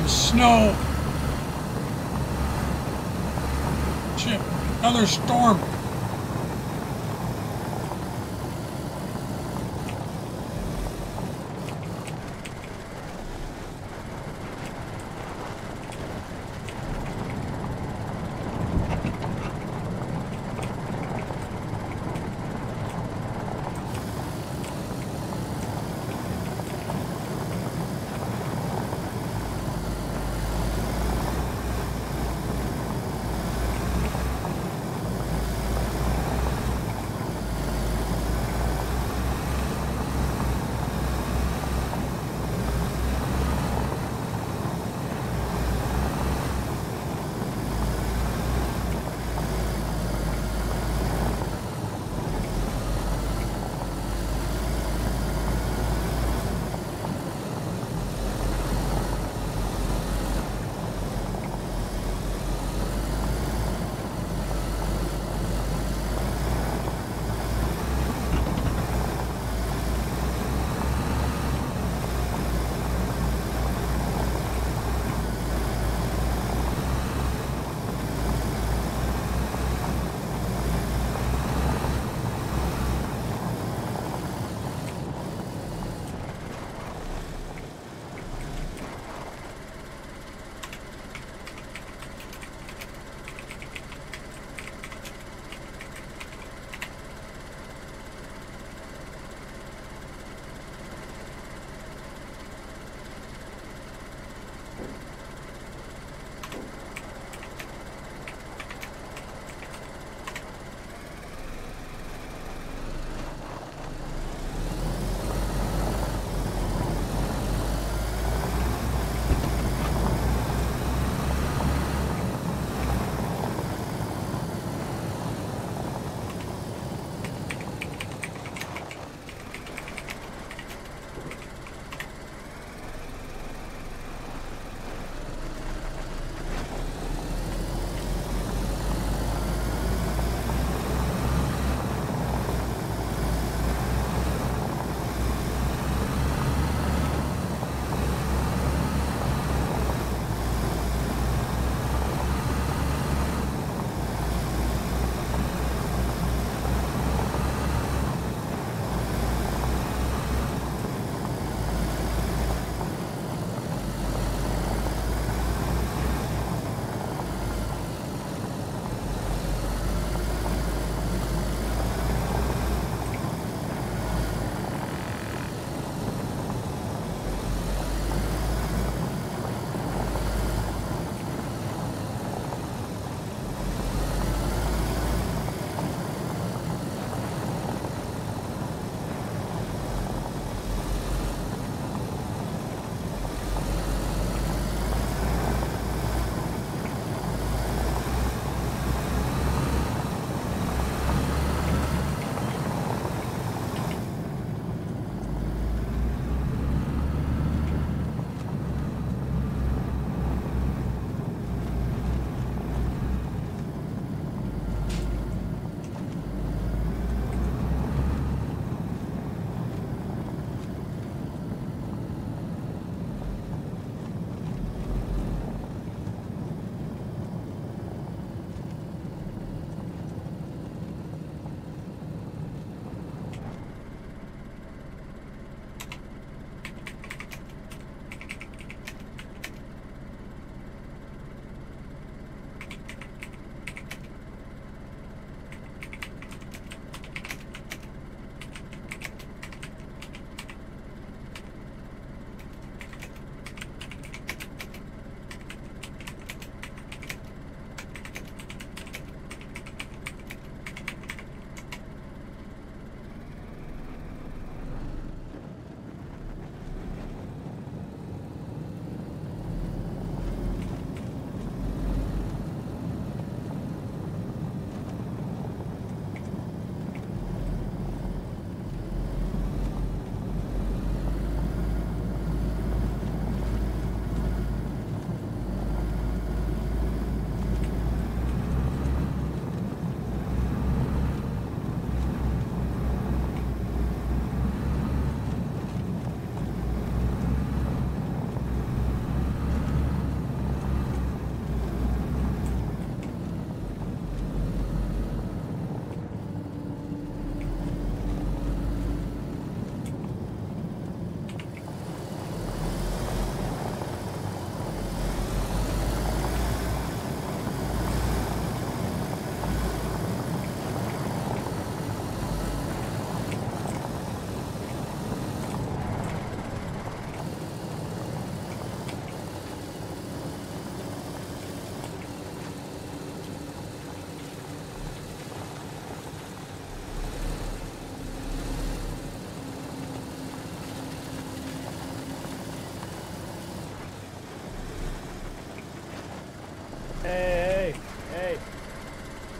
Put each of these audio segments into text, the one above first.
damn snow. Shit, another storm.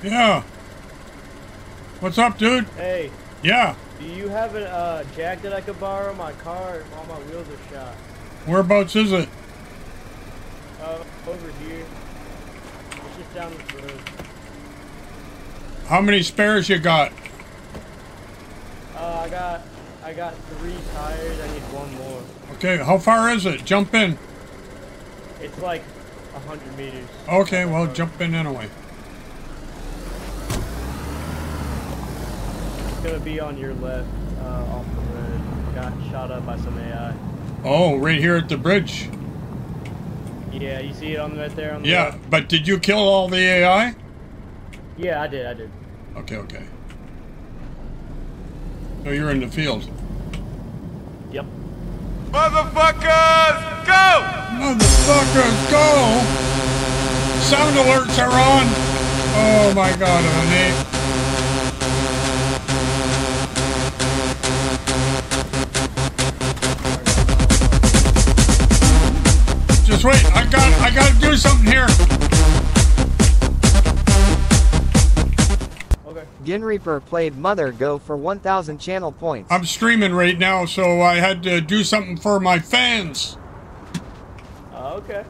Yeah. What's up, dude? Hey. Yeah. Do you have a jack that I could borrow? My car, all my wheels are shot. Whereabouts is it? Over here. It's just down the road. How many spares you got? I got 3 tires. I need 1 more. Okay, how far is it? Jump in. It's like 100 meters. Okay, well, jump in anyway. It's gonna be on your left, off the road. Got shot up by some AI. Oh, right here at the bridge. Yeah, you see it on the right there. On the left? But did you kill all the AI? Yeah, I did. Okay, okay. So you're in the field. Yep. Motherfuckers, go! Motherfuckers, go! Sound alerts are on. Oh my God, honey. Just wait. I got to do something here. Grim Reaper played Mother Go for 1,000 channel points. I'm streaming right now, so I had to do something for my fans. Okay.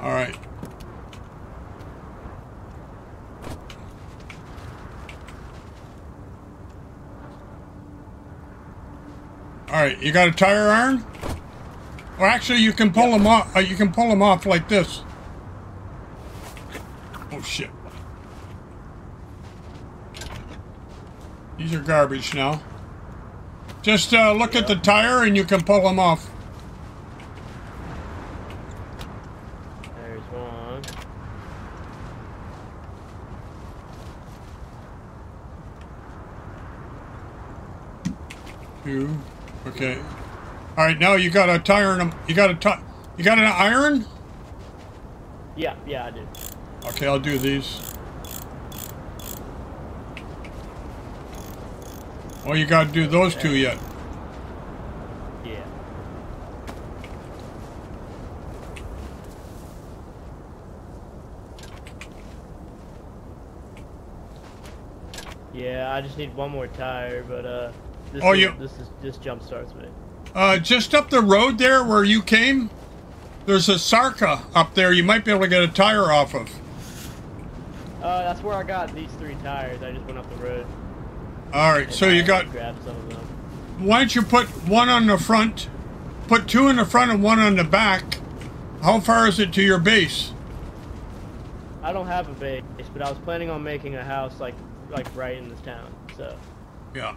All right. All right. You got a tire iron? Well, actually, you can pull them off. You can pull them off like this. Oh shit. These are garbage now. Just look at the tire and you can pull them off. There's one. Two. Okay. All right, now you got a tire and you got an iron? Yeah, I did. Okay, I'll do these. Oh, you gotta do those two yet. Yeah. Yeah, I just need 1 more tire, but this jump starts me. Just up the road there where you came, there's a Sarka up there. You might be able to get a tire off of. That's where I got these 3 tires. I just went up the road. All right, so you got, why don't you put 1 on the front, put 2 in the front and 1 on the back. How far is it to your base? I don't have a base, but I was planning on making a house like right in this town, so. Yeah,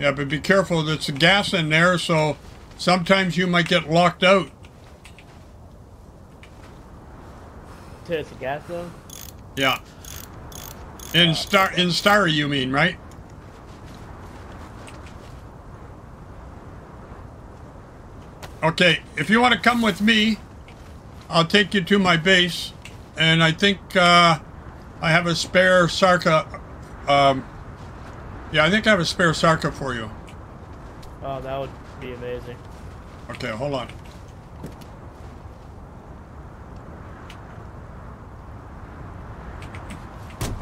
yeah, but be careful, there's gas in there, so sometimes you might get locked out. It's a gas zone? Yeah. In Starry, you mean, right? Okay, if you want to come with me, I'll take you to my base, and I think I have a spare Sarka. Yeah, I think I have a spare Sarka for you. Oh, that would be amazing. Okay, hold on.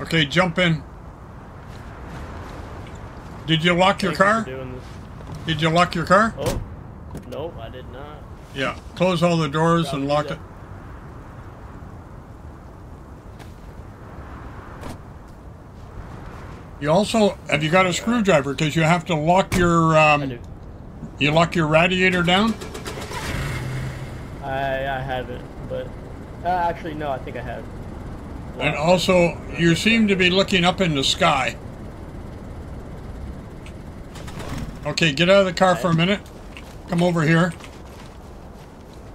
Okay, jump in. Did you lock your car? Did you lock your car? Oh, no, I did not. Yeah, close all the doors and lock it. You also, have you got a screwdriver? Because you have to lock your, you lock your radiator down? I haven't, but, actually, no, I think I have. And also, you seem to be looking up in the sky. Okay, get out of the car for a minute. Come over here.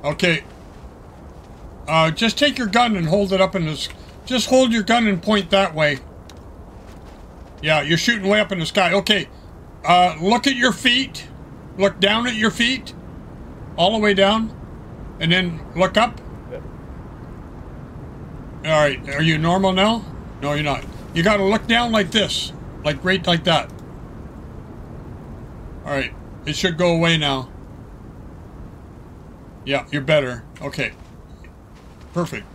Okay. Just take your gun and hold it up in the sky. Just hold your gun and point that way. Yeah, you're shooting way up in the sky. Okay. Look at your feet. Look down at your feet. All the way down. And then look up. All right, are you normal now? No, you're not. You got to look down like this, like right like that. All right, it should go away now. Yeah, you're better. Okay, perfect.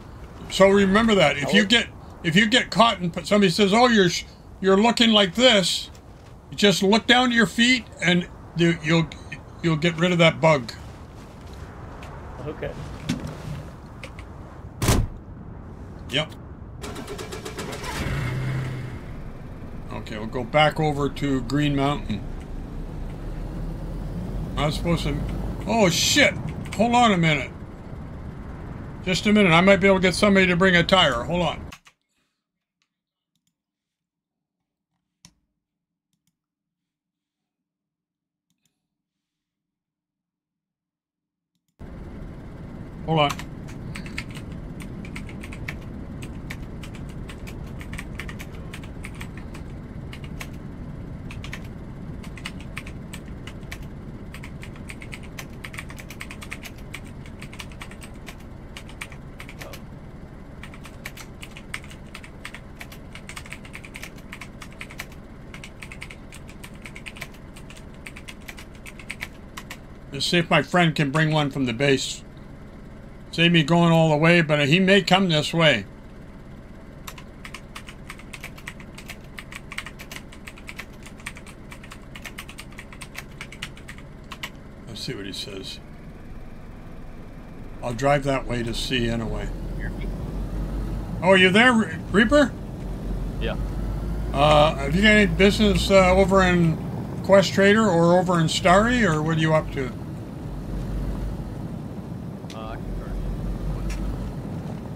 So remember that if you get caught and somebody says, "Oh, you're looking like this," just look down at your feet and you'll get rid of that bug. Okay. Yep. Okay, we'll go back over to Green Mountain. I was supposed to... Oh, shit! Hold on a minute. Just a minute. I might be able to get somebody to bring a tire. Hold on. Hold on. Let's see if my friend can bring one from the base. Save me going all the way, but he may come this way. Let's see what he says. I'll drive that way to see anyway. Oh, are you there, Reaper? Yeah. Have you got any business over in Quest Trader or over in Starry, or what are you up to?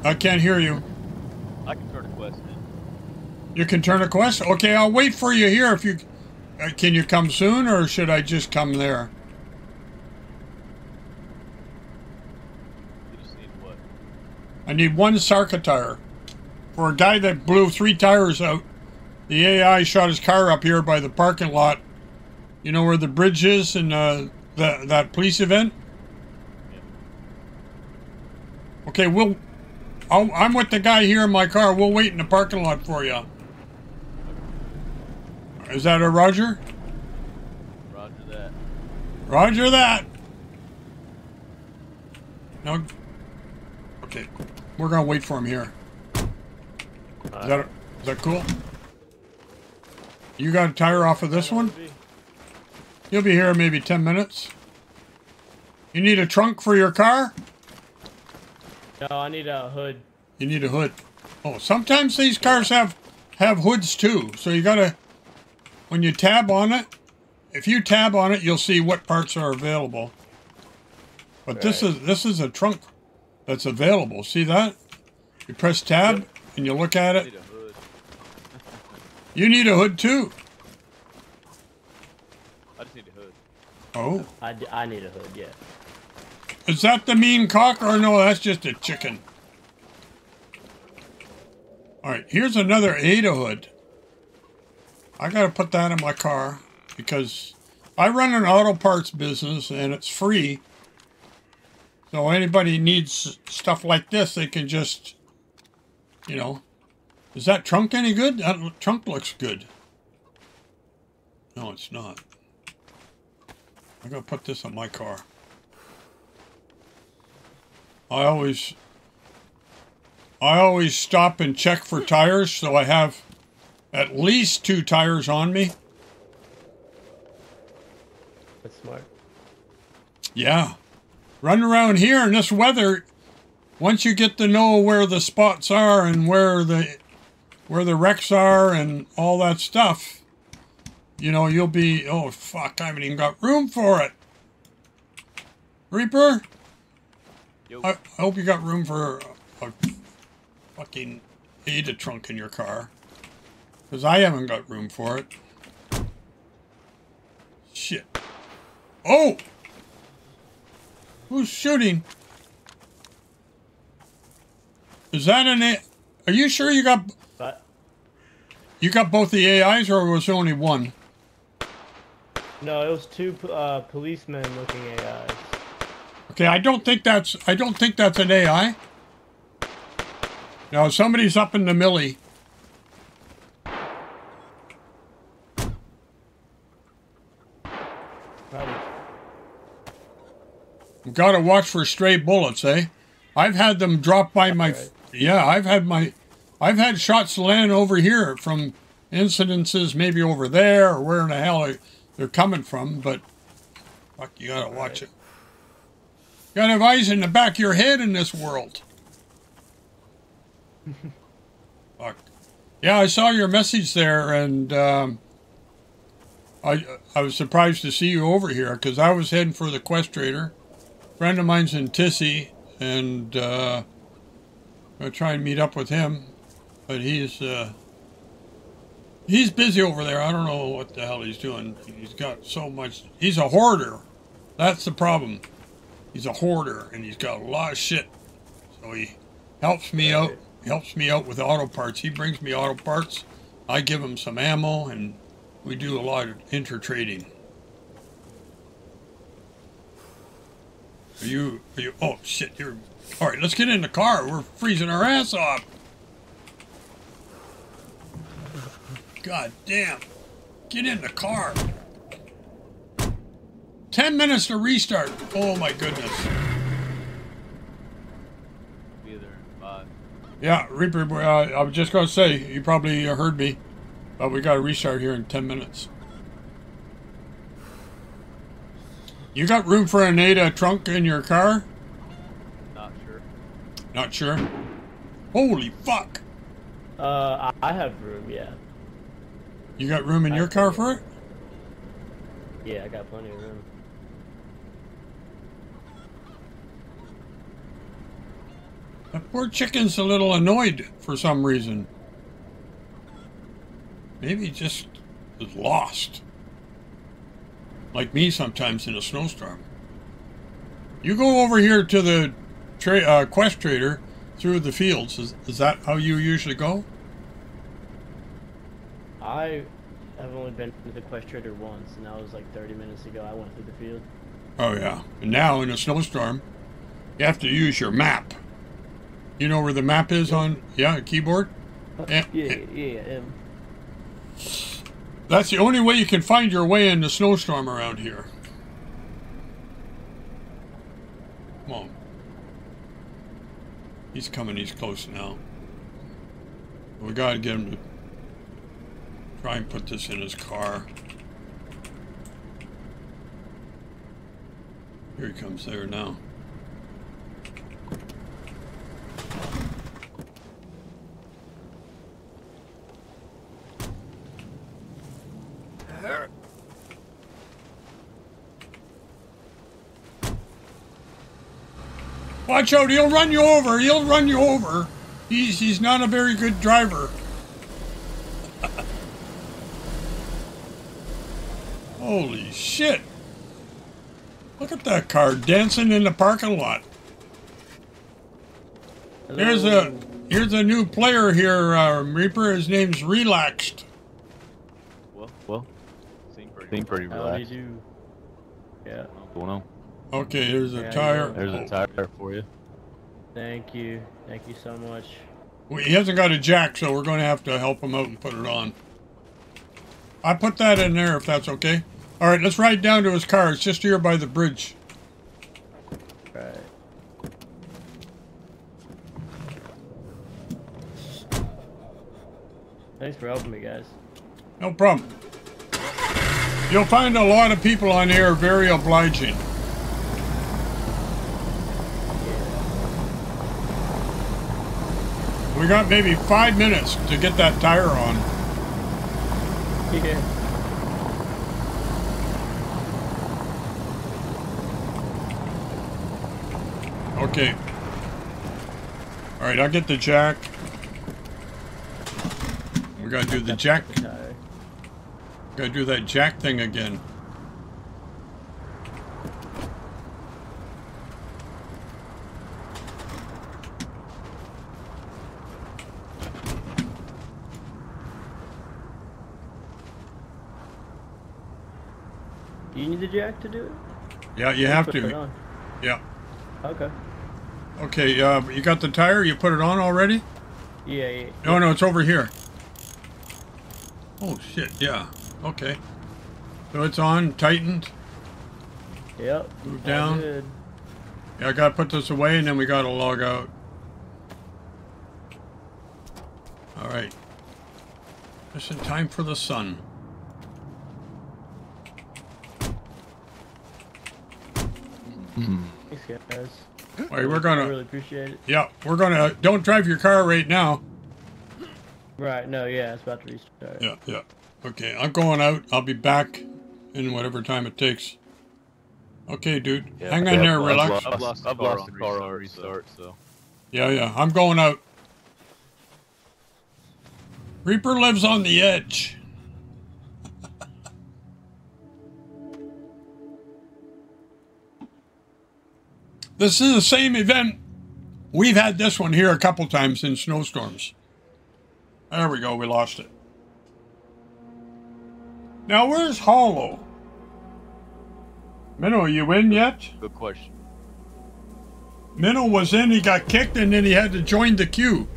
I can't hear you. I can turn a quest in. You can turn a quest? Okay, I'll wait for you here if you... can you come soon, or should I just come there? You just need what? I need one Sarka tire. For a guy that blew 3 tires out, the AI shot his car up here by the parking lot. You know where the bridge is and that police event? Yeah. Okay, we'll... I'm with the guy here in my car. We'll wait in the parking lot for you. Is that a Roger? Roger that. Roger that. No. Okay. We're going to wait for him here. Is that cool? You got a tire off of this one? You'll be here in maybe 10 minutes. You need a trunk for your car? No, I need a hood. You need a hood. Oh, sometimes these cars have hoods too. So you gotta, when you tab on it, if you tab on it, you'll see what parts are available. But this is a trunk that's available. See that? You press tab and you look at it. I need a hood. You need a hood too. I just need a hood. Oh. I need a hood. Yeah. Is that the mean cock or no? That's just a chicken. All right, here's another Ada hood. I gotta put that in my car because I run an auto parts business and it's free. So anybody needs stuff like this, they can just, you know. Is that trunk any good? That trunk looks good. No, it's not. I'm gonna put this on my car. I always stop and check for tires, so I have at least 2 tires on me. That's smart. Yeah. Run around here in this weather, once you get to know where the spots are and where the wrecks are and all that stuff, you know, you'll be, oh fuck, I haven't even got room for it. Reaper? I hope you got room for a fucking Ada trunk in your car. Because I haven't got room for it. Shit. Oh! Who's shooting? Is that an A? Are you sure you got... What? You got both the AIs or was there only one? No, it was 2 policemen looking AIs. Okay, I don't think that's an AI. No, somebody's up in the millie. Gotta watch for stray bullets, eh? I've had them drop by my Yeah, I've had shots land over here from incidences maybe over there or where in the hell they're coming from, but fuck, you gotta watch it. You gotta have eyes in the back of your head in this world. Fuck. Yeah, I saw your message there, and I was surprised to see you over here, because I was heading for the Quest Trader. A friend of mine's in Tissy, and I'm going to try and meet up with him, but he's busy over there. I don't know what the hell he's doing. He's got so much. He's a hoarder. That's the problem. He's a hoarder, and he's got a lot of shit. So he helps me out. He helps me out with auto parts. He brings me auto parts. I give him some ammo, and we do a lot of inter-trading. Are you, oh shit, you're, all right, let's get in the car. We're freezing our ass off. God damn. Get in the car. 10 minutes to restart. Oh my goodness. Yeah, Reaper, I was just going to say, you probably heard me, but we got to restart here in 10 minutes. You got room for an Ada trunk in your car? Not sure. Not sure? Holy fuck! I have room, yeah. You got room in your car for it? Yeah, I got plenty of room. That poor chicken's a little annoyed for some reason. Maybe just is lost. Like me sometimes in a snowstorm. You go over here to the Quest Trader through the fields. Is that how you usually go? I have only been to the Quest Trader once, and that was like 30 minutes ago. I went through the field. Oh, yeah. And now in a snowstorm, you have to use your map. You know where the map is on, yeah, a keyboard? Yeah. That's the only way you can find your way in the snowstorm around here. Come on. He's coming. He's close now. We gotta get him to try and put this in his car. Here he comes there now. Watch out, he'll run you over. He'll run you over. He's not a very good driver. Holy shit. Look at that car dancing in the parking lot. Hello. Here's a new player here, Reaper. His name's Relaxed. Well, seemed pretty relaxed. How do you do? Yeah. What's going on? Okay, here's a tire. There's a tire for you. Thank you. Thank you so much. Well, he hasn't got a jack, so we're going to have to help him out and put it on. I put that in there if that's okay. All right, let's ride down to his car. It's just here by the bridge. All right. Thanks for helping me, guys. No problem. You'll find a lot of people on here very obliging. We got maybe 5 minutes to get that tire on. Yeah. Okay. All right, I'll get the jack. We gotta do the jack. Gotta do that jack thing again. You need the jack to do it? Yeah, you have to. Yeah. Okay. Okay, you got the tire? You put it on already? Yeah. No, it's over here. Oh, shit, yeah. Okay. So it's on, tightened. Yep. Move down. Yeah, I gotta put this away and then we gotta log out. All right. Just in time for the sun. Thanks, guys. All right, we're gonna. I really appreciate it. Yeah, we're gonna. Don't drive your car right now. Right. No. Yeah, it's about to restart. Yeah. Yeah. Okay, I'm going out. I'll be back in whatever time it takes. Okay, dude. Yeah, hang on there, relax. I've lost the car on restart, so. Yeah, yeah. I'm going out. Reaper lives on the edge. This is the same event. We've had this one here a couple times in snowstorms. There we go. We lost it. Now, where's Hollow? Minnow, you in yet? Good question. Minnow was in, he got kicked, and then he had to join the queue.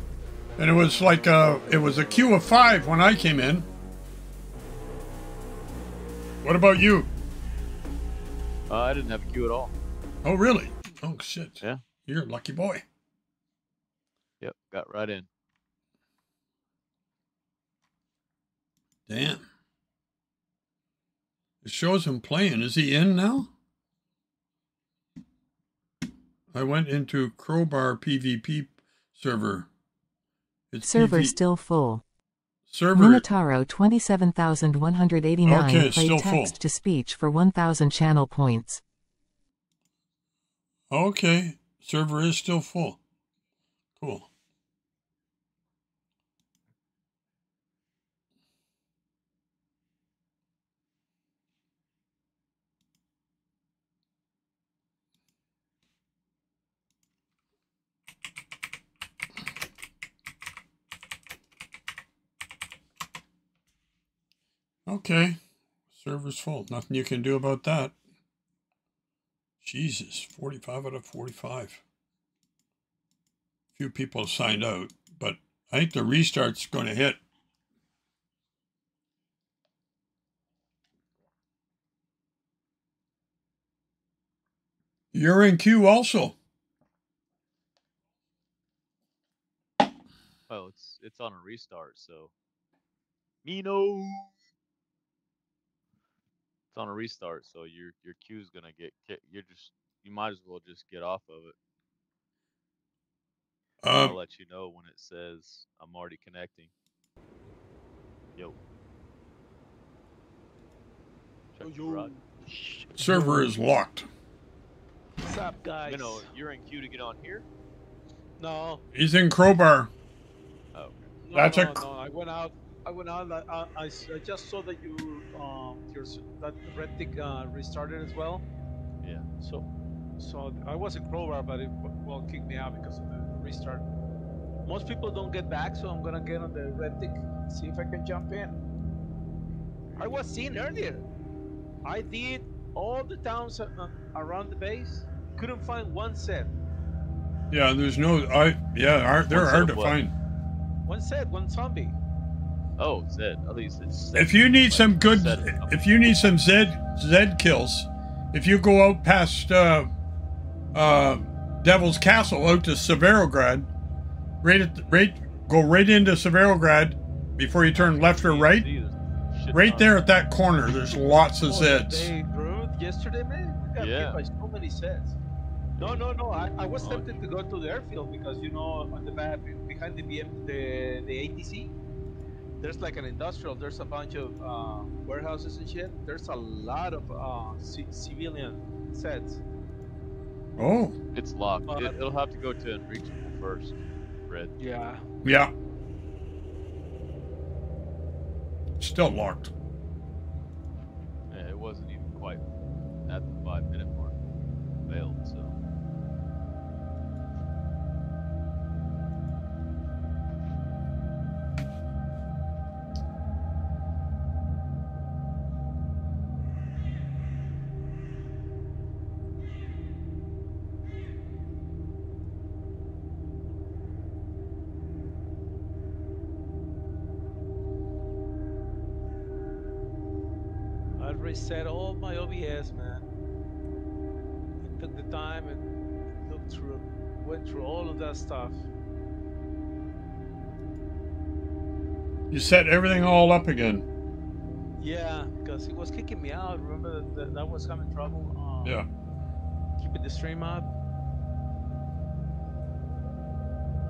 And it was like a queue of 5 when I came in. What about you? I didn't have a queue at all. Oh, really? Oh, shit. Yeah. You're a lucky boy. Yep, got right in. Damn. It shows him playing. Is he in now? I went into Crowbar PvP server. It's server PV... still full. Server Munataro 27,189 okay, played text to speech for 1,000 channel points. Okay, server is still full. Cool. Okay, server's full. Nothing you can do about that. Jesus, 45 out of 45. Few people signed out, but I think the restart's going to hit. You're in queue also. Oh, it's on a restart, so. Mino. It's on a restart, so your queue's gonna get kicked. You might as well just get off of it. I'll let you know when it says I'm already connecting. Yo. Check the rod. Server is locked. What's up, guys? You know, you're in queue to get on here. No. He's in Crowbar. Oh. Okay. No, that's no, no. I went out. I just saw that you, that RedTic restarted as well. Yeah. So I was in Crowbar, but it well kicked me out because of the restart. Most people don't get back, so I'm gonna get on the RedTic, see if I can jump in. I was seen earlier. I did all the towns around the base. Couldn't find one set. Yeah, there's no. They're hard to find. One set, one zombie. Oh, Zed. At least it's Zed. If you need some good, if you need some Zed kills, if you go out past Devil's Castle out to Severograd, go right into Severograd before you turn left or right. Right there at that corner, there's lots of Zeds. They proved yesterday, man. We got hit by so many Zeds. No. I was tempted to go to the airfield because you know on the map behind the BM, the ATC. There's like an industrial, there's a bunch of warehouses and shit. There's a lot of civilian sets. Oh. It's locked. It'll have to go to unreachable first, Red. Yeah. Yeah. Still locked. Yeah, it wasn't even quite at the 5-minute mark. Failed, so. Reset all my OBS, man. I took the time and went through all of that stuff. You set everything all up again. Yeah, because it was kicking me out. Remember that I was having trouble keeping the stream up.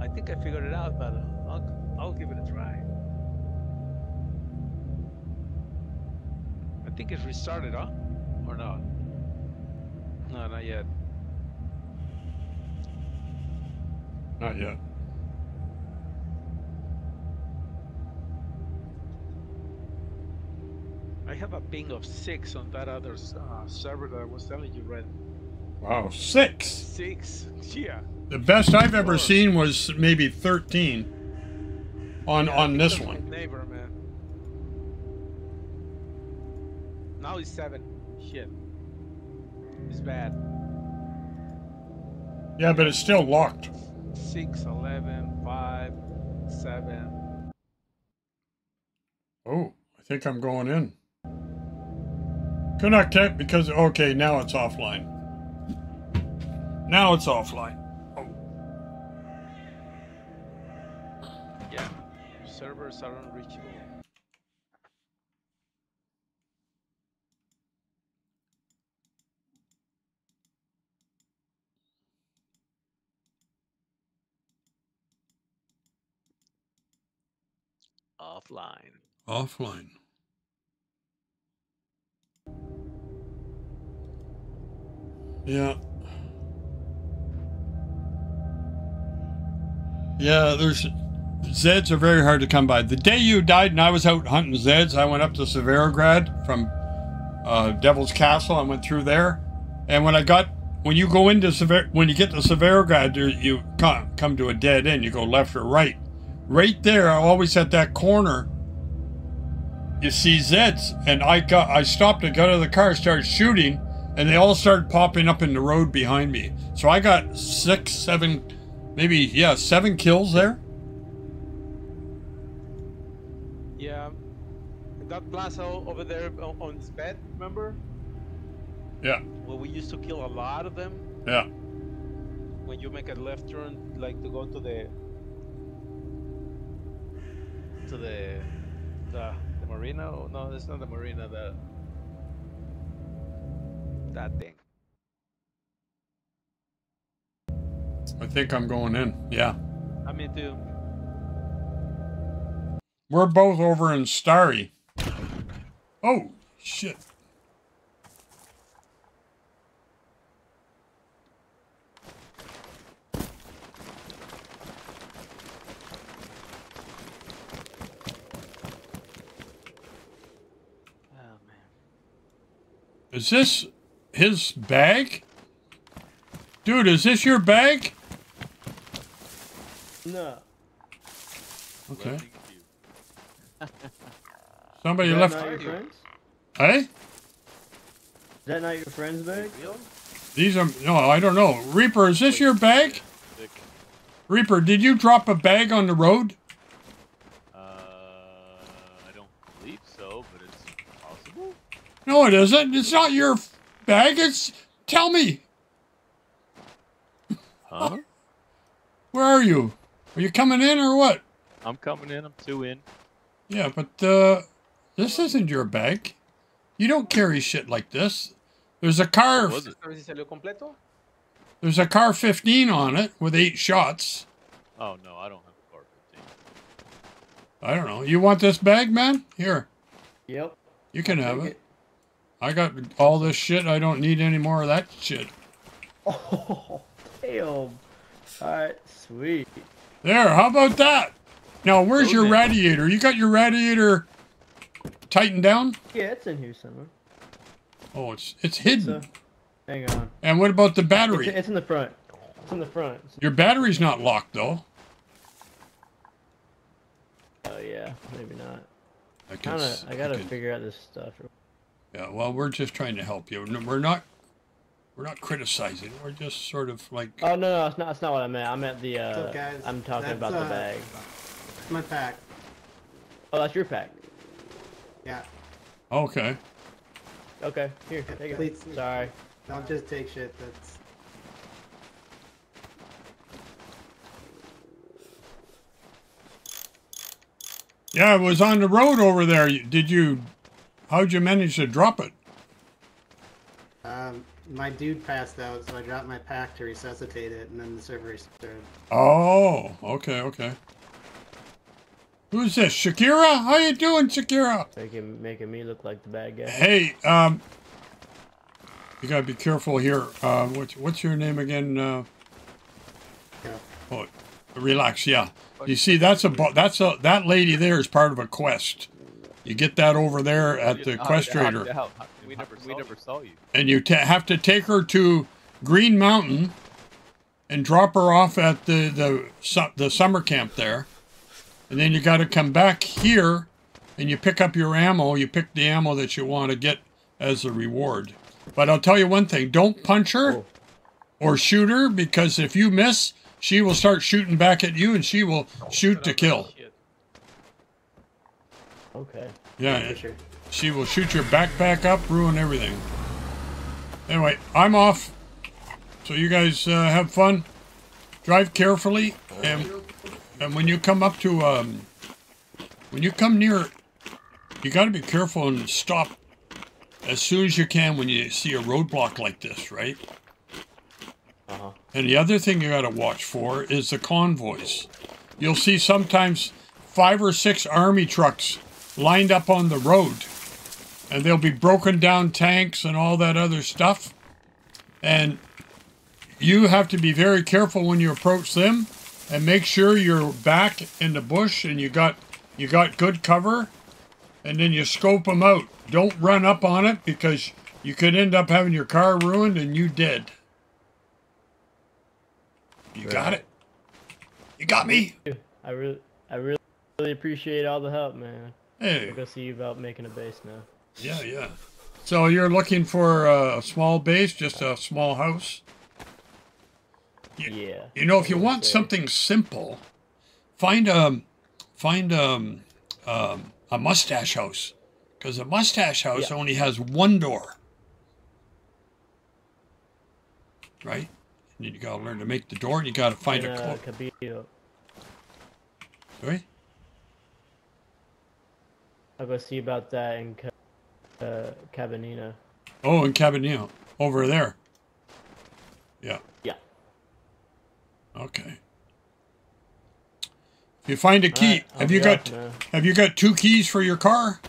I think I figured it out, but I'll give it a try. I think it restarted, huh? Or not? No, not yet. Not yet. I have a ping of 6 on that other server that I was telling you, Red. Wow, 6? 6, yeah. The best I've ever seen was maybe 13 on this one. My neighbor, man. Now it's 7. Shit. It's bad. Yeah, but it's still locked. 6, 11, 5, 7. Oh, I think I'm going in. Connect because, okay, now it's offline. Now it's offline. Oh. Yeah, servers are unreachable. Offline. Offline. Yeah. Yeah, there's... Zeds are very hard to come by. The day you died and I was out hunting Zeds, I went up to Severograd from Devil's Castle. I went through there. And when I got... When you go into when you get to Severograd, you come to a dead end. You go left or right. Right there, always at that corner, you see Zeds. And I stopped and got out of the car, started shooting... And they all started popping up in the road behind me. So I got 7 kills there. Yeah. That plaza over there on his bed, remember? Yeah. Well, we used to kill a lot of them. Yeah. When you make a left turn, like to go to the marina. No, it's not the marina. That thing. I think I'm going in. Yeah. I mean, too. We're both over in Starry. Oh, shit. Oh, man. Is this... his bag? Dude, is this your bag? No. Okay. Somebody left. Not your friends? Hey? Is that not your friend's bag? These are... No, I don't know. Reaper, is this your bag? Reaper, did you drop a bag on the road? I don't believe so, but it's possible. No, it isn't. It's not your... Baggage, tell me. Huh? Where are you? Are you coming in or what? I'm coming in. I'm 2 in. Yeah, but this isn't your bag. You don't carry shit like this. There's a car. What was it? There's a car 15 on it with 8 shots. Oh no, I don't have a car 15. I don't know. You want this bag, man? Here. Yep. You can have it. I got all this shit. I don't need any more of that shit. Oh, damn. All right, sweet. There, how about that? Now, where's your radiator? You got your radiator tightened down? Yeah, it's in here somewhere. Oh, it's hidden. Hang on. And what about the battery? It's in the front. It's in the front. Your battery's not locked, though. Oh, yeah. Maybe not. I gotta figure out this stuff. Yeah, well, we're just trying to help you. We're not criticizing. We're just sort of like. Oh no, it's not what I meant. I meant the. What's up, guys? I'm talking about the bag. My pack. Oh, that's your pack. Yeah. Okay. Okay. Here, take it. Sorry. Don't just take shit. That's. Yeah, it was on the road over there. How'd you manage to drop it? My dude passed out, so I dropped my pack to resuscitate it, and then the server restarted. Oh, okay, okay. Who's this? Shakira? How you doing, Shakira? Making me look like the bad guy. Hey, you gotta be careful here. What's your name again? Yeah. Oh, Relax. Yeah. You see, that lady there is part of a quest. You get that over there at the Quest Trader. We never saw you. And you have to take her to Green Mountain and drop her off at the summer camp there. And then you got to come back here and you pick up your ammo. You pick the ammo that you want to get as a reward. But I'll tell you one thing. Don't punch her or shoot her, because if you miss, she will start shooting back at you and she will shoot to kill. Okay. Yeah, sure. She will shoot your backpack up, ruin everything. Anyway, I'm off. So you guys have fun. Drive carefully, and when you come up to when you come near, you got to be careful and stop as soon as you can when you see a roadblock like this, right? Uh-huh. And the other thing you got to watch for is the convoys. You'll see sometimes 5 or 6 army trucks lined up on the road, and they'll be broken down tanks and all that other stuff. And you have to be very careful when you approach them, and make sure you're back in the bush and you got good cover, and then you scope them out. Don't run up on it, because you could end up having your car ruined and you dead. You got it? You got me? I really appreciate all the help, man. Hey. I'll go see you about making a base now. Yeah, yeah. So you're looking for a small base, just a small house? Yeah. You know, if you want something simple, find a mustache house, because a mustache house only has one door, right? And you gotta learn to make the door, and you gotta find a cloak. Sorry? I'll go see about that in Cabanino. Oh, in Cabanino. Over there. Yeah. Yeah. Okay. If you find a key, have you got 2 keys for your car?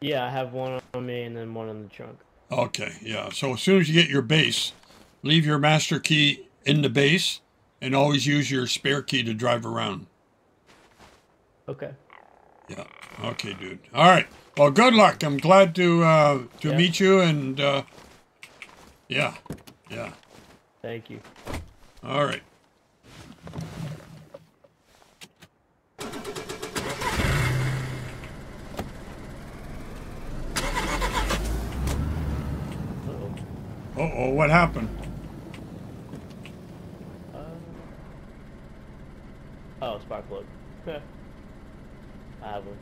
Yeah, I have one on me and then one in the trunk. Okay, yeah. So as soon as you get your base, leave your master key in the base and always use your spare key to drive around. Okay. Yeah. Okay, dude. All right. Well, good luck. I'm glad to meet you, and yeah, yeah. Thank you. All right. Uh-oh. Uh-oh, what happened? Oh, spark plug. I have one.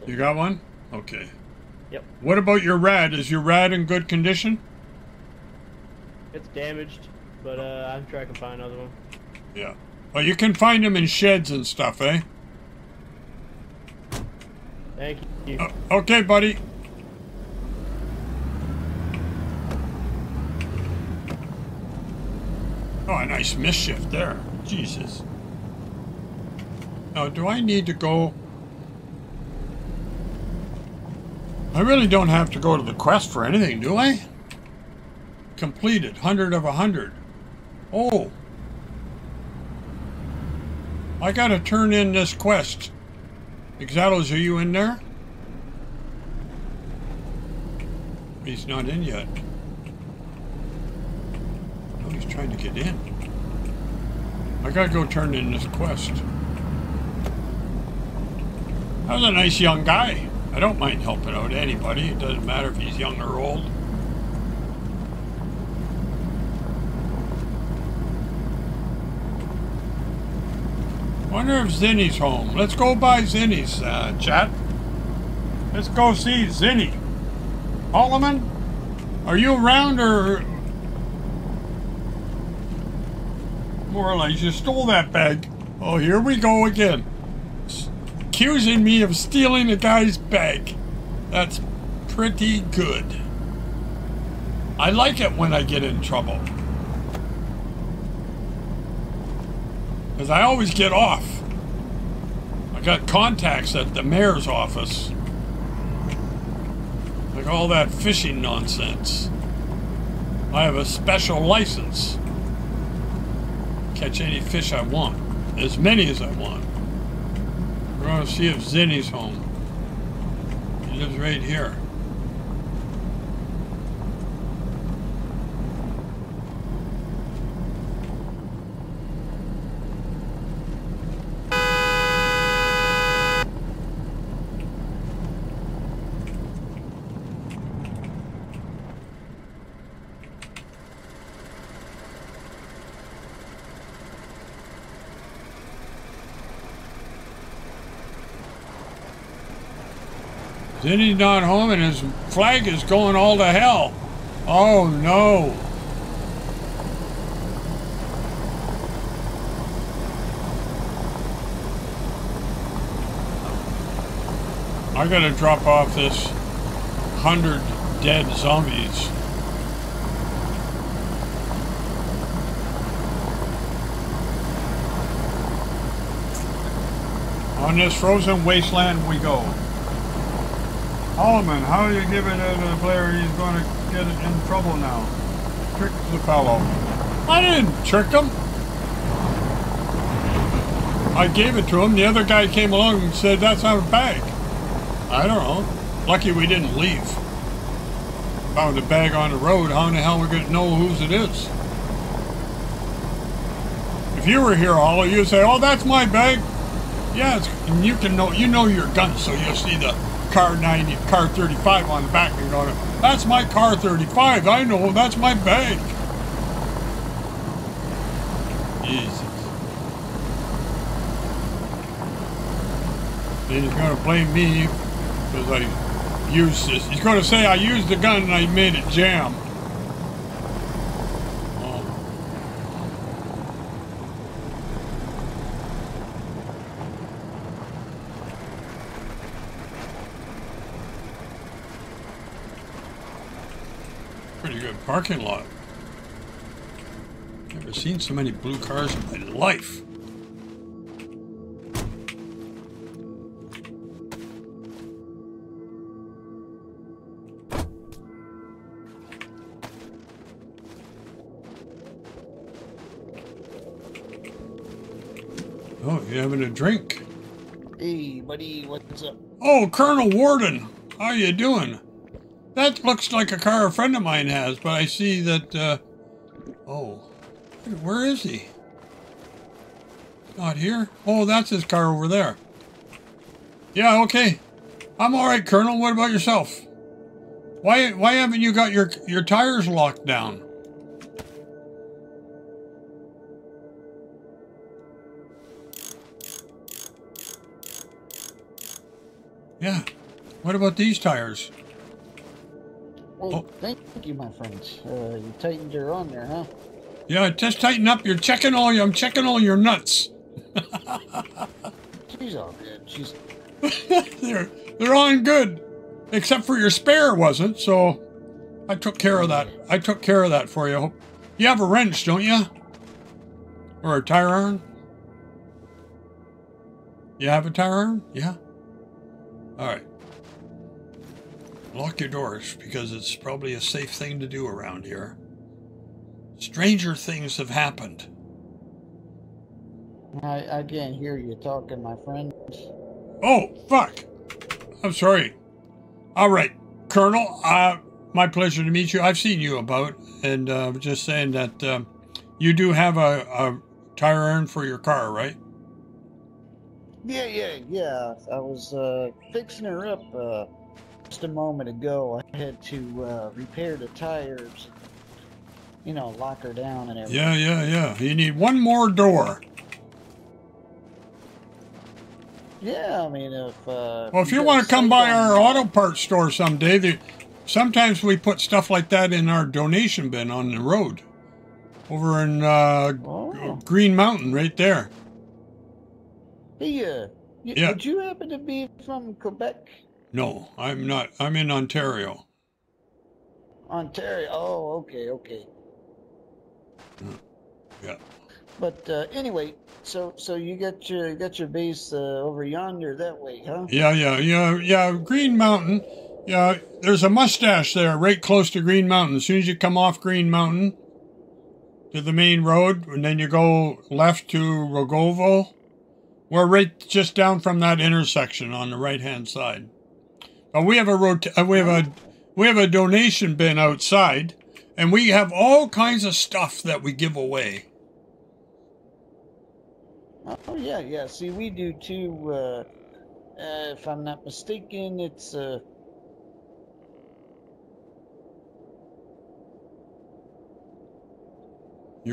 So. You got one? Okay. Yep. What about your rad? Is your rad in good condition? It's damaged, but I'm sure I can find another one. Yeah. Well, you can find them in sheds and stuff, eh? Thank you. Okay, buddy. Oh, a nice misshift there. Jesus. Now, do I need to go... I really don't have to go to the quest for anything, do I? Completed. 100 of 100. Oh. I gotta turn in this quest. Exiles, are you in there? He's not in yet. No, he's trying to get in. I gotta go turn in this quest. That was a nice young guy. I don't mind helping out anybody. It doesn't matter if he's young or old. Wonder if Zinny's home. Let's go by Zinny's, chat. Let's go see Zinny. Holloman, are you around, or... More or less, you stole that bag. Oh, here we go again. accusing me of stealing a guy's bag. That's pretty good. I like it when I get in trouble. Because I always get off. I got contacts at the mayor's office. Like all that fishing nonsense. I have a special license. Catch any fish I want. As many as I want. We're going to see if Zinny's home. He lives right here. Zinny's not home and his flag is going all to hell. Oh no. I gotta drop off this 100 dead zombies. On this frozen wasteland we go. Holloman, how do you give it to the player? He's going to get in trouble now. Trick the fellow. I didn't trick him. I gave it to him. The other guy came along and said, that's our bag. I don't know. Lucky we didn't leave. Found a bag on the road. How in the hell are we going to know whose it is? If you were here, Hollow, you'd say, oh, that's my bag. Yeah, it's, and you can know, you know your gun, so you'll see the car 90, car 35 on the back and go, that's my car 35, I know, that's my bag. Jesus. He's going to blame me because I used this. He's going to say I used the gun and I made it jam. Parking lot. Never seen so many blue cars in my life. Oh, you having a drink? Hey, buddy, what's up? Oh, Colonel Warden, how you doing? That looks like a car a friend of mine has, but I see that, oh, where is he? Not here? Oh, that's his car over there. Yeah, okay. I'm all right, Colonel. What about yourself? Why haven't you got your tires locked down? Yeah. What about these tires? Well, oh. Thank you, my friends. You tightened your on there, huh? Yeah, just tighten up. You're checking all your. I'm checking all your nuts. She's all good. She's. they're on good, except for your spare wasn't. So, I took care of that. I took care of that for you. You have a wrench, don't you? Or a tire iron? You have a tire iron? Yeah. All right. Lock your doors, because it's probably a safe thing to do around here. Stranger things have happened. I can't hear you talking, my friend. Oh, fuck. I'm sorry. All right, Colonel, my pleasure to meet you. I've seen you about, and just saying that you do have a tire iron for your car, right? Yeah. I was fixing her up. Just a moment ago, I had to repair the tires, you know, lock her down and everything. Yeah. You need one more door. Yeah, I mean, if... well, if you want to come by our auto parts store someday, sometimes we put stuff like that in our donation bin on the road. Over in Green Mountain, right there. Hey, Yeah. Would you happen to be from Quebec? No, I'm not. I'm in Ontario. Ontario. Oh, okay, okay. Yeah. But anyway, so you got your base over yonder that way, huh? Yeah. Green Mountain. Yeah, there's a mustache there, right close to Green Mountain. As soon as you come off Green Mountain to the main road, and then you go left to Rogovo. We're right just down from that intersection on the right-hand side. But we have a donation bin outside, and we have all kinds of stuff that we give away. Oh yeah, yeah. See, we do too. If I'm not mistaken, it's you're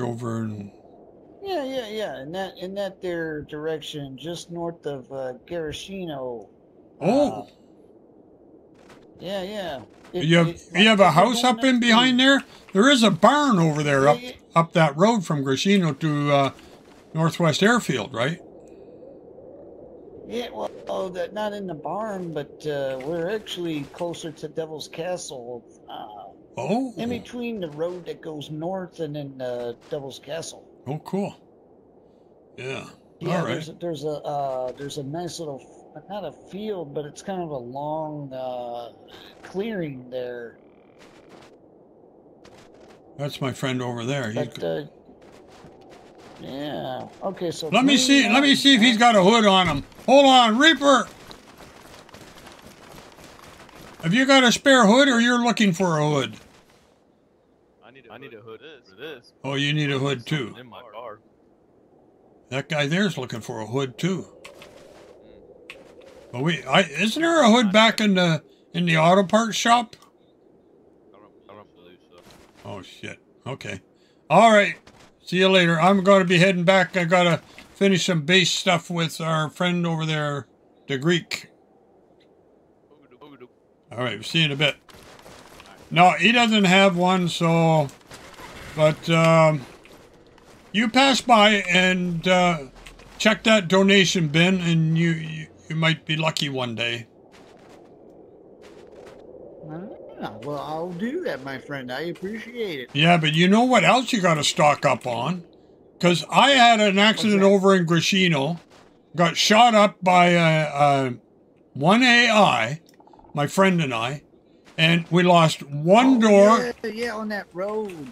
over in. Yeah. In that their direction, just north of Grishino. Oh. Yeah. You have a house up in behind there. There is a barn over there up that road from Grishino to Northwest Airfield, right? Yeah. Well, not in the barn, but we're actually closer to Devil's Castle. In between the road that goes north and then Devil's Castle. Oh, cool. Yeah. Yeah. All right. There's a nice little, not a field, but it's kind of a long clearing there. That's my friend over there. But, yeah. Okay. So let me see. Let me see if he's got a hood on him. Hold on, Reaper. Have you got a spare hood, or you're looking for a hood? I need a hood for this. Oh, you need a hood too. In my car. That guy there's looking for a hood too. But isn't there a hood back in the auto parts shop? I don't believe so. Oh shit. Okay. All right. See you later. I'm going to be heading back. I gotta finish some base stuff with our friend over there, the Greek. All right. We'll see you in a bit. No, he doesn't have one, so... But, you pass by and, check that donation bin, and you might be lucky one day. Well, I'll do that, my friend. I appreciate it. Yeah, but you know what else you gotta stock up on? Because I had an accident over in Grishino. Got shot up by one AI, my friend and I. And we lost one door. Yeah, on that road.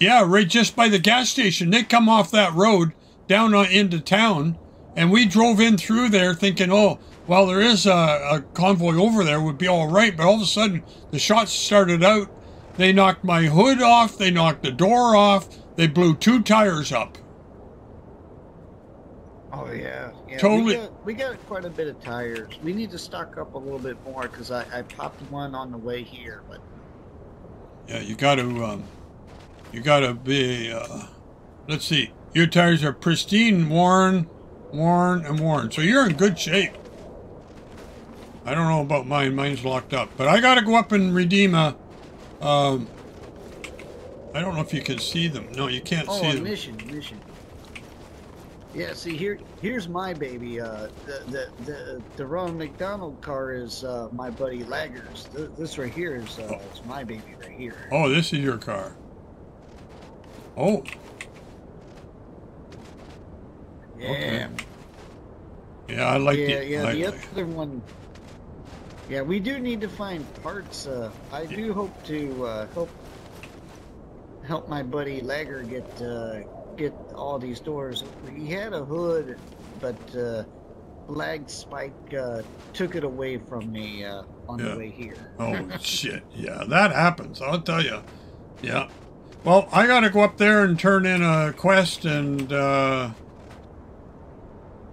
Yeah, right just by the gas station. They come off that road down into town. And we drove in through there thinking, oh, well, there is a convoy over there. Would be all right. But all of a sudden, the shots started out. They knocked my hood off. They knocked the door off. They blew two tires up. Oh, yeah. Totally. We got quite a bit of tires. We need to stock up a little bit more because I popped one on the way here. But yeah, you got to be, let's see. Your tires are pristine, worn. So you're in good shape. I don't know about mine. Mine's locked up. But I got to go up and redeem a, I don't know if you can see them. No, you can't see them. Oh, mission. Yeah, see, here's my baby. The Ron McDonald car is my buddy Laggers. This right here is my baby right here. Oh, this is your car. Oh. Yeah. Okay. Yeah, I like it. The other one. Yeah, we do need to find parts. I do hope to help my buddy Lagger get all these doors. He had a hood, but Lag Spike took it away from me on the way here. Oh shit, yeah, that happens, I'll tell you. Yeah, well, I gotta go up there and turn in a quest and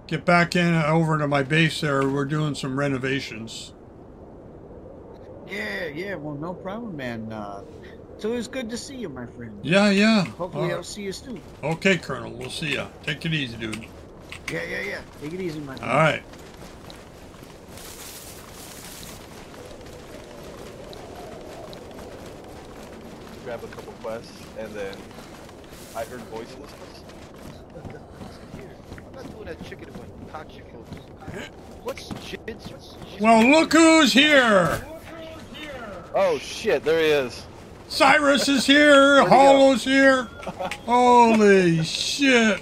get back in over to my base there. We're doing some renovations. Yeah, well, no problem, man. So it was good to see you, my friend. Yeah. Hopefully I'll see you soon. Okay, Colonel. We'll see you. Take it easy, dude. Yeah. Take it easy, my friend. All right. Grab a couple quests, and then I heard voices. one that chicken one. Hot chicken. What's Jids? Well, look who's here! Oh shit, there he is. Cyrus is here, Hollow's here. Holy shit.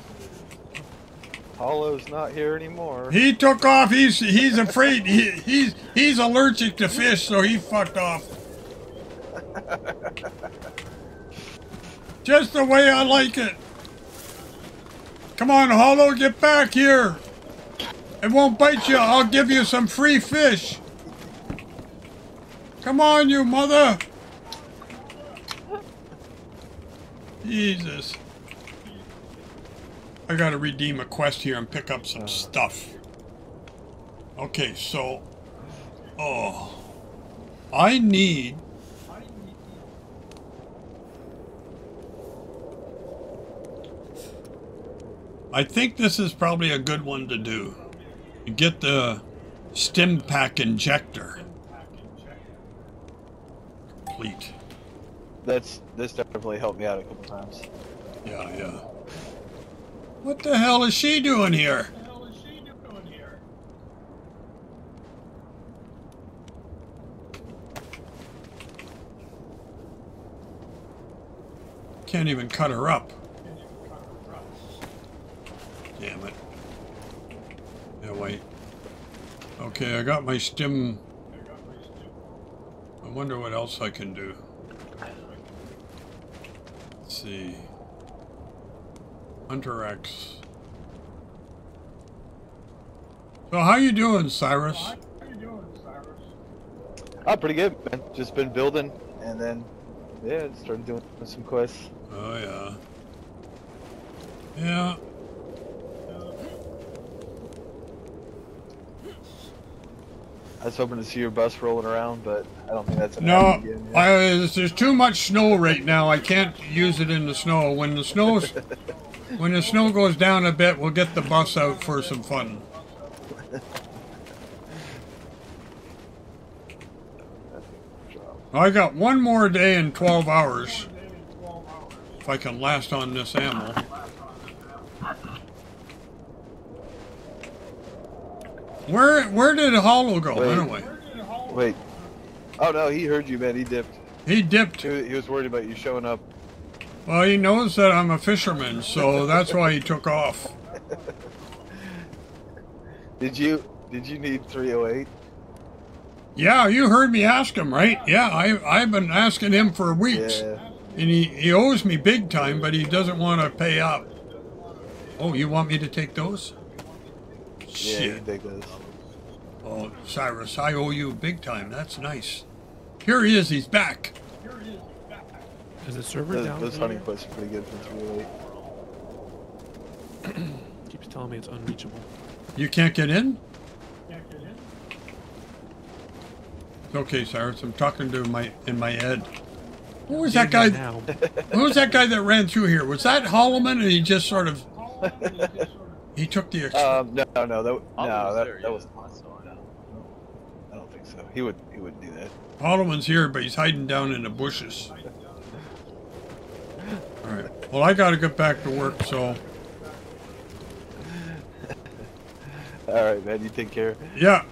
Hollow's not here anymore. He took off, he's afraid, he's allergic to fish, so he fucked off. Just the way I like it. Come on, Hollow, get back here. It won't bite you. I'll give you some free fish. Come on, you mother. Jesus. I gotta redeem a quest here and pick up some stuff. Okay, so... Oh. I need... I think this is probably a good one to do. You get the Stimpack Injector. Complete. This definitely helped me out a couple times. Yeah, yeah. What the hell is she doing here? Can't even cut her up. Damn it. Yeah, wait. Okay, I got my stim. I wonder what else I can do. Let's see. Hunter X. So how you doing, Cyrus? Oh, pretty good, man. Just been building, and then, yeah, started doing some quests. Oh, yeah. Yeah. I was hoping to see your bus rolling around, but I don't think that's enough. No, again, yeah. There's too much snow right now. I can't use it in the snow. When the snow's, when the snow goes down a bit, we'll get the bus out for some fun. I got one more day and 12 hours. If I can last on this ammo. Where did Hollow go, anyway? Wait. Oh, no, he heard you, man. He dipped. He dipped. He was worried about you showing up. Well, he knows that I'm a fisherman, so that's why he took off. Did you need 308? Yeah, you heard me ask him, right? Yeah, I've been asking him for weeks. Yeah. And he owes me big time, but he doesn't want to pay up. Oh, you want me to take those? Shit. Yeah, oh, Cyrus, I owe you big time. That's nice. Here he is. He's back. Is the server down? This hunting quest is pretty good for 308. Keeps telling me it's unreachable. You can't get in? Can't get in. It's okay, Cyrus. I'm talking to in my head. Who was that guy? Who was that guy that ran through here? Was that Holloman, and he just sort of? He took the extra. No, that wasn't Holloman. I don't think so. He wouldn't do that. Holloman's here, but he's hiding down in the bushes. All right. Well, I got to get back to work, so. All right, man. You take care. Yeah.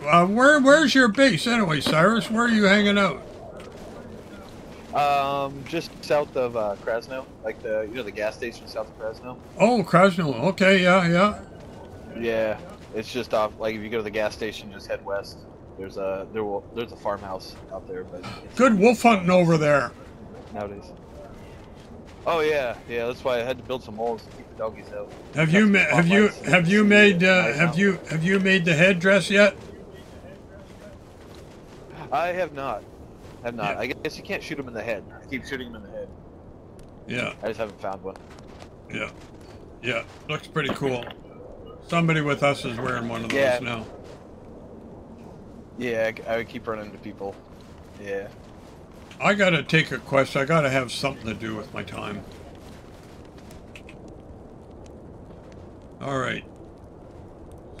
Where's your base anyway, Cyrus? Where are you hanging out? Just south of Krasno, like the gas station south of Krasno. Oh, Krasno. Okay, yeah, yeah. Yeah, it's just off. Like if you go to the gas station, just head west. There's a farmhouse out there. But good wolf hunting over there nowadays. Oh yeah, yeah. That's why I had to build some holes to keep the doggies out. Have you made the headdress yet? I have not. I have not. Yeah. I guess you can't shoot him in the head. I keep shooting him in the head. Yeah. I just haven't found one. Yeah. Yeah. Looks pretty cool. Somebody with us is wearing one of those now. Yeah, I keep running into people. Yeah. I gotta take a quest. I gotta have something to do with my time. Alright.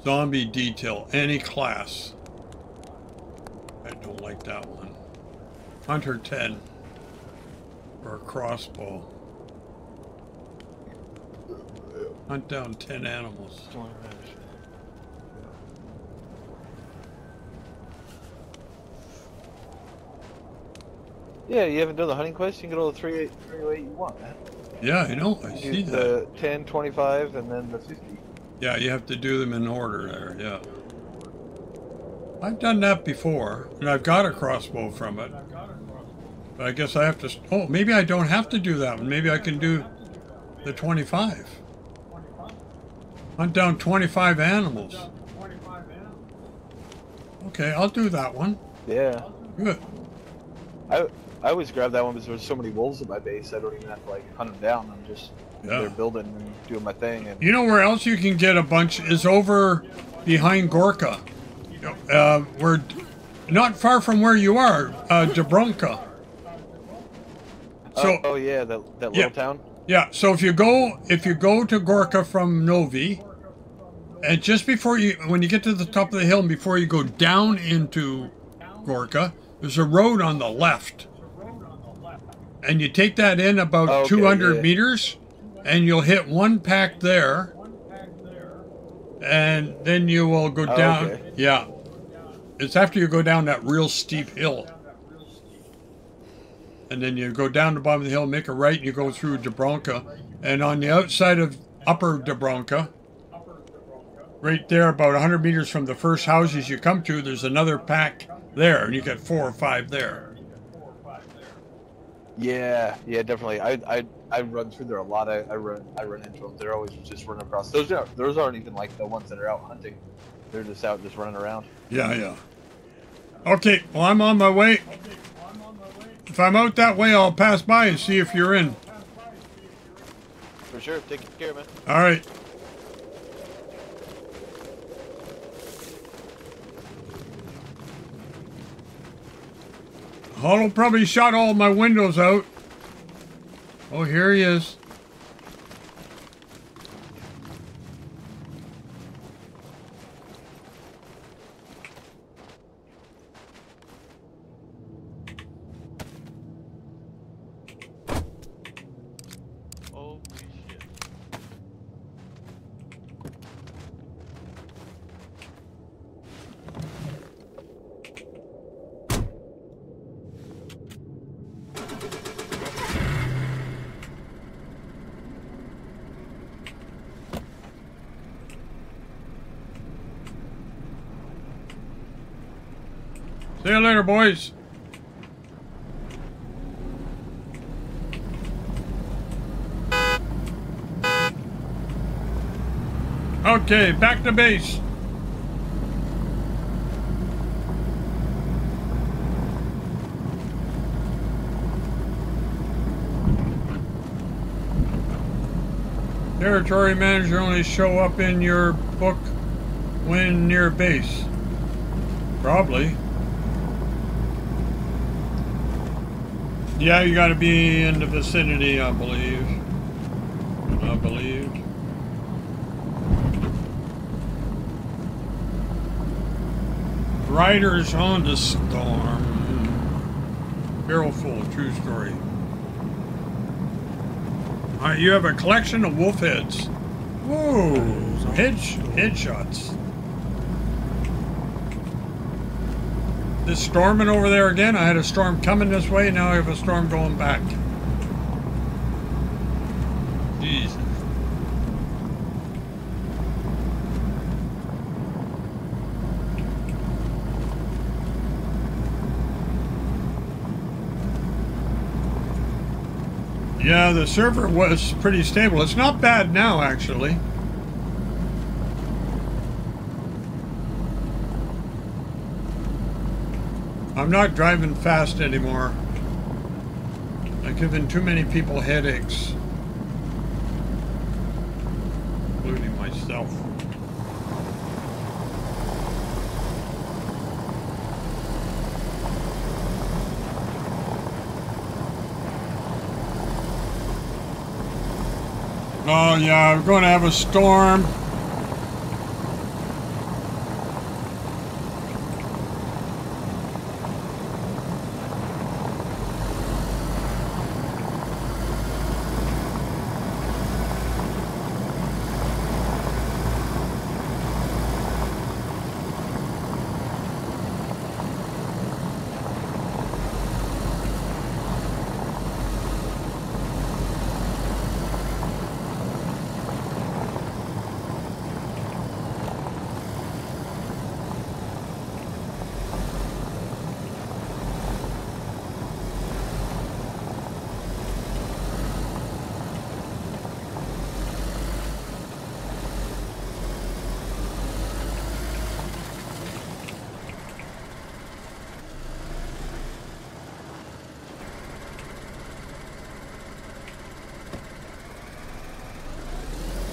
Zombie detail. Any class. I don't like that one. Hunter 10 for a crossbow. Hunt down 10 animals. Yeah, you haven't done the hunting quest, you can get all the 3 8 3 8 you want, man. Yeah, I know, I see that. The 10, 25, and then the 50. Yeah, you have to do them in order there, yeah. I've done that before, and I've got a crossbow from it. But I guess I have to... Oh, maybe I don't have to do that one. Maybe I can do the 25. Hunt down 25 animals. Okay, I'll do that one. Yeah. Good. I always grab that one because there's so many wolves at my base, I don't even have to like hunt them down. I'm just there building and doing my thing. And... You know where else you can get a bunch is over behind Gorka. We're not far from where you are, Dobronka. So, oh yeah, that little town. Yeah. So if you go to Gorka from Novi, and just before you, when you get to the top of the hill, and before you go down into Gorka, there's a road on the left, and you take that in about 200 meters, and you'll hit one pack there, and then you will go down. Okay. Yeah, it's after you go down that real steep hill. And then you go down the bottom of the hill, make a right, and you go through Dobronka. And on the outside of Upper Dobronka, right there, about 100 meters from the first houses you come to, there's another pack there, and you get 4 or 5 there. Yeah, yeah, definitely. I run through there a lot. I run into them. They're always just running across. Those aren't even like the ones that are out hunting. They're just out just running around. Yeah, yeah. Okay, well, I'm on my way. If I'm out that way, I'll pass by and see if you're in. For sure. Take care, man. All right. Hollow probably shot all my windows out. Oh, here he is. See you later, boys. Okay, back to base. Territory manager only show up in your book when near base. Probably. Yeah, you gotta be in the vicinity, I believe. Riders on the storm. Careful, true story. Alright, you have a collection of wolf heads. Whoa, headshots. It's storming over there again. I had a storm coming this way, now I have a storm going back. Jesus. Yeah, the server was pretty stable. It's not bad now, actually. I'm not driving fast anymore. I've given too many people headaches, including myself. Oh yeah, we're going to have a storm.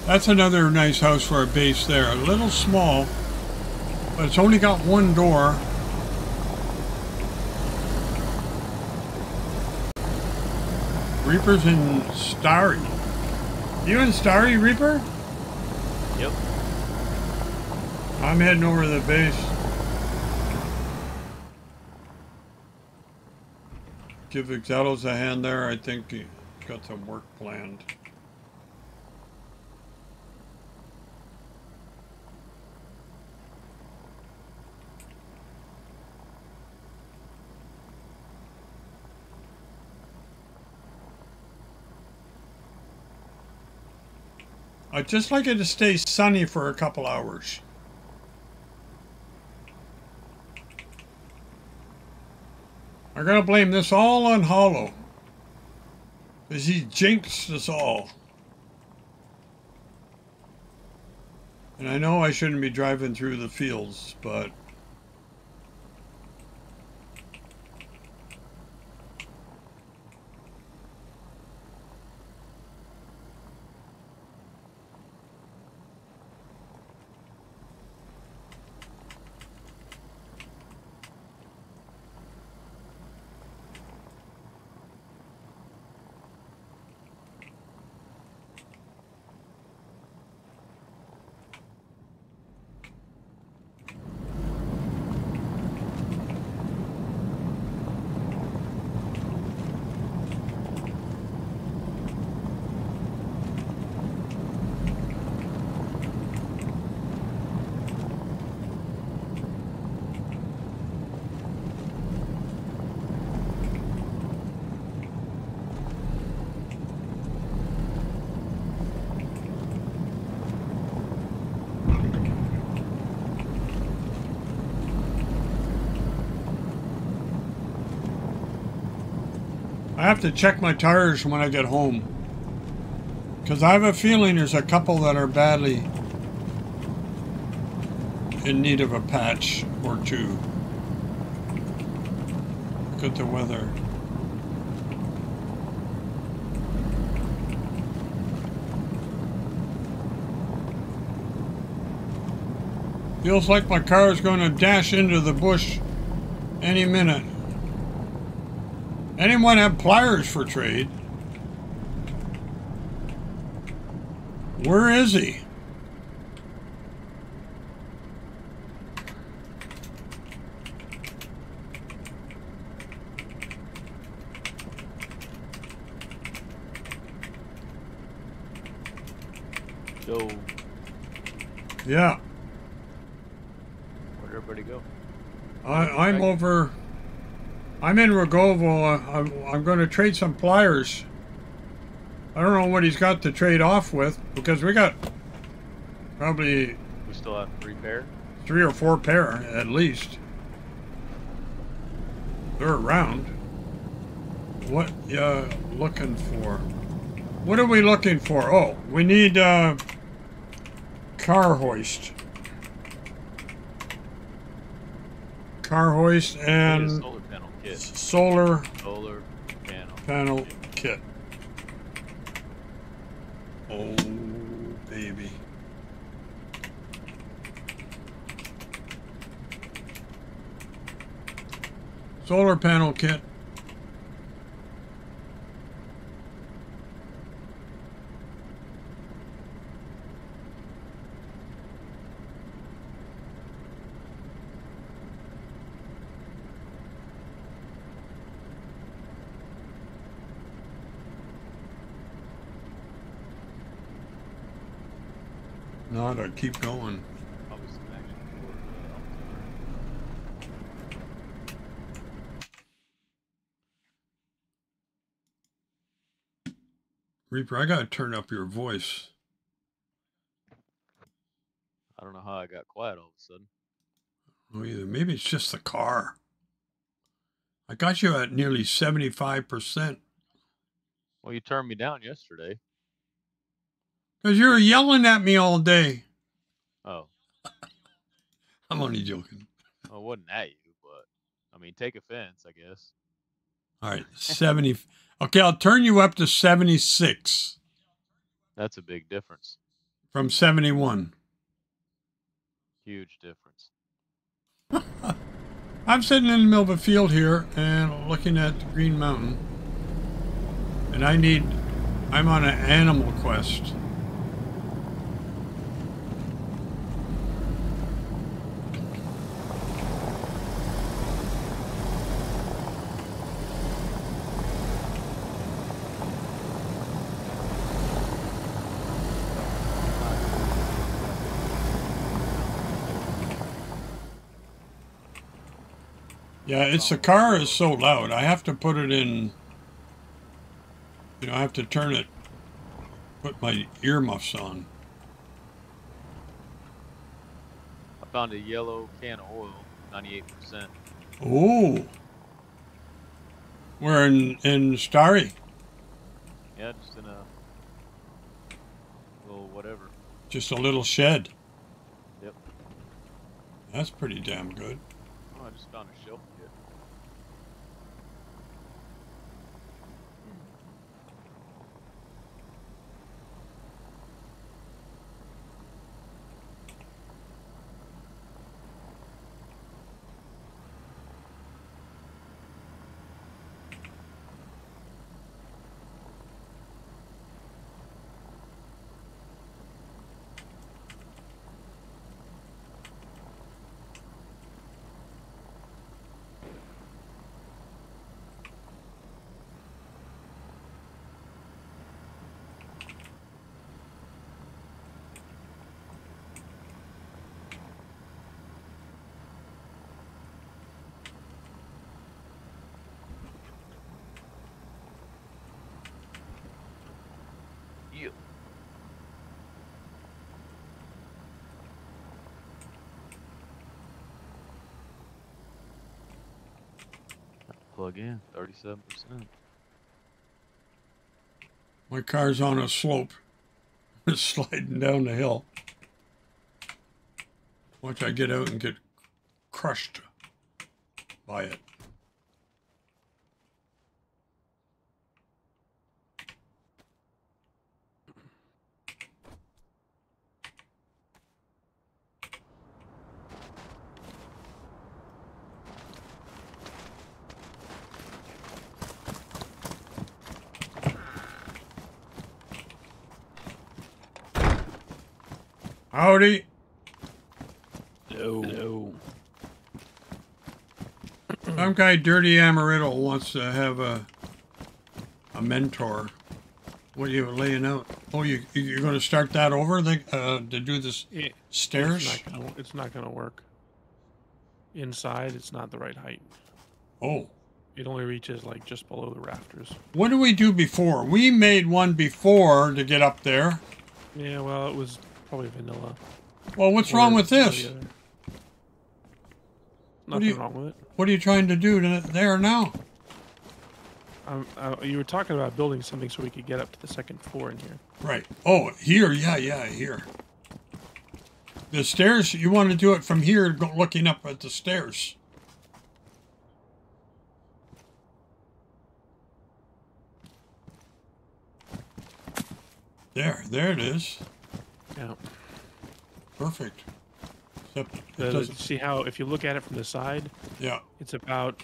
That's another nice house for a base there. A little small, but it's only got one door. Reaper's in Starry. You in Starry, Reaper? Yep. I'm heading over to the base. Give Exiles a hand there. I think he's got some work planned. I'd just like it to stay sunny for a couple hours. I'm gonna blame this all on Hollow, because he jinxed us all. And I know I shouldn't be driving through the fields, but I have to check my tires when I get home, because I have a feeling there's a couple that are badly in need of a patch or two. Look at the weather. Feels like my car is going to dash into the bush any minute. Anyone have pliers for trade? Where is he? Yo. Yeah. Where'd everybody go? I'm over... I'm in Rogovo. I'm going to trade some pliers. I don't know what he's got to trade off with, because we got probably... We still have 3 pair? 3 or 4 pair, at least. They're around. What you looking for? What are we looking for? Oh, we need car hoist. Car hoist and... Kit. Solar panel kit. Oh, baby. Solar panel kit. Not to keep going. Reaper, I gotta turn up your voice. I don't know how I got quiet all of a sudden. Oh, either. Maybe it's just the car. I got you at nearly 75%. Well, you turned me down yesterday. Because you were yelling at me all day. Oh. I'm only joking. Well, it wasn't at you, but, I mean, take offense, I guess. All right, 70. Okay, I'll turn you up to 76. That's a big difference. From 71. Huge difference. I'm sitting in the middle of a field here and looking at Green Mountain. And I'm on an animal quest. Yeah, it's the car is so loud. I have to put it in, you know, I have to turn it, put my earmuffs on. I found a yellow can of oil, 98%. Oh. We're in Starry. Yeah, just in a little whatever. Just a little shed. Yep. That's pretty damn good. Oh, I just found a shelf. Plug in, 37%. My car's on a slope. It's sliding down the hill. Watch I get out and get crushed by it. Howdy. No. Some guy, Dirty Amaretto, wants to have a mentor. What are you laying out? Oh, you're going to start that over to do this stairs? It's not going to work. Inside, it's not the right height. Oh. It only reaches like just below the rafters. What did we do before? We made one before to get up there. Yeah, well, it was... probably vanilla. Well, what's wrong with this? Nothing wrong with it. What are you trying to do there now? You were talking about building something so we could get up to the second floor in here. Right. Oh, here. Yeah, here. The stairs, you want to do it from here looking up at the stairs. There it is. Yeah. Perfect. Except see how, if you look at it from the side, yeah, it's about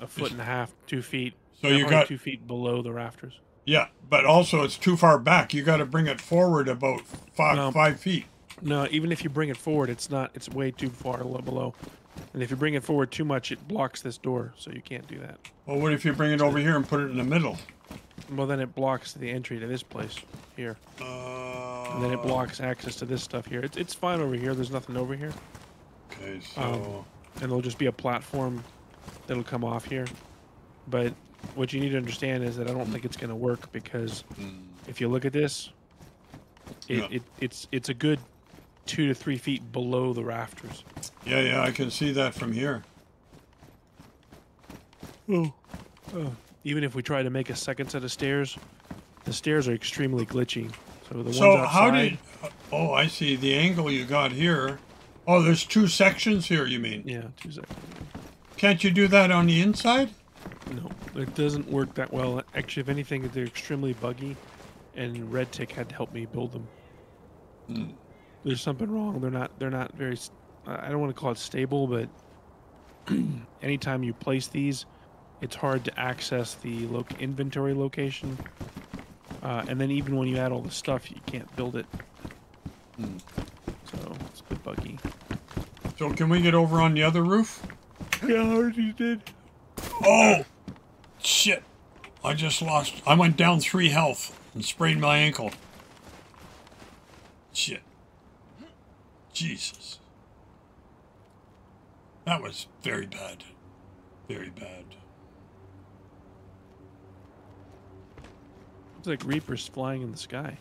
a foot and a half, 2 feet. So you got 2 feet below the rafters. Yeah, but also it's too far back. You got to bring it forward about 5 feet. No, even if you bring it forward, it's not. It's way too far below. And if you bring it forward too much, it blocks this door, so you can't do that. Well, what if you bring it over here and put it in the middle? Well, then it blocks the entry to this place here. And then it blocks access to this stuff here. It's fine over here. There's nothing over here. Okay, so... and there'll just be a platform that'll come off here. But what you need to understand is that I don't think it's going to work because if you look at this, it's a good 2 to 3 feet below the rafters. Yeah, I can see that from here. Oh. Even if we try to make a second set of stairs, the stairs are extremely glitchy. So the ones outside... how did... Oh, I see. The angle you got here... Oh, there's two sections here, you mean? Yeah, two sections. Can't you do that on the inside? No, it doesn't work that well. Actually, if anything, they're extremely buggy, and RedTic had to help me build them. there's something wrong. They're not very, I don't want to call it stable, but anytime you place these, it's hard to access the inventory location. And then even when you add all the stuff, you can't build it. So it's a bit buggy. So can we get over on the other roof? Yeah, I already did. Oh! Shit! I just lost... I went down 3 health and sprained my ankle. Shit. Jesus. That was very bad. Very bad. It's like Reaper's flying in the sky.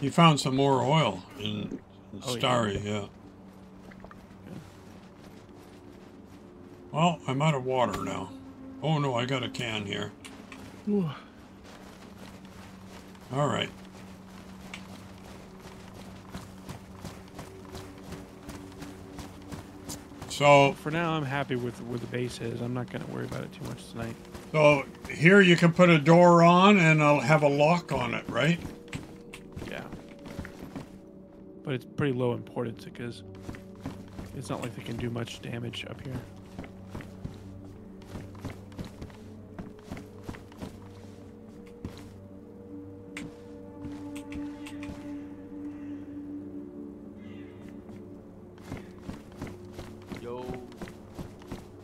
He found some more oil in Starry, yeah. Well, I'm out of water now. Oh no, I got a can here. Alright. So for now I'm happy with where the base is. I'm not gonna worry about it too much tonight. So here you can put a door on and I'll have a lock on it, right? Yeah. But it's pretty low importance because it's not like they can do much damage up here.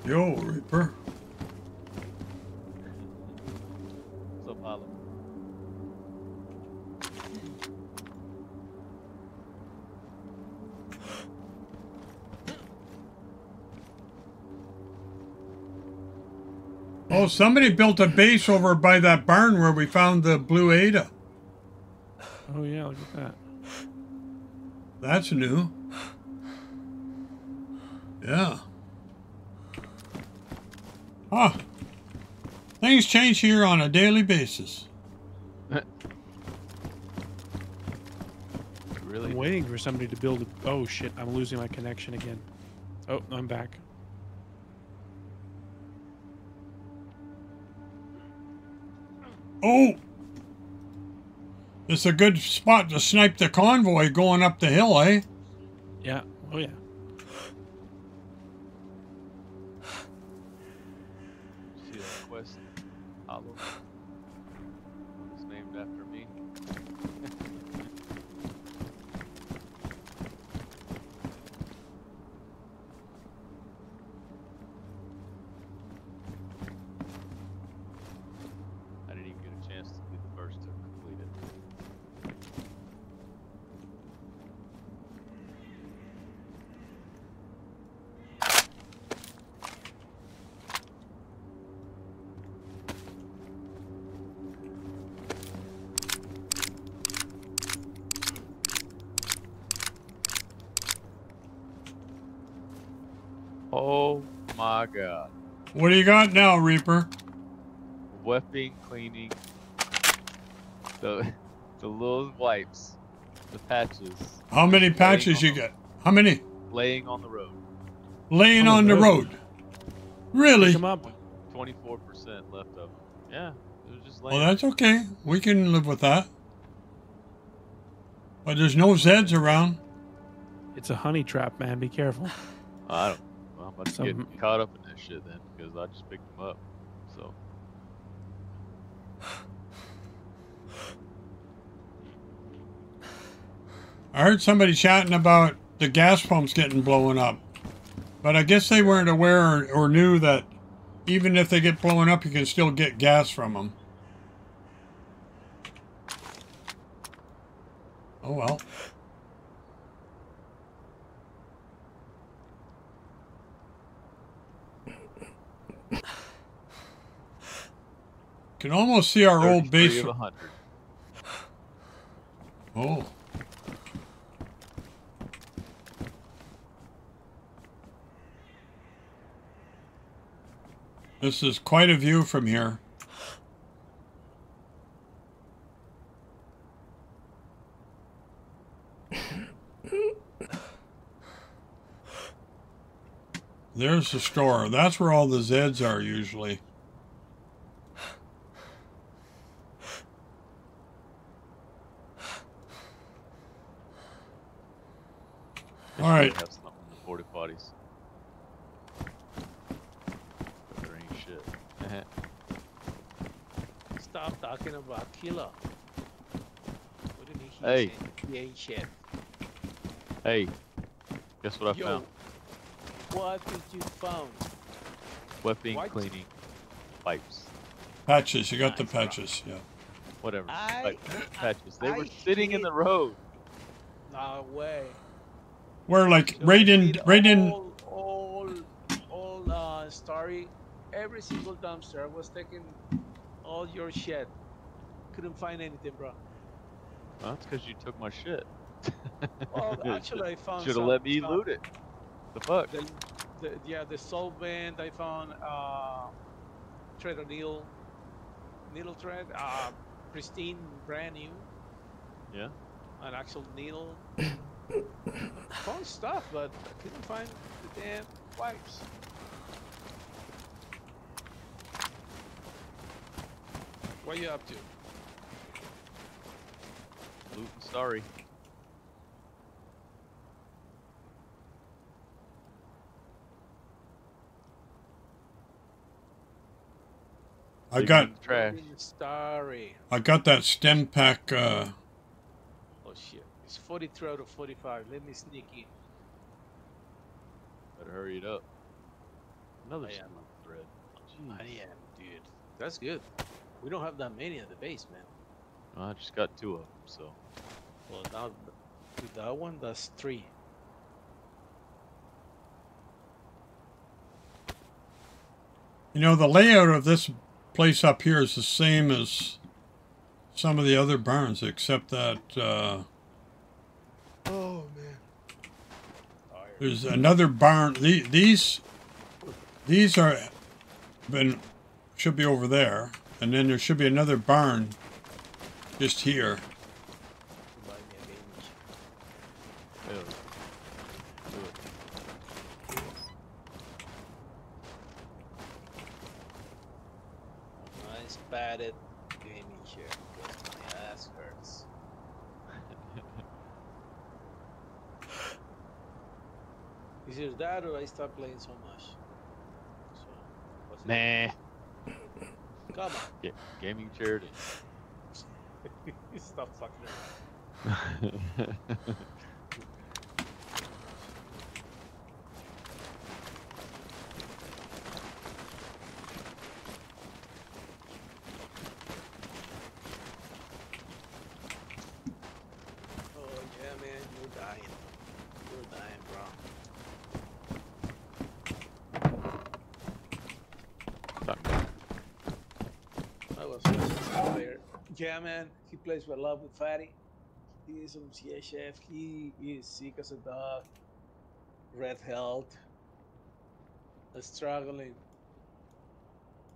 Yo, Reaper. What's up, Holloman? Oh, somebody built a base over by that barn where we found the blue Ada. Oh yeah, look at that. That's new. Yeah. Huh. Things change here on a daily basis. Really? I'm waiting for somebody to build a... Oh, shit. I'm losing my connection again. Oh, I'm back. Oh! It's a good spot to snipe the convoy going up the hill, eh? Yeah. Oh, yeah. God. What do you got now, Reaper? Weapon cleaning. The little wipes. The patches. How many patches you got? How many? Laying on the road. Laying on the road. Really? 24% left of them. Yeah. It was just laying. Well, that's okay. We can live with that. But there's no Zeds around. It's a honey trap, man. Be careful. I don't. I'm about to get caught up in that shit then, because I just picked them up, so. I heard somebody chatting about the gas pumps getting blown up, but I guess they weren't aware or knew that even if they get blown up, you can still get gas from them. Oh well. Can almost see our old base. Oh. This is quite a view from here. There's the store. That's where all the Zeds are usually. All right. Have something in the porta potties. There ain't shit. Stop talking about killer. Hey. He ain't shit. Hey. Guess what I found? What did you find? Weapon cleaning pipes. Patches. You got the patches. Yeah. Whatever. Patches. They were sitting in the road. No way. We're like right in. All Starry. Every single dumpster was taking all your shit. Couldn't find anything, bro. Well, that's because you took my shit. Well, actually, I found. Should have let me loot it. The fuck. The solvent. I found thread of needle thread. Pristine, brand new. Yeah. An actual needle. Found stuff, but I couldn't find the damn wipes. What are you up to? Loot and Starry. I got that stem pack. Oh shit! It's 43 out of 45. Let me sneak in. Better hurry it up. Another stem thread. Jeez. I am, dude. That's good. We don't have that many at the base, man. Well, I just got 2 of them, so. Well, now with that one, that's 3. You know, the layout of this place up here is the same as some of the other barns, except that oh man, there's another barn. These are should be over there, and then there should be another barn just here. Batted gaming chair because my ass hurts. Is it that or I stopped playing so much? So, nah. Come on. Yeah, gaming chair. Stop fucking around. Yeah, man, he plays with love with Fatty. He is on CHF. He is sick as a dog. Red health. Struggling.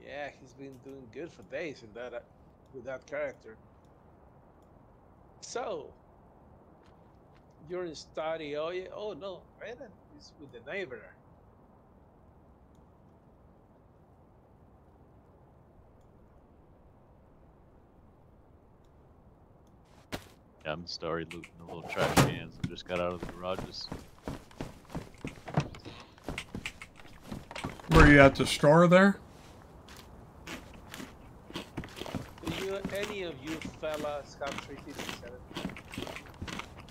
Yeah, he's been doing good for days in that with that character. So, you're in study. Oh yeah. Oh no, Redden is with the neighbor. Yeah, I'm Starry looting the little trash cans. I just got out of the garages. Were you at the store there? Do you, any of you fellas have 357?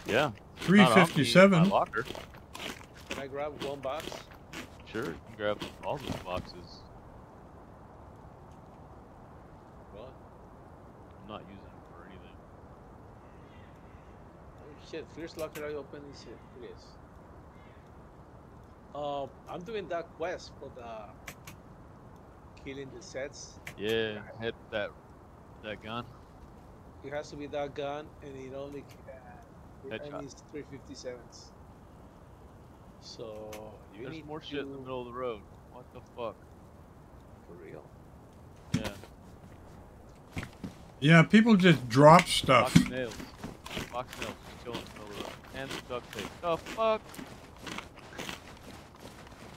Yeah. 357? My locker. Can I grab one box? Sure, you can grab all those boxes. What? I'm not using. Shit, first locker I open is it, please. I'm doing that quest for the killing the sets. Yeah, hit that gun. It has to be that gun, and it only needs 357s. So you there's more shit in the middle of the road. What the fuck? For real? Yeah. Yeah, people just drop stuff. Box nails. Box nails. And the duct tape. The fuck?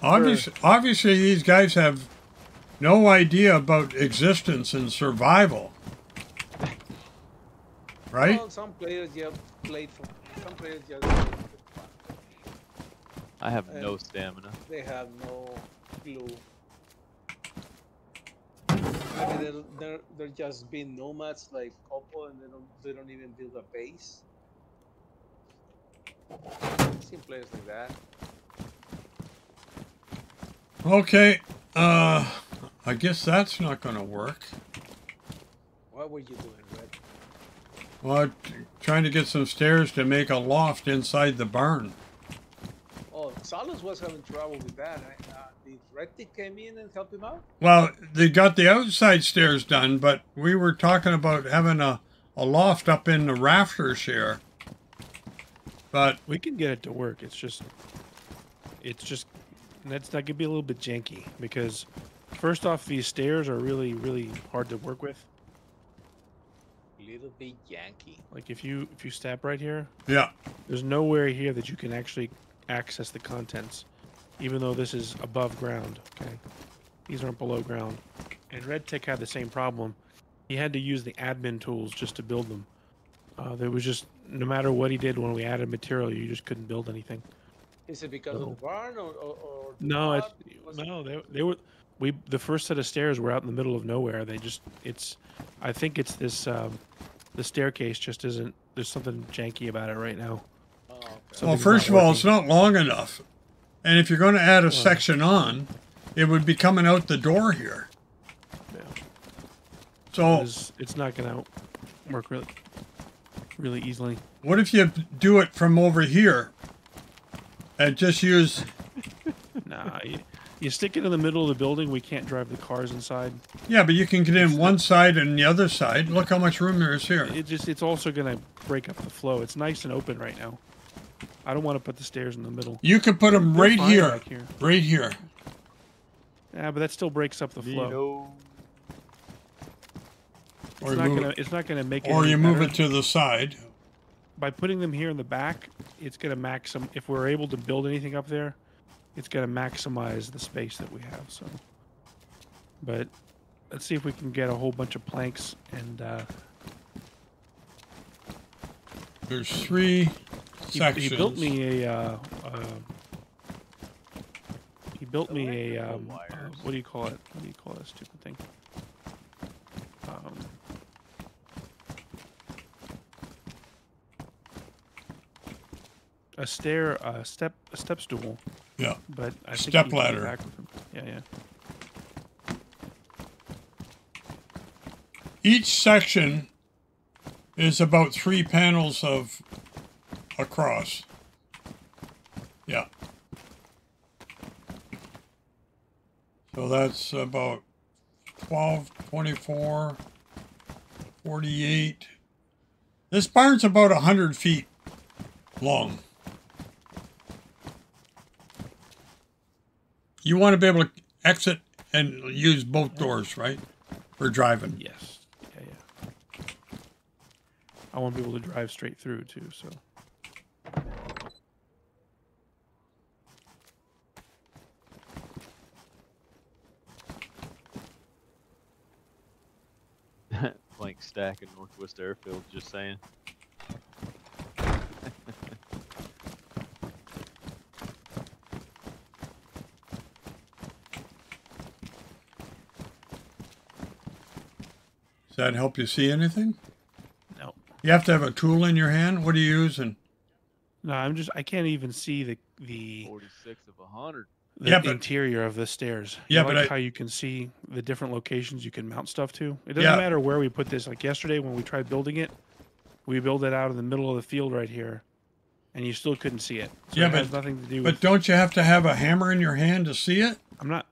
Obviously, these guys have no idea about existence and survival, right? Well, some players just played for fun. I have no stamina. They have no clue. I mean, they're just being nomads like Kopo, and they don't even build a base. I've seen players like that. Okay, I guess that's not gonna work. What were you doing, Red? Well, I'm trying to get some stairs to make a loft inside the barn. Oh, Salas was having trouble with that. Did RedTic came in and help him out? Well, they got the outside stairs done, but we were talking about having a loft up in the rafters here. But we can get it to work. It's just that's that could be a little bit janky because first off, these stairs are really, really hard to work with. Little bit janky. Like if you step right here, yeah, there's nowhere here that you can actually access the contents, even though this is above ground. Okay, these aren't below ground. And RedTic had the same problem. He had to use the admin tools just to build them. There was just no matter what he did when we added material, you just couldn't build anything. Is it because of the barn or the no? The first set of stairs were out in the middle of nowhere. I think it's this. The staircase just isn't. There's something janky about it right now. Oh, okay. Well, first of all, it's not long enough, and if you're going to add a section on, it would be coming out the door here. Yeah. So it's not going to work really easily. What if you do it from over here? And just use. Nah, you stick it in the middle of the building. We can't drive the cars inside. Yeah, but you can get in one side and the other side. Look how much room there is here. It's also going to break up the flow. It's nice and open right now. I don't want to put the stairs in the middle. You could put them right here, right here. Yeah, but that still breaks up the flow. It's not going to make it. Or you move it to the side. By putting them here in the back, it's going to maximize. If we're able to build anything up there, it's going to maximize the space that we have. So, but let's see if we can get a whole bunch of planks and. There's three sections. He built me a what do you call it? What do you call that stupid thing? A step stool. Yeah. But I think step ladder. Back with him. Yeah. Each section is about 3 panels of across. Yeah. So that's about 12, 24, 48. This barn's about 100 feet long. You want to be able to exit and use both doors, right? For driving. Yes. Yeah. I want to be able to drive straight through too, so. Blank stack in Northwest Airfield, just saying. Does that help you see anything? No. You have to have a tool in your hand? What are you using? No, I can't even see the 46 of 100. The interior of the stairs. Yeah, how you can see the different locations you can mount stuff to. It doesn't matter where we put this. Like yesterday when we tried building it, we built it out in the middle of the field right here, and you still couldn't see it. So yeah, it has nothing to do with. But don't you have to have a hammer in your hand to see it? No.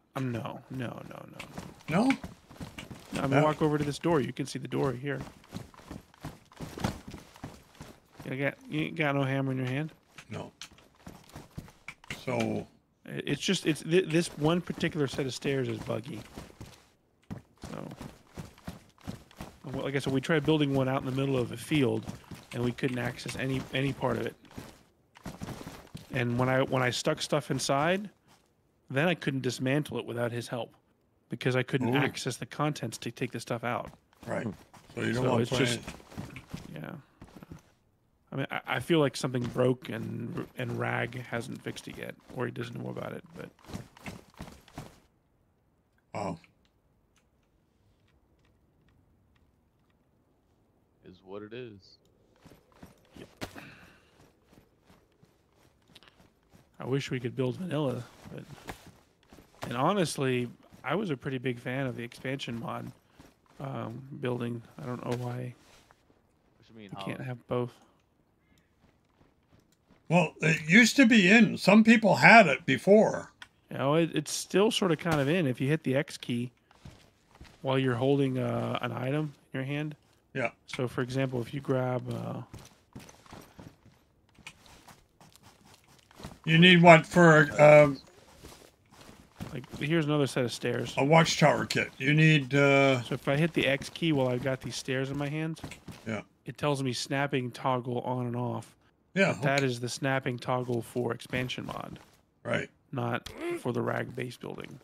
I'm going to walk over to this door. You can see the door here. You ain't got no hammer in your hand? No. So. This one particular set of stairs is buggy. So. Well, like I said, we tried building one out in the middle of a field, and we couldn't access any part of it. And when I stuck stuff inside, then I couldn't dismantle it without his help. Because I couldn't access the contents to take the stuff out. Right. So you don't want to play it. Yeah. I mean, I feel like something broke and Rag hasn't fixed it yet, or he doesn't know about it, but... Oh. Is what it is. Yep. I wish we could build vanilla, but... And honestly, I was a pretty big fan of the expansion mod building. I don't know why you can't have both. Well, it used to be in. Some people had it before. You know, it's still sort of kind of in. If you hit the X key while you're holding an item in your hand. Yeah. So, for example, if you grab... you need one for... like, here's another set of stairs. A watchtower kit. You need... So if I hit the X key while I've got these stairs in my hands, yeah, it tells me snapping toggle on and off. Yeah. Okay. That is the snapping toggle for expansion mod. Right. Not for the Rag base building.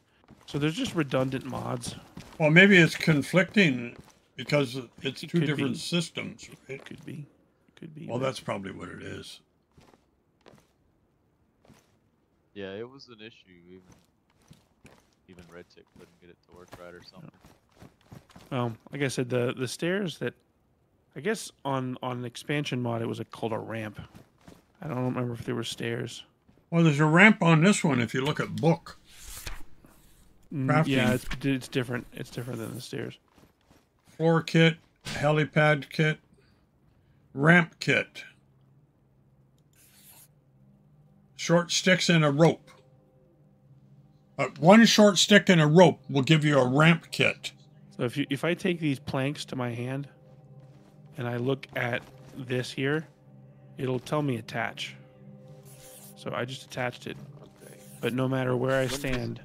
So there's just redundant mods. Well, maybe it's conflicting because it's two different systems. Right? It could be. It could be. Well, that's probably what it is. Yeah, it was an issue even. Even RedTic couldn't get it to work right or something. No. Like I said, the stairs that... I guess on an expansion mod, it was called a ramp. I don't remember if there were stairs. Well, there's a ramp on this one if you look at book. Crafting. Yeah, it's different. It's different than the stairs. Floor kit, helipad kit, ramp kit. Short sticks and a rope. One short stick and a rope will give you a ramp kit. So if I take these planks to my hand and I look at this here, it'll tell me attach. So I just attached it. Okay. But no matter where I stand,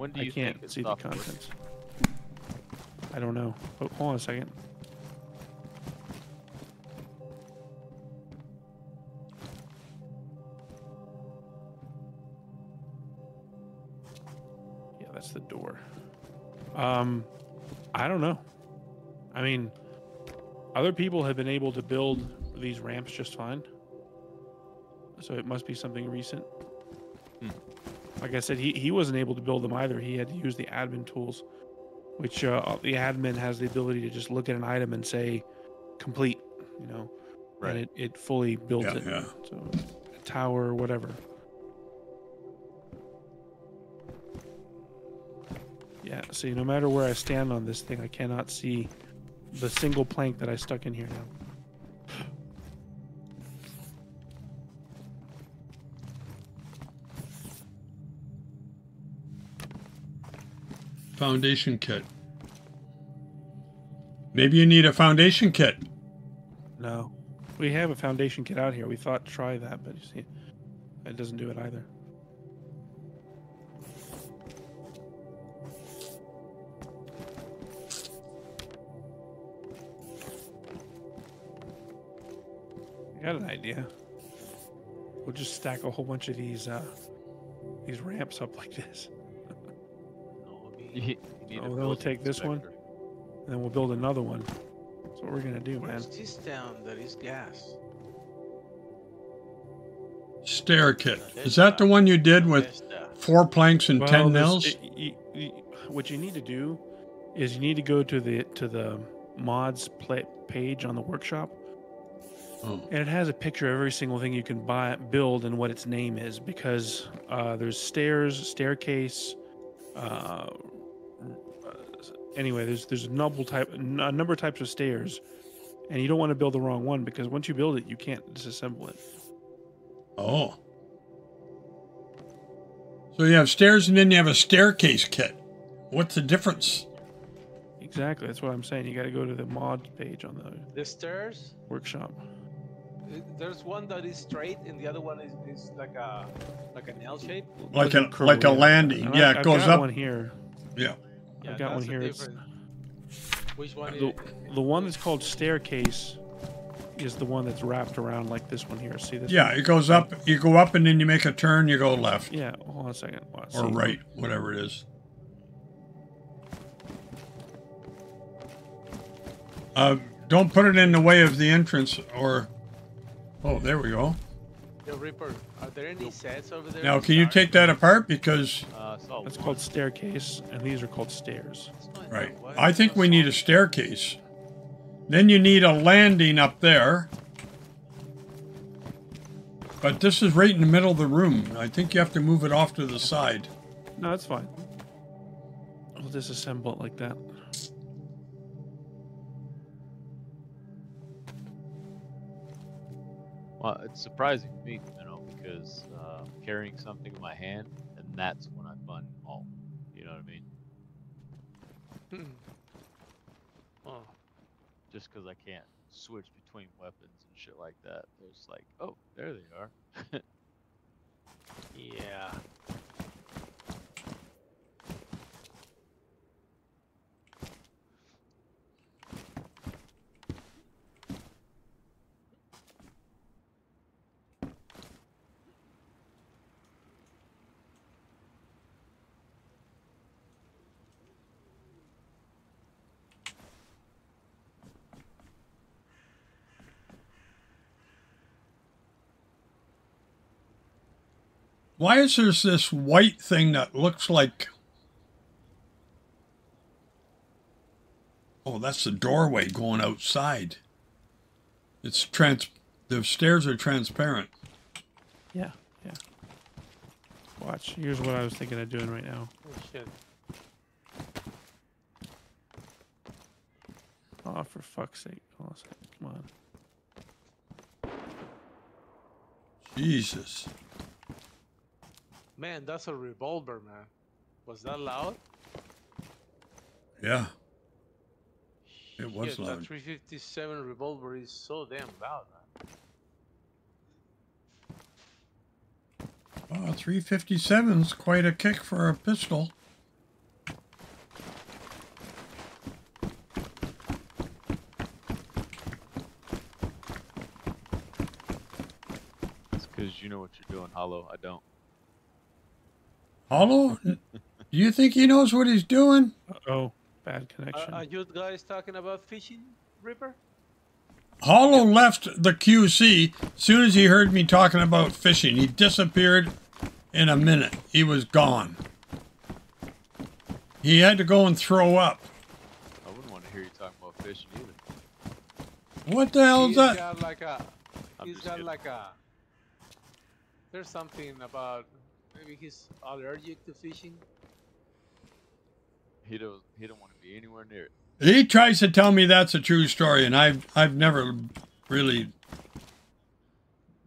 I can't see the contents. I don't know. Oh, hold on a second. That's the door. I don't know. I mean, other people have been able to build these ramps just fine. So it must be something recent. Hmm. Like I said, he wasn't able to build them either. He had to use the admin tools, which the admin has the ability to just look at an item and say, complete, you know, right. And it fully builds it. Yeah. So a tower or whatever. Yeah, see, no matter where I stand on this thing, I cannot see the single plank that I stuck in here now. Foundation kit. Maybe you need a foundation kit. No. We have a foundation kit out here. We thought try that, but you see, it doesn't do it either. Got an idea. We'll just stack a whole bunch of these ramps up like this. Then we'll take this one, and then we'll build another one. That's what we're gonna do, man. Where's this town? There is gas. Stair kit. Is that the one you did with 4 planks and 10 nails? What you need to do is you need to go to the mods page on the workshop. Oh. And it has a picture of every single thing you can build and what its name is, because there's stairs, staircase. Anyway, there's a number of types of stairs, and you don't want to build the wrong one, because once you build it, you can't disassemble it. Oh. So you have stairs and then you have a staircase kit. What's the difference? Exactly, that's what I'm saying. You got to go to the mod page on the stairs workshop. There's one that is straight, and the other one is like an L shape, like a landing. And yeah, it goes up. One here. Yeah. I've got one here. Which one? The one that's called staircase is the one that's wrapped around like this one here. See this? Yeah, one? It goes up. You go up, and then you make a turn. You go left. Yeah. Hold on a second. Or right, whatever it is. Don't put it in the way of the entrance, or Oh, there we go. Yo, Reaper, are there any sets over there? Now, can you take that apart? Because that's called staircase, and these are called stairs. Right. I think we need a staircase. Then you need a landing up there. But this is right in the middle of the room. I think you have to move it off to the side. No, that's fine. I'll disassemble it like that. Well, it's surprising to me, you know, because I'm carrying something in my hand, and that's when I find all. You know what I mean? Oh. Just because I can't switch between weapons and shit like that. There's like, oh, there they are. Yeah. Why is there this white thing that looks like... Oh, that's the doorway going outside. It's the stairs are transparent. Yeah, yeah. Watch, here's what I was thinking of doing right now. Oh, shit. Oh, for fuck's sake. Hold on a second. Come on. Jesus. Man, that's a revolver, man. Was that loud? Yeah. It was loud. That 357 revolver is so damn loud, man. Wow, 357's quite a kick for a pistol. It's because you know what you're doing, Hollow. I don't. Hollow? Do you think he knows what he's doing? Uh-oh. Bad connection. Are you guys talking about fishing, Reaper? Hollow left the QC as soon as he heard me talking about fishing. He disappeared in a minute. He was gone. He had to go and throw up. I wouldn't want to hear you talking about fishing either. What the hell is that? He's got like a... There's something about... Maybe he's allergic to fishing. He don't want to be anywhere near it. He tries to tell me that's a true story, and I've never really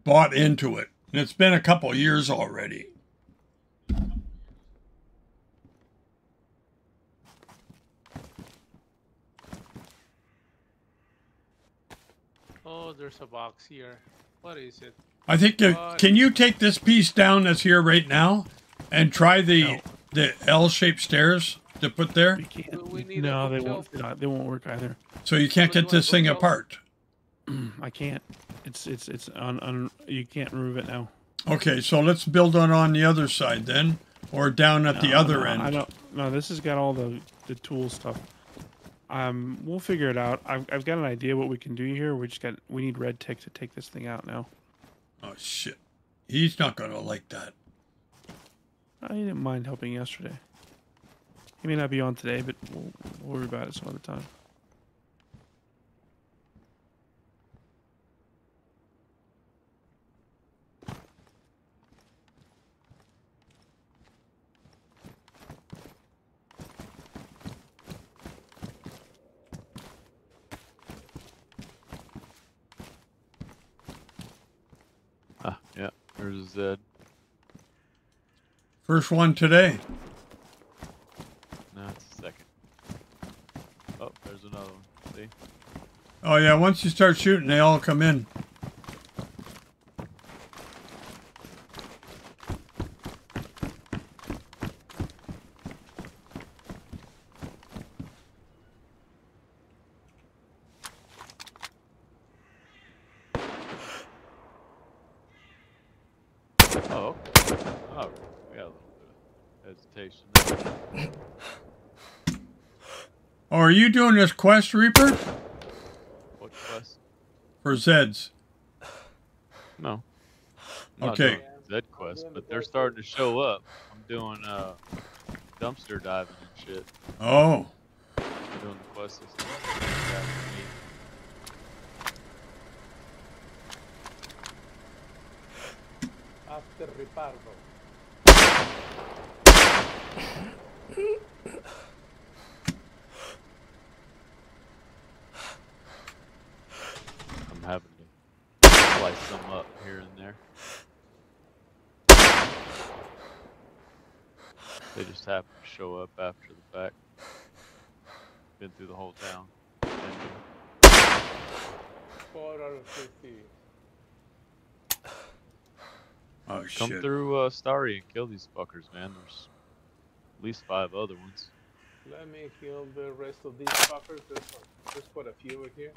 bought into it. And it's been a couple years already. Oh, there's a box here. What is it? I think, can you take this piece down that's here right now and try the L-shaped stairs to put there? We can't. No, they won't. Not, they won't work either. So you can't get this thing apart? I can't. It's on, you can't remove it now. Okay, so let's build it on the other side then, or down at the other end. No, this has got all the tool stuff. We'll figure it out. I've got an idea what we can do here. We need RedTic to take this thing out now. Oh, shit. He's not going to like that. I didn't mind helping yesterday. He may not be on today, but we'll worry about it some other time. Yeah, there's Zed. First one today. No, it's the second. Oh, there's another one. See? Oh, yeah, once you start shooting, they all come in. Are you doing this quest, Reaper? What quest? For Zeds. No. I'm okay. That quest, but they're starting to show up. I'm doing dumpster diving and shit. Oh. I'm doing the quests. After Ripardo. I'm having to slice some up here and there. They just happen to show up after the fact. Been through the whole town. 450. Oh, shit. Come through Starry and kill these fuckers, man. There's at least 5 other ones. Let me kill the rest of these fuckers. There's quite a few in here.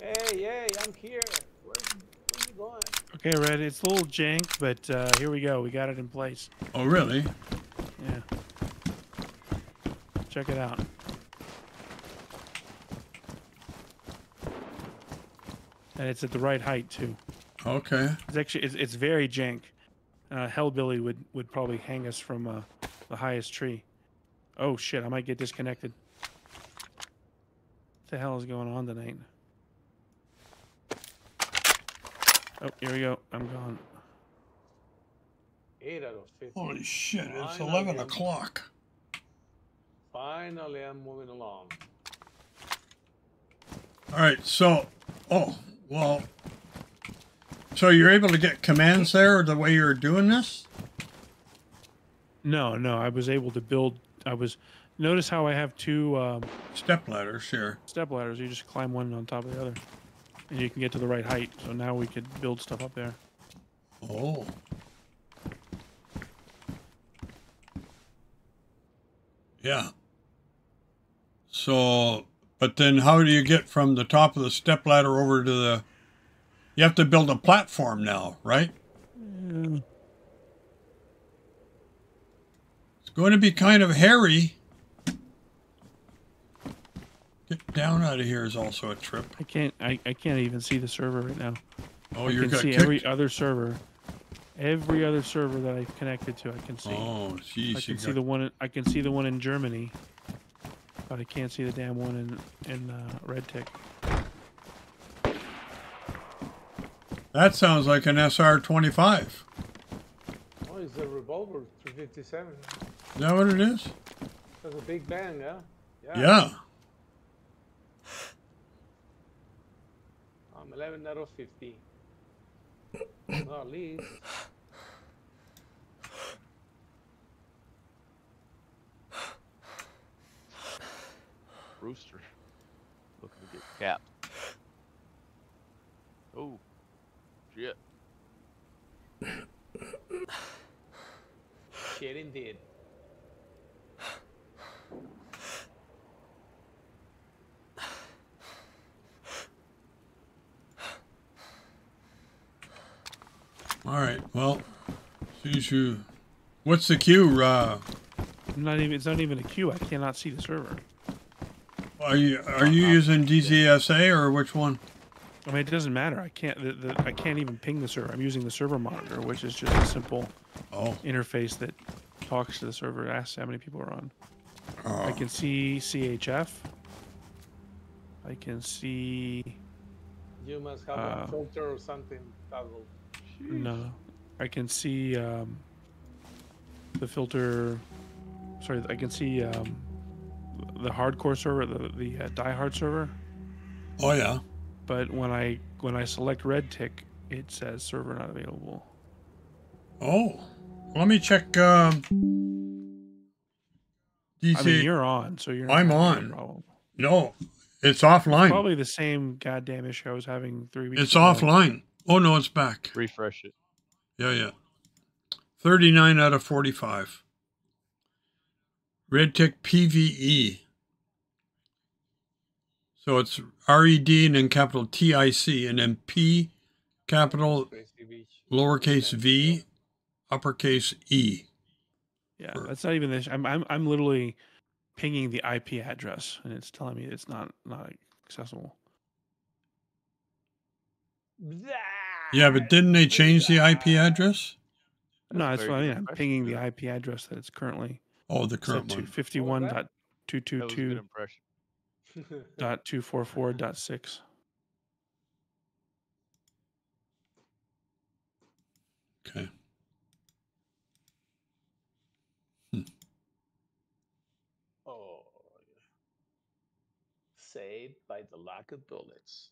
Hey, hey, I'm here. Where you going? Okay, Red, it's a little jank, but here we go. We got it in place. Oh, really? Yeah. Check it out. And it's at the right height, too. Okay. It's actually, it's very jank. Hellbilly would probably hang us from the highest tree. Oh, shit, I might get disconnected. What the hell is going on tonight? Oh, here we go. I'm gone. 8 out of 50. Holy shit! It's 11 o'clock. Finally, I'm moving along. All right. So, oh well. So you're able to get commands there the way you're doing this? No, no. I was able to build. I was. Notice how I have 2 step ladders here. Step ladders. You just climb one on top of the other. And you can get to the right height, so now we could build stuff up there. Oh. Yeah. So, but then how do you get from the top of the step ladder over to the... You have to build a platform now, right? Yeah. It's going to be kind of hairy. Get down out of here is also a trip. I can't. I can't even see the server right now. Oh, you're gonna see kicked. Every other server that I've connected to, I can see. Oh, jeez. I can see the one. I can see the one in Germany, but I can't see the damn one in RedTic. That sounds like an SR-25. Oh, it's a revolver 357. Is that what it is? That's a big bang, huh? Yeah. Yeah. 11 out of 50. At least. Rooster. Looking to get capped. Oh. Shit. Shit indeed. All right. Well, since you, what's the queue? It's not even a queue. I cannot see the server. Are you using DZSA or which one? I mean, it doesn't matter. I can't. I can't even ping the server. I'm using the server monitor, which is just a simple interface that talks to the server, asks how many people are on. I can see CHF. I can see. You must have a filter or something. Toggled. No, I can see the filter. Sorry, I can see the hardcore server, the diehard server. Oh yeah. But when I select red tick, it says server not available. Oh, let me check. I mean, you're on, so you're. Not I'm on. Problem. No, it's offline. It's probably the same goddamn issue I was having 3 weeks. It's ago. Offline. Oh, no, it's back. Refresh it. Yeah, yeah. 39 out of 45. RedTic PVE. So it's R-E-D and then capital T-I-C and then P, capital lowercase v, uppercase E. Yeah, that's not even this. I'm literally pinging the IP address, and it's telling me it's not accessible. Yeah, but didn't they change the IP address? No, that's what I mean. I'm pinging the IP address that it's currently. Oh, the current one. 251.222.244.6. Okay. Oh, saved by the lack of bullets.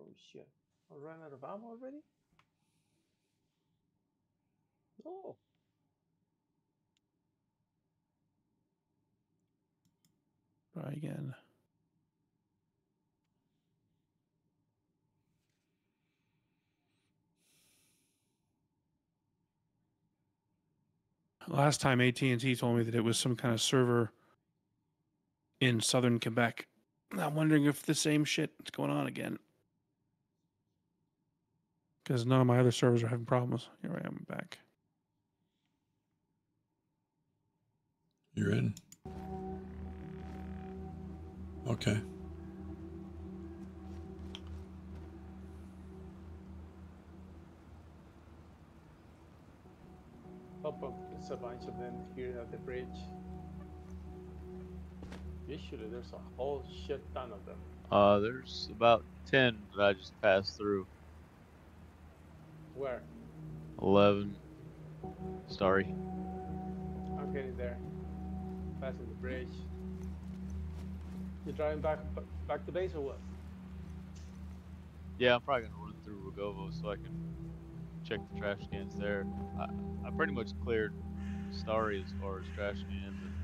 Oh shit! I ran out of ammo already. Oh. Try again. Last time AT&T told me that it was some kind of server in southern Quebec. I'm wondering if the same shit is going on again. Because none of my other servers are having problems. Here I am back. You're in. Okay. It's a bunch of them here at the bridge. Usually there's a whole shit ton of them. There's about 10 that I just passed through. Where? 11. Sorry. I'm getting there. Passing the bridge. You driving back to base or what? Yeah, I'm probably gonna run through Rogovo so I can check the trash cans there. I pretty much cleared Starry as far as trash cans and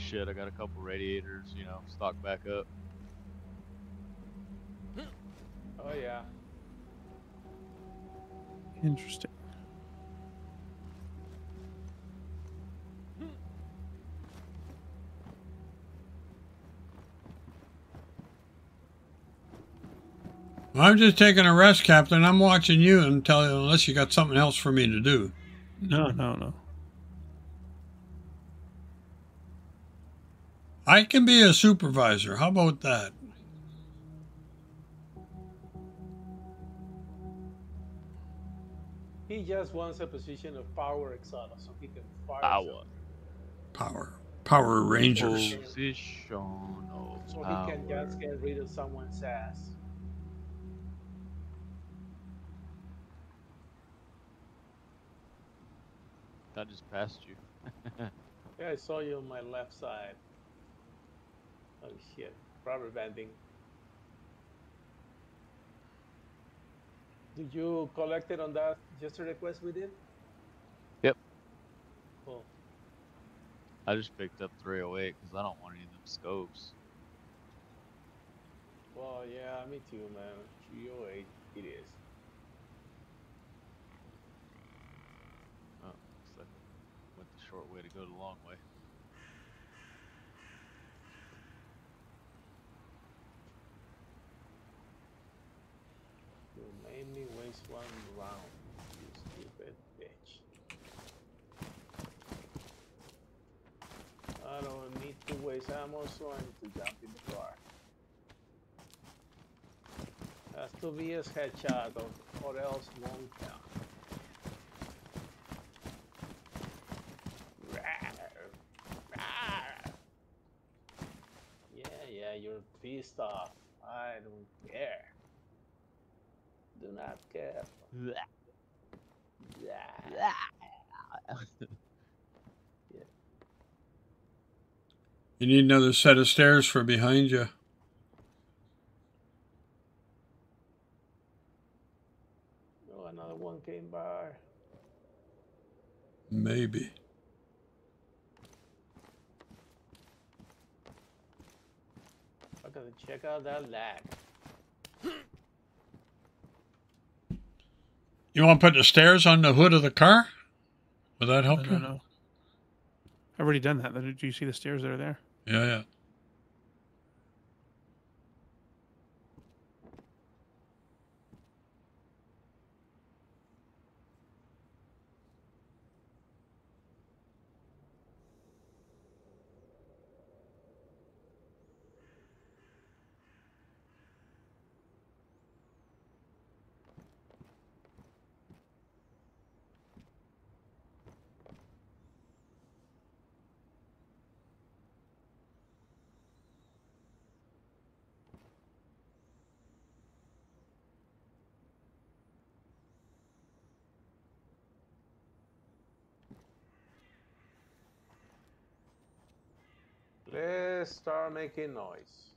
shit. I got a couple radiators, you know, stocked back up. Oh yeah. Interesting. I'm just taking a rest, Captain. I'm watching you and telling you unless you got something else for me to do. No. I can be a supervisor. How about that? He just wants a position of power exile so he can fire. Power Rangers. Position of so he can just get rid of someone's ass. I just passed you. Yeah, I saw you on my left side. Oh shit, rubber banding. Did you collect it on that gesture request we did? Yep. Cool. I just picked up 308 because I don't want any of them scopes. Well, yeah, me too, man. 308, it is. Short way to go the long way. You made me waste one round, you stupid bitch. I don't need to waste ammo, so I need to jump in the car. Has to be a headshot or else won't count. You're pissed off. I don't care. Do not care. Yeah. You need another set of stairs for behind you. Oh, another one came by. Maybe. Check out that lag. You want to put the stairs on the hood of the car? Would that help you? No. I've already done that. Do you see the stairs that are there? Yeah. start making noise.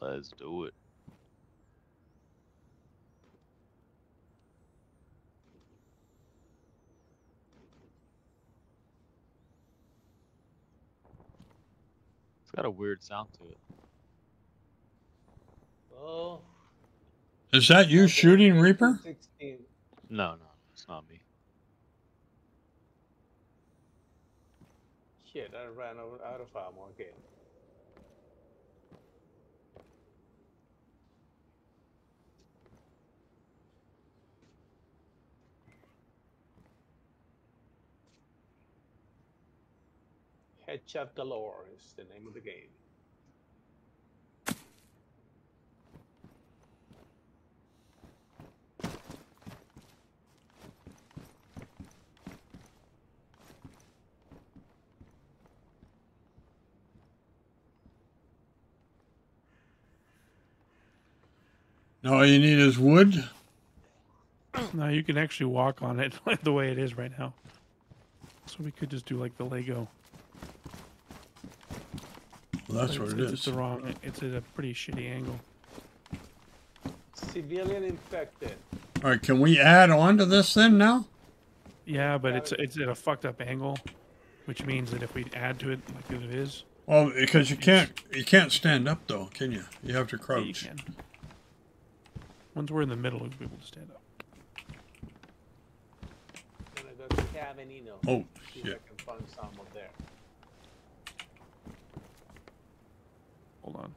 Let's do it. It's got a weird sound to it. Oh. Is that you shooting Reaper? 16. No, no, it's not me. Shit, I ran out of ammo again. Headshot galore is the name of the game. Now all you need is wood? No, you can actually walk on it the way it is right now. So we could just do like the Lego. Well, that's what it is. It's the wrong. It's at a pretty shitty angle. Civilian infected. All right, can we add on to this then now? Yeah, but it's at a fucked up angle, which means that if we add to it like it is. Well, because you can't stand up though, can you? You have to crouch. Yeah, you can. Once we're in the middle, we'll be able to stand up. I'm gonna go to Cabanino. Oh, shit. See if I can find some up there. Hold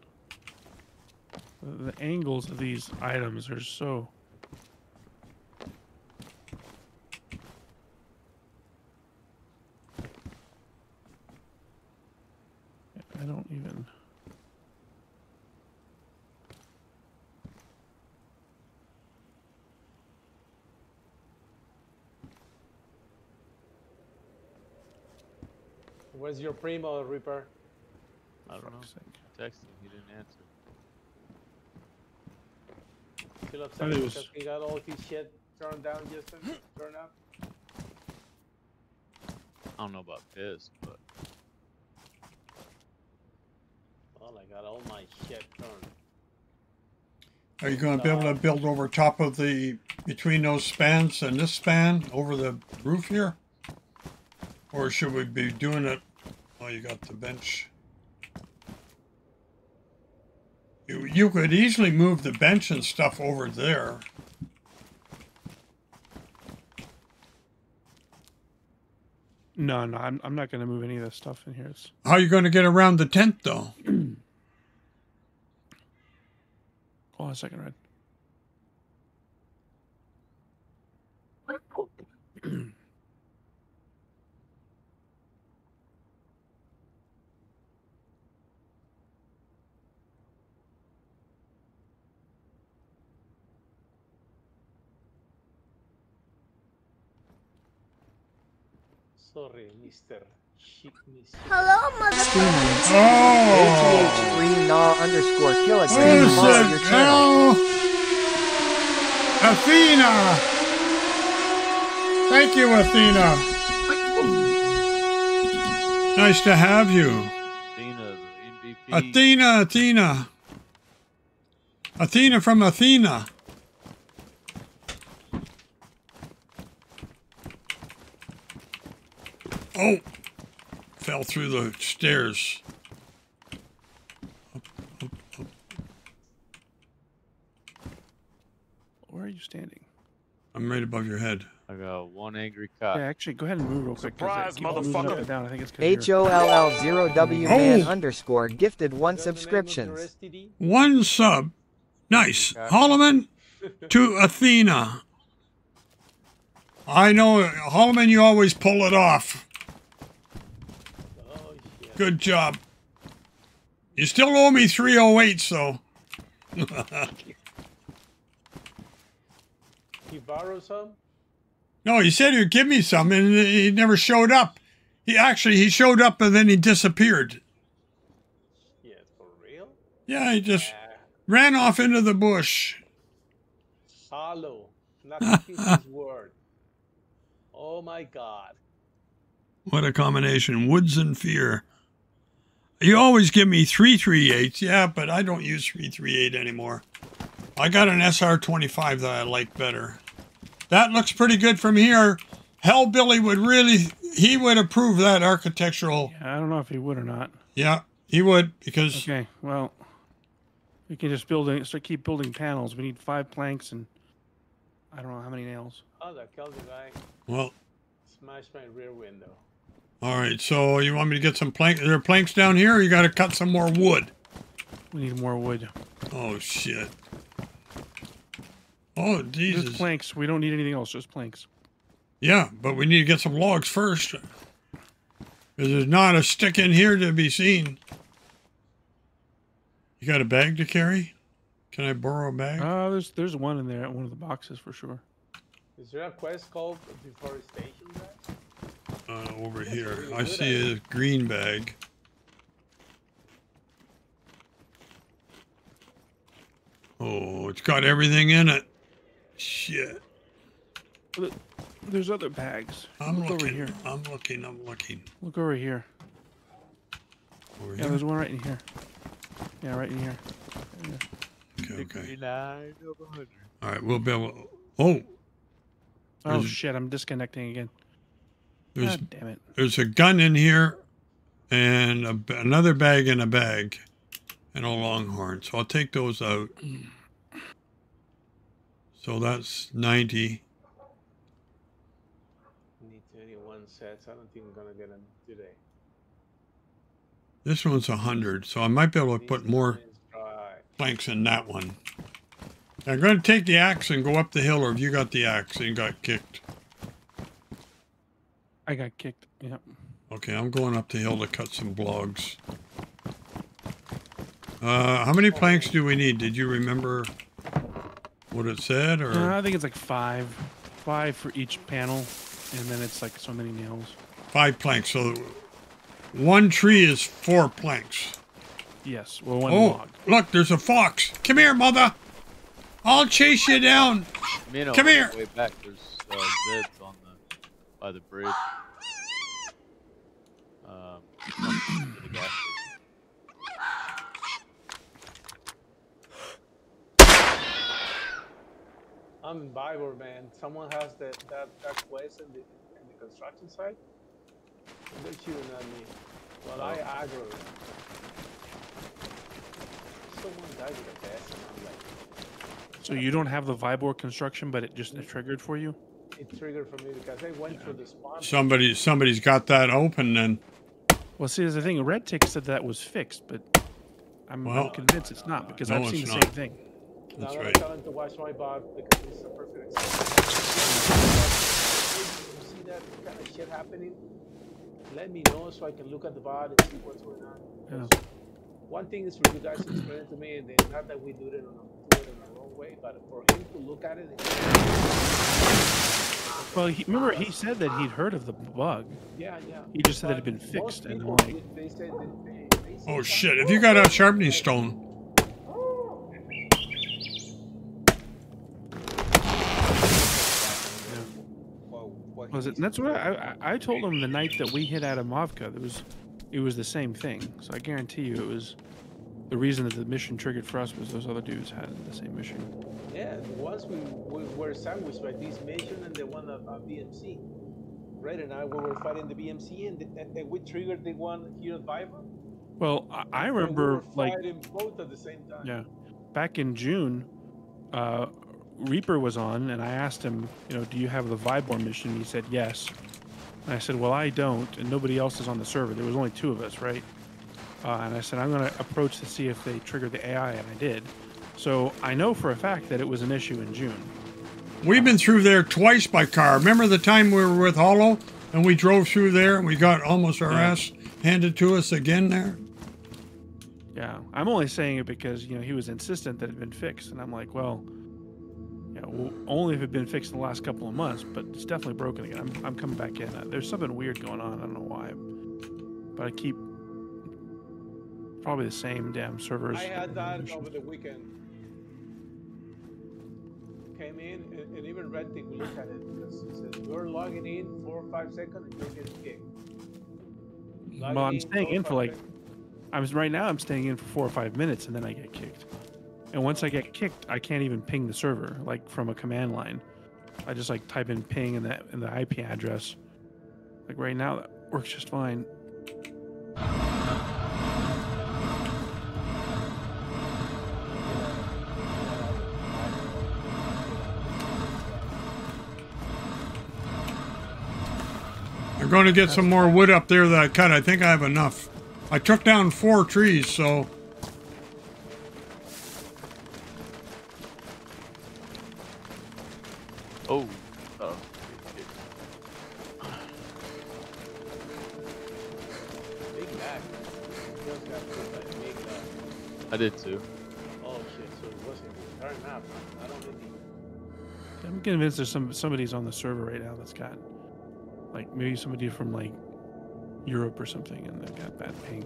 on. The angles of these items are so... I don't even... Where's your primo, Reaper? I don't know. Texting, he didn't answer. Still upset because he got all his shit turned down just to turn up? I don't know about pissed, but... Well, I got all my shit turned. Are you going to be able to build over top of the... between those spans and this span over the roof here? Or should we be doing it? Oh, you got the bench. You could easily move the bench and stuff over there. No, no, I'm not going to move any of this stuff in here. It's... How are you going to get around the tent, though? Hold on a second, Red. Sorry, Mr. Hello, motherfucker. Oh! HH3Naw_Killer. Who's your channel? Athena! Thank you, Athena. Nice to have you. Athena, the MVP. Athena, Athena. Athena from Athena. Oh, fell through the stairs. Up. Where are you standing? I'm right above your head. I got one angry cop. Yeah, actually, go ahead and move real quick. Surprise, motherfucker! Down. I think it's HOLL0WMan_gifted one subscription. One sub. Nice. Holloman to Athena. I know, Holloman, you always pull it off. Good job. You still owe me 308, so. He borrowed some? No, he said he'd give me some, and he never showed up. He showed up, and then he disappeared. Yeah, for real? Yeah, he just ran off into the bush. Hollow. Not a huge word. Oh, my God. What a combination. Woods and fear. You always give me 338s. Yeah, but I don't use 338 anymore. I got an SR-25 that I like better. That looks pretty good from here. Hell, Billy would really... He would approve that architectural... Yeah, I don't know if he would or not. Yeah, he would, because... Okay, well... We can just build... So keep building panels. We need 5 planks and... I don't know how many nails. Oh, that killed the guy. Well... Smashed my rear window. All right, so you want me to get some planks? Are there planks down here, or you got to cut some more wood? We need more wood. Oh, shit. Oh, Jesus. Just planks. We don't need anything else, just planks. Yeah, but we need to get some logs first. Because there's not a stick in here to be seen. You got a bag to carry? Can I borrow a bag? There's one in there at one of the boxes for sure. Is there a quest called Deforestation Bag? Over that's here. Really I see a green bag. Oh, it's got everything in it. Shit. Look, there's other bags. I'm looking. Look over here. Over here? There's one right in here. Yeah, right in here. Yeah. Okay. All right, we'll be able to... Oh! Oh, shit, I'm disconnecting again. God damn it. There's a gun in here and another bag in a bag and a longhorn. So I'll take those out. So that's 90. I need 31 sets. I don't think I'm going to get them today. This one's 100, so I might be able to put more planks in that one. I'm going to take the axe and go up the hill, or have you got the axe and got kicked? I got kicked, yeah. Okay, I'm going up the hill to cut some logs. How many planks do we need? Did you remember what it said? Or I think it's like 5. 5 for each panel, and then it's like so many nails. 5 planks, so one tree is 4 planks. Yes, well, one log. Look, there's a fox. Come here, mother. I'll chase you down. Come here. Way back, there's Zeds on the by the bridge. The gas station. I'm in Vibor, man. Someone has that quest in the construction site. They're shooting at me. Well, I aggro. Someone died with a gas, and I'm like. So you don't have the Vibor construction, but it just triggered for you? It triggered for me because I went through the spawn. Somebody's got that open then. Well, see, there's the thing. RedTic said that was fixed, but I'm not convinced it's not because I've seen the same thing. That's right. I'm telling to watch my bot because it's a perfect example. You see that kind of shit happening? Let me know so I can look at the bot and see what's going on. Yeah. One thing is for you guys to explain it to me, and then not that we do it on our own way, but for him to look at it. Well, remember he said that he'd heard of the bug. Yeah, yeah. He just said it had been fixed and like. Oh shit! If you got a sharpening stone. Yeah. Was it? That's what I told him the night that we hit Adamovka. There was. It was the same thing, so I guarantee you it was the reason that the mission triggered for us was those other dudes had the same mission. Yeah, once we were sandwiched by this mission and the one of BMC. Red and I were fighting the BMC and we triggered the one here at Vibor. Well, I remember we fighting both at the same time. Yeah, back in June, Reaper was on and I asked him, you know, do you have the Vibor mission? And he said yes. And I said, well, I don't, and nobody else is on the server. There was only 2 of us, right? And I said, I'm going to approach to see if they triggered the AI, and I did. So I know for a fact that it was an issue in June. We've been through there twice by car. Remember the time we were with Hollow, and we drove through there, and we got almost our ass handed to us again there? Yeah, I'm only saying it because, you know, he was insistent that it had been fixed, and I'm like, well... Well, only if it'd been fixed in the last couple of months, but it's definitely broken again. I'm coming back in. There's something weird going on. I don't know why, but I keep probably the same damn servers. I had that over the weekend. Came in and even RedTic looked at it because it says you're logging in 4 or 5 seconds and you're getting kicked. Well, I'm staying in for like, right now I'm staying in for 4 or 5 minutes and then I get kicked. And once I get kicked, I can't even ping the server, like from a command line. I just like type in ping and the IP address. Like right now, that works just fine. I'm going to get some more wood up there that I cut. I think I have enough. I took down 4 trees, so... Oh. Uh-oh. Big Mac. I did too. Oh shit, so it wasn't turn map. I don't think he... I'm convinced there's somebody's on the server right now that's got like maybe somebody from like Europe or something and they've got bad ping.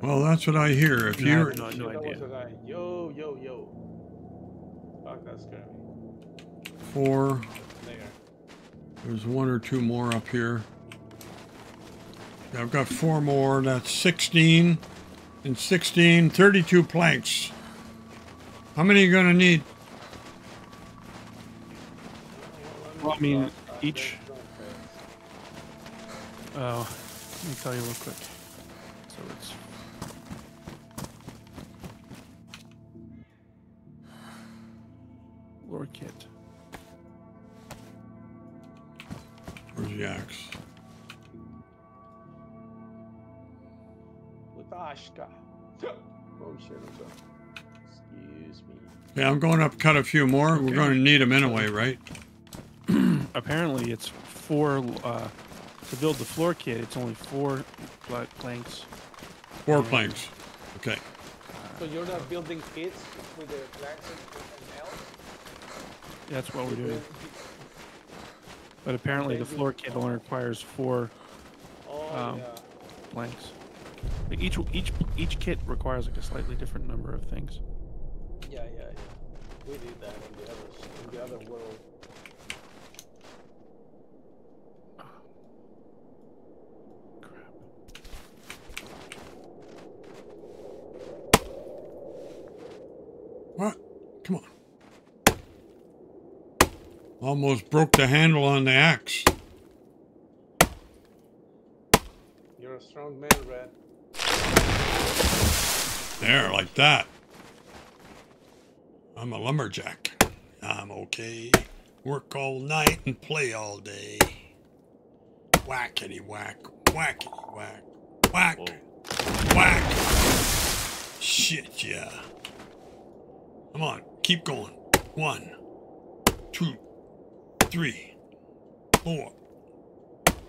Well, that's what I hear. If you're no idea. Yo. Fuck, that's scary. 4. There's 1 or 2 more up here. Yeah, I've got 4 more. That's 16 and 16, 32 planks. How many are you going to need? Well, I mean, each. Oh, let me tell you real quick. So it's. Lore kit. Where's the axe? Latashka. Oh shit, I'm sorry. Excuse me. Yeah, I'm going up, cut a few more. Okay. We're going to need them anyway, right? Apparently, it's 4. To build the floor kit, it's only 4 planks. 4 planks. Okay. So you're not building kits with the planks and nails? That's what we're doing. But apparently the floor kit only requires 4 planks. Like each kit requires like a slightly different number of things. Yeah. We did that in the other world. What? Come on. Almost broke the handle on the axe. You're a strong man, Red. There, like that. I'm a lumberjack. I'm okay. Work all night and play all day. Whackety whack, whackety whack, whack, whoa. Whack. Shit, yeah. Come on, keep going. 1, 2. 3, 4,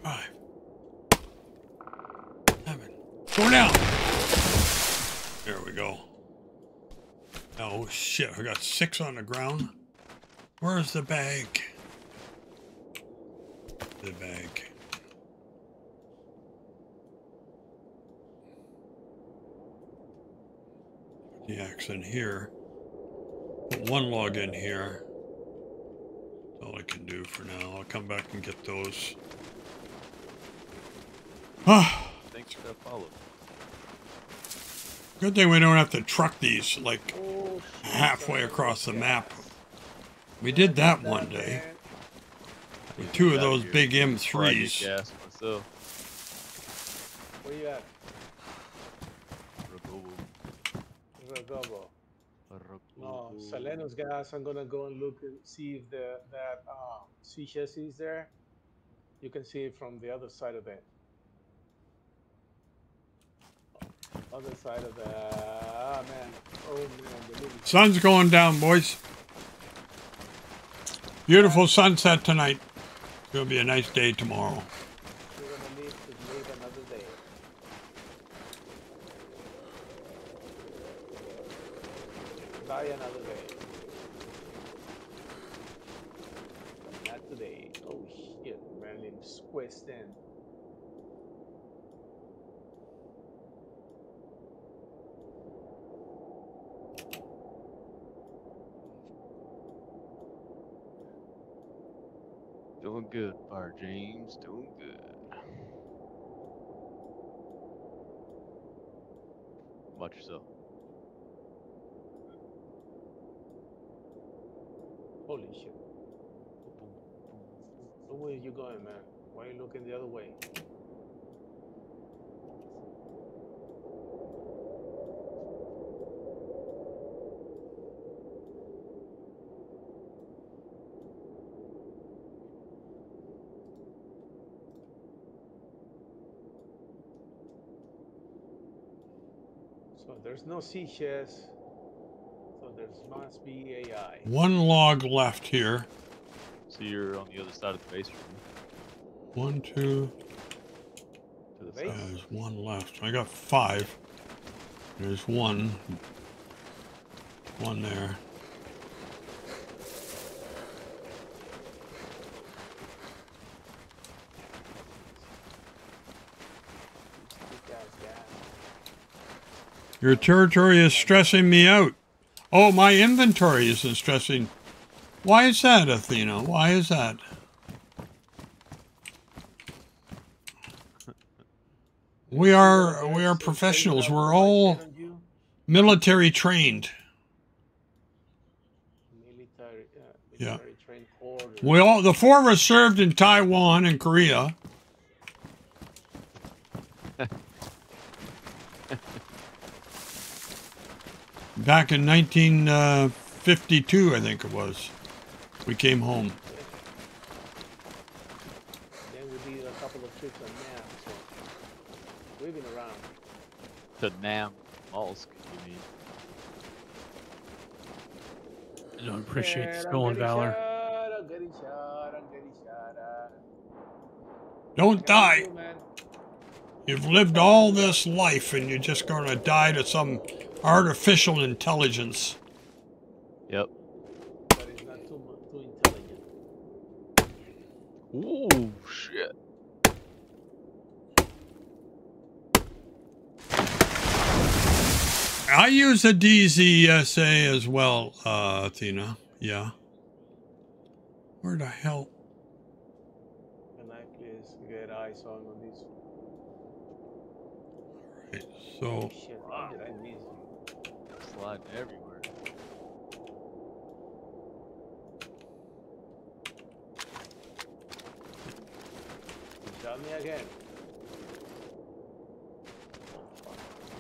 5, 7. Go down. There we go. Oh shit, I got 6 on the ground. Where's the bag? The bag. Put the axe in here. Put 1 log in here. All I can do for now. I'll come back and get those. Thanks for that follow. Good thing we don't have to truck these like halfway across the map. We did that one day. With 2 of those big M3s. Where you at? Rogovo. No, Salerno's gas. I'm gonna go and look and see if that sea chassis is there. You can see it from the other side of it. Other side of the man. Oh man, the movie. Sun's going down, boys. Beautiful sunset tonight. It's gonna be a nice day tomorrow. We're gonna need to live another day. Die another day. But not today. Oh shit, Merlin's quest in. Doing good, Bar James. Doing good. much so. Holy shit. Look where you going, man. Why are you looking the other way? So there's no sea chest. So there must be AI. One log left here. So you're on the other side of the base. One, two. To the base? There's one left. I got five. There's one. One there. Your territory is stressing me out. Oh, my inventory isn't stressing. Why is that, Athena? Why is that? We are professionals. We're all military trained. Yeah. We all, the four of us served in Taiwan and Korea. Back in 1952, I think it was, we came home. Then we did a couple of trips on Nam, so we've been around. To Namalsk, you mean? I don't appreciate the skill and valor. Don't die! You've lived all this life and you're just going to die to some artificial intelligence. Yep. But it's not too intelligent. Ooh, shit. I use a DZSA as well, Athena. Yeah. Where the hell? Can I please get eyes on these? Alright, so. Shit, wow. Did I miss? Slide everywhere. You shot me again.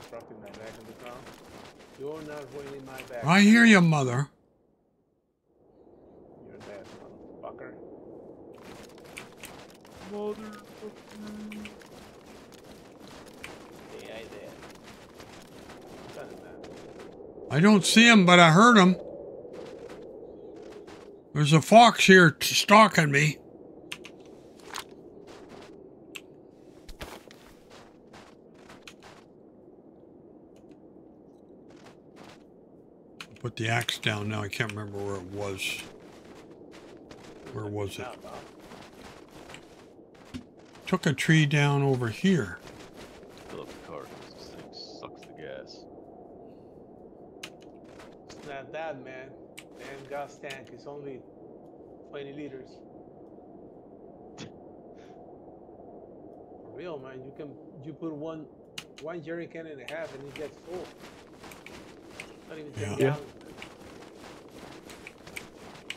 Dropping my back in the ground. You're not winning my back. I hear you, mother. You're dead, motherfucker. Motherfucker. Yeah, I did. I don't see him, but I heard him. There's a fox here stalking me. Put the axe down now. I can't remember where it was. Where was it? Took a tree down over here. Not that, man. Damn gas tank is only 20 liters. For real, man. You put one jerry can and a half and it gets full. Not even 10 gallons.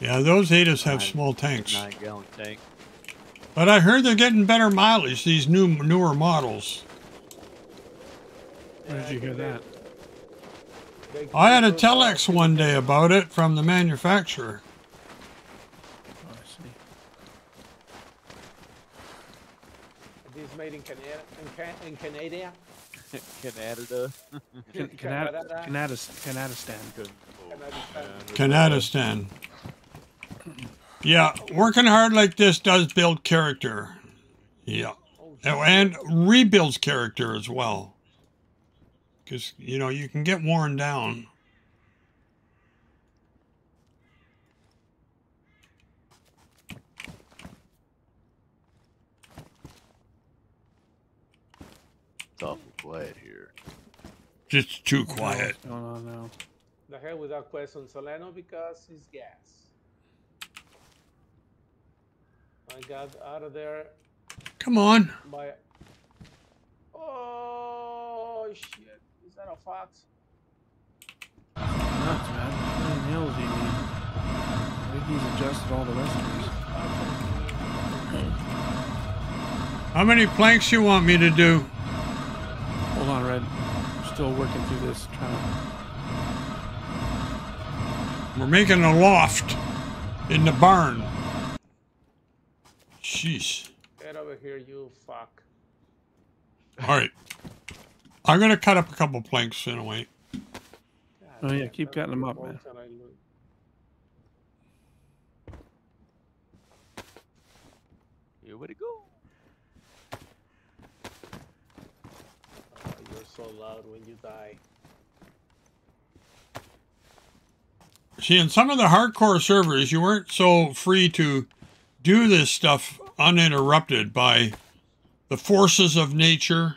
Yeah, those Adas have small tanks. 9 gallon tank. But I heard they're getting better mileage. These newer models. Yeah, where did you hear that? I had a telex one day about it from the manufacturer. Oh, I see. Are these made in Canada? In Canada? Canada. Canadistan. Yeah, working hard like this does build character. Yeah. And rebuilds character as well. Because, you know, you can get worn down. It's awful quiet here. Just too quiet. What's going on now? The hell with our quest on Solano because he's gas. I got out of there. Come on. Oh, shit. that a fox? Nuts, man. How many nails do you need? I think he's adjusted all the recipes. How many planks you want me to do? Hold on, Red. I'm still working through this. We're making a loft in the barn. Sheesh. Get over here, you fuck. All right. I'm going to cut up a couple planks in a way. Oh, yeah. Keep cutting them up, man. Here we go. Oh, you're so loud when you die. See, in some of the hardcore servers, you weren't so free to do this stuff uninterrupted by the forces of nature,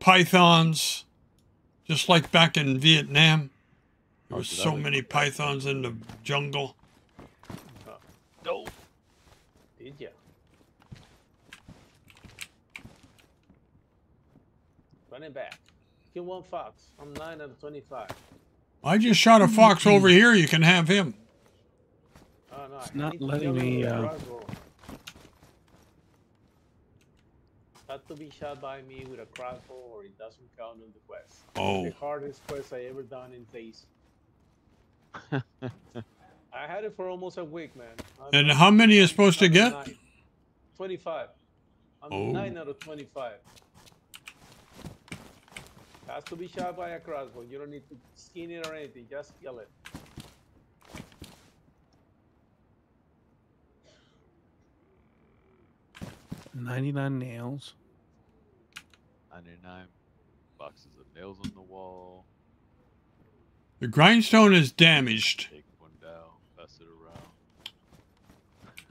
pythons, just like back in Vietnam. There was so many pythons in the jungle. No. Did ya? Running back. Kill one fox. I'm 9 out of 25. I just shot a fox over here. You can have him. Oh, no, it's not letting me... Not to be shot by me with a crossbow or it doesn't count in the quest. Oh. It's the hardest quest I ever done in days. I had it for almost a week, man. And how many are supposed to get? 25. I'm 9 out of 25. Has to be shot by a crossbow. You don't need to skin it or anything. Just kill it. Ninety-nine boxes of nails on the wall. The grindstone is damaged. Take one down. Pass it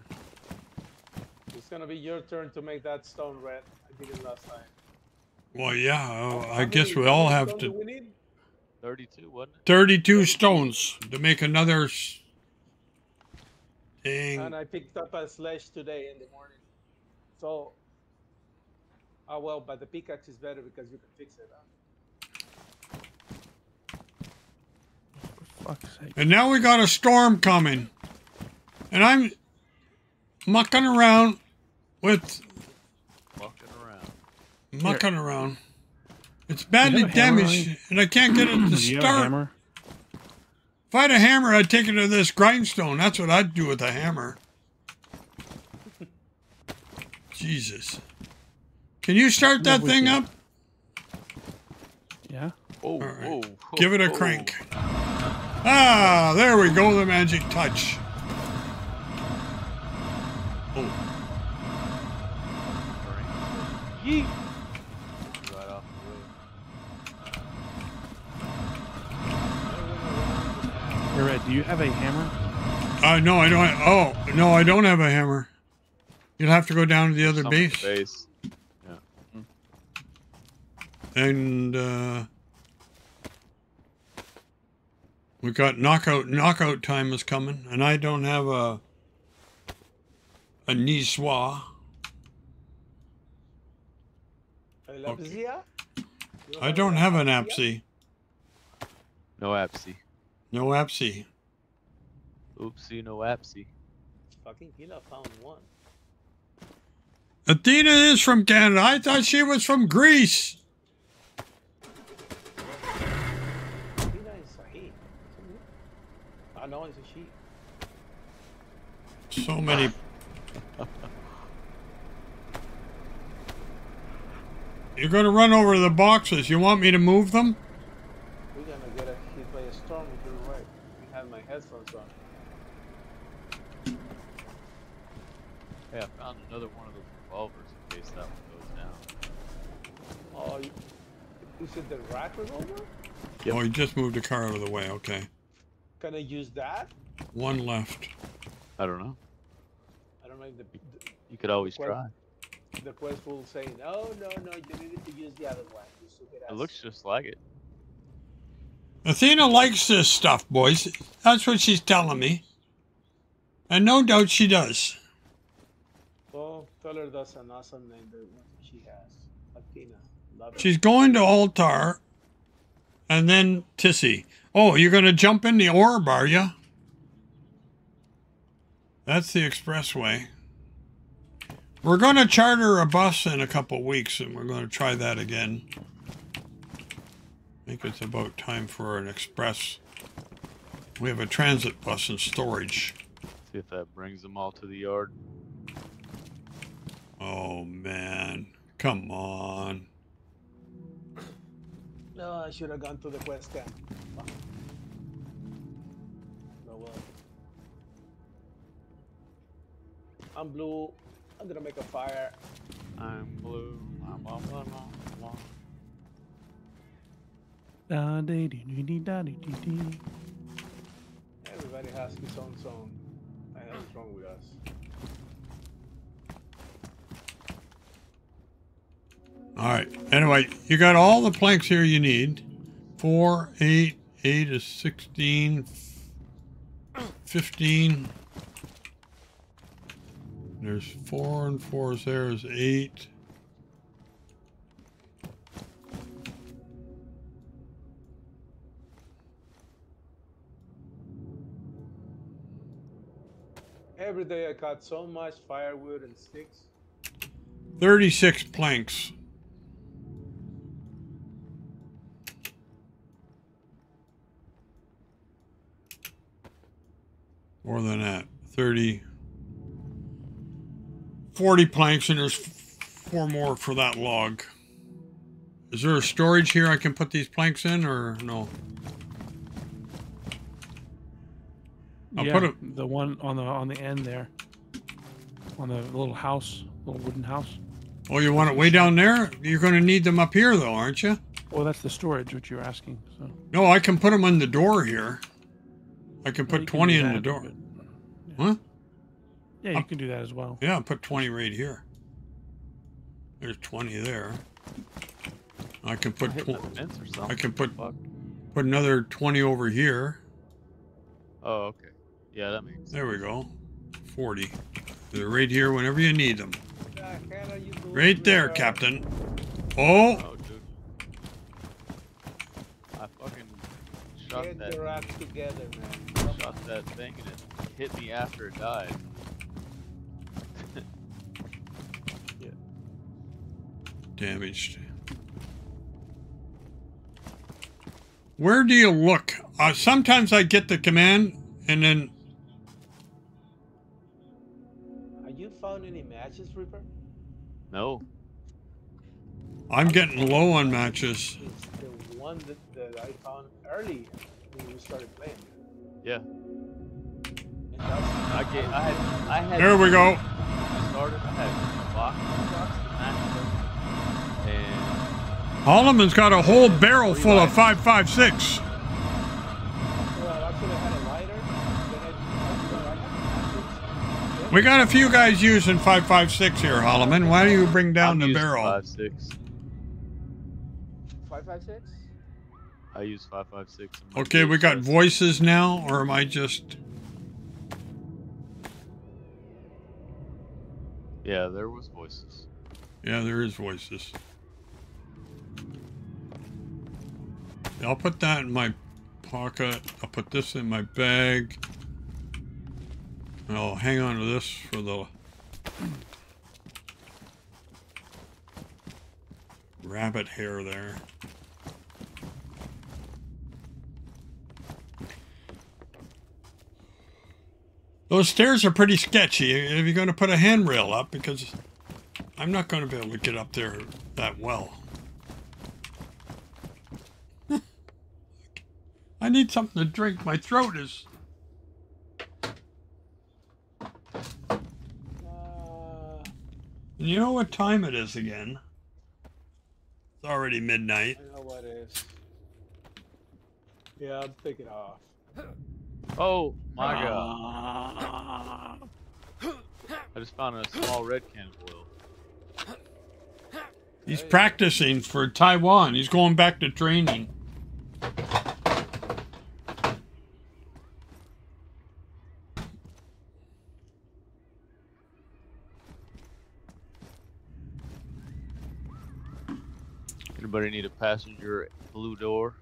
around. It's gonna be your turn to make that stone red. I did it last time. Well, yeah, I guess we all have to... We need? 32, wasn't it? 32 stones to make another... Dang. And I picked up a sledge today in the morning. So... Oh, well, but the pickaxe is better because you can fix it, huh? For fuck's sake. And now we got a storm coming. And I'm... mucking around with... Mucking around. It's badly damaged, and I can't get it to start. If I had a hammer, I'd take it to this grindstone. That's what I'd do with a hammer. Jesus. Can you start that thing up? Yeah. Oh, right. Give it a crank. Ah, there we go, the magic touch. Oh. Yeet. Red, do you have a hammer? No, I don't. Oh, no, I don't have a hammer. You'll have to go down to the other base. Yeah. And we got knockout. Knockout time is coming, and I don't have a niçoise. Okay. I don't have an apsi. No apsi. No apsi. Oopsie, no apsi. Fucking Gila found one. Athena is from Canada. I thought she was from Greece. Athena is a he. I know it's a she. So many. You're going to run over the boxes. You want me to move them? We're going to get hit by a storm if you're right. I have my headphones on. Hey, I found another one of those revolvers in case that one goes down. Oh, you said the rack revolver? Yep. Oh, you just moved the car out of the way. Okay. Can I use that? One left. I don't know. I don't know if you could always try. The quest will say, no, you needed to use the other one. It looks just like it. Athena likes this stuff, boys. That's what she's telling me. And no doubt she does. Well, tell her that's an awesome name, that she has. Athena. Love it. She's going to Altar and then Tissy. Oh, you're going to jump in the orb, are you? That's the expressway. We're going to charter a bus in a couple weeks, and we're going to try that again. I think it's about time for an express. We have a transit bus in storage. See if that brings them all to the yard. Oh, man. Come on. No, I should have gone to the quest camp. No way. I'm blue. I'm gonna make a fire. I'm blue. Everybody has his own song. I know what's wrong with us. Alright, anyway, you got all the planks here you need. 4, 8, 8 is 16, 15. There's 4 and 4 is there is 8. Every day I caught so much firewood and sticks. 36 planks. More than that. 30. 40 planks, and there's 4 more for that log. Is there a storage here I can put these planks in, or no? I'll put it, the one on the end there, on the little house, little wooden house. Oh, you want it way down there? You're going to need them up here, though, aren't you? Well, that's the storage, which you're asking. So. No, I can put them in the door here. I can put 20 in the door. Huh? Yeah, you can do that as well. Yeah, I'll put 20 right here. There's 20 there. I can put 20. I can put another 20 over here. Oh, okay. Yeah, that makes sense. There we go. 40. They're right here whenever you need them. Right there, Captain. Oh! Oh, dude. I fucking shot that. Your ass together, man. Shot that thing and it hit me after it died. Yeah. Damaged. Where do you look? Sometimes I get the command and then... Have you found any matches, Reaper? No. I'm getting low on matches. It's the one that I found early when we started playing. Yeah. I had there we go. Holloman's got a whole barrel full of 5.56. We got a few guys using 5.56 here, Holloman. Why do you bring down the barrel? 5.56. 5.56? I use 5.56. Okay, we got voices now, or am I just? Yeah, there was voices. Yeah, there is voices. I'll put that in my pocket. I'll put this in my bag. I'll hang on to this for the rabbit hair there. Those stairs are pretty sketchy. If you're going to put a handrail up, because I'm not going to be able to get up there that well. I need something to drink. My throat is... You know what time it is again? It's already midnight. I know what it is. Yeah, I'll take it off. Oh my god. I just found a small red can of oil. He's practicing for Taiwan. He's going back to training. Anybody need a passenger blue door?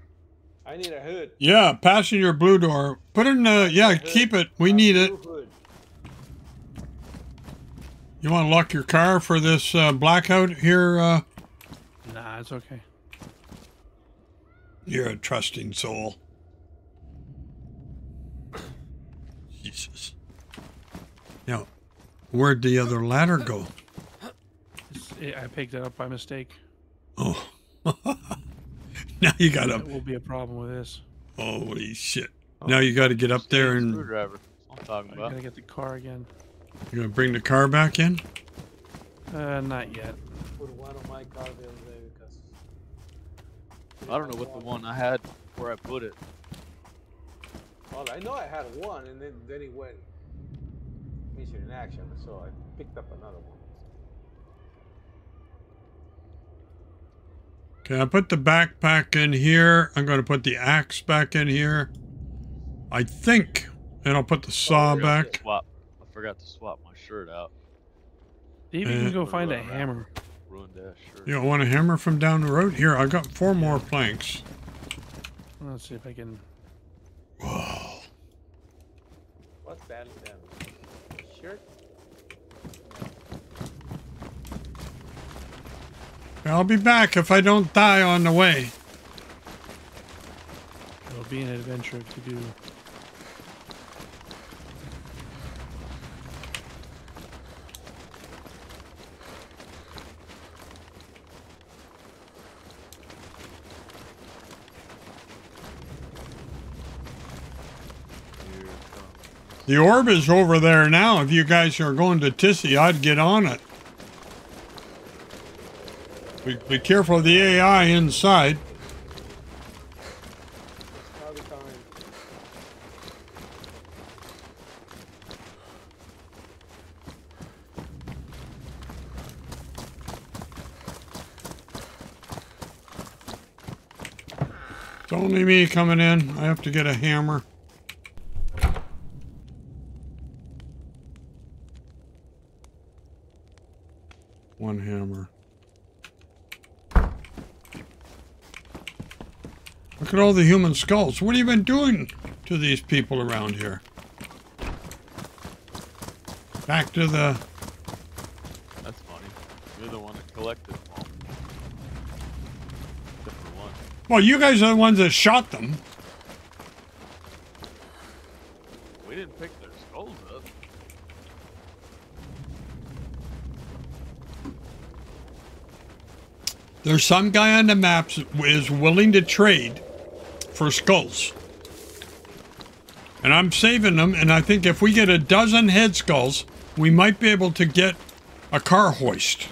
I need a hood. Yeah, passenger blue door. Put it in the, yeah, keep it. We need it. Hood. You want to lock your car for this blackout here? Nah, it's okay. You're a trusting soul. Jesus. Now, where'd the other ladder go? I picked it up by mistake. Oh. Now you got to... It will be a problem with this. Holy shit. Oh. Now you got to get up there and... Screwdriver. I'm talking about. I got to get the car again. You're going to bring the car back in? Not yet. Put one on my car the other day because... I don't know what the one I had where I put it. Well, I know I had one and then it went mission in action, so I picked up another one. Okay, I put the backpack in here. I'm going to put the axe back in here, I think. And I'll put the saw back. I forgot to swap my shirt out. Maybe you can go find a hammer. Ruined that shirt. You don't want a hammer from down the road? Here, I've got 4 more planks. Let's see if I can... Whoa. What's that? Shirt? I'll be back if I don't die on the way. It'll be an adventure to do. The orb is over there now. If you guys are going to Tissy, I'd get on it. Be careful of the AI inside. It's only me coming in. I have to get a hammer. One hammer. Look at all the human skulls. What have you been doing to these people around here? Back to the... That's funny. You're the one that collected them all. Except for one. Well, you guys are the ones that shot them. We didn't pick their skulls up. There's some guy on the maps that is willing to trade for skulls, and I'm saving them, and I think if we get a dozen head skulls we might be able to get a car hoist.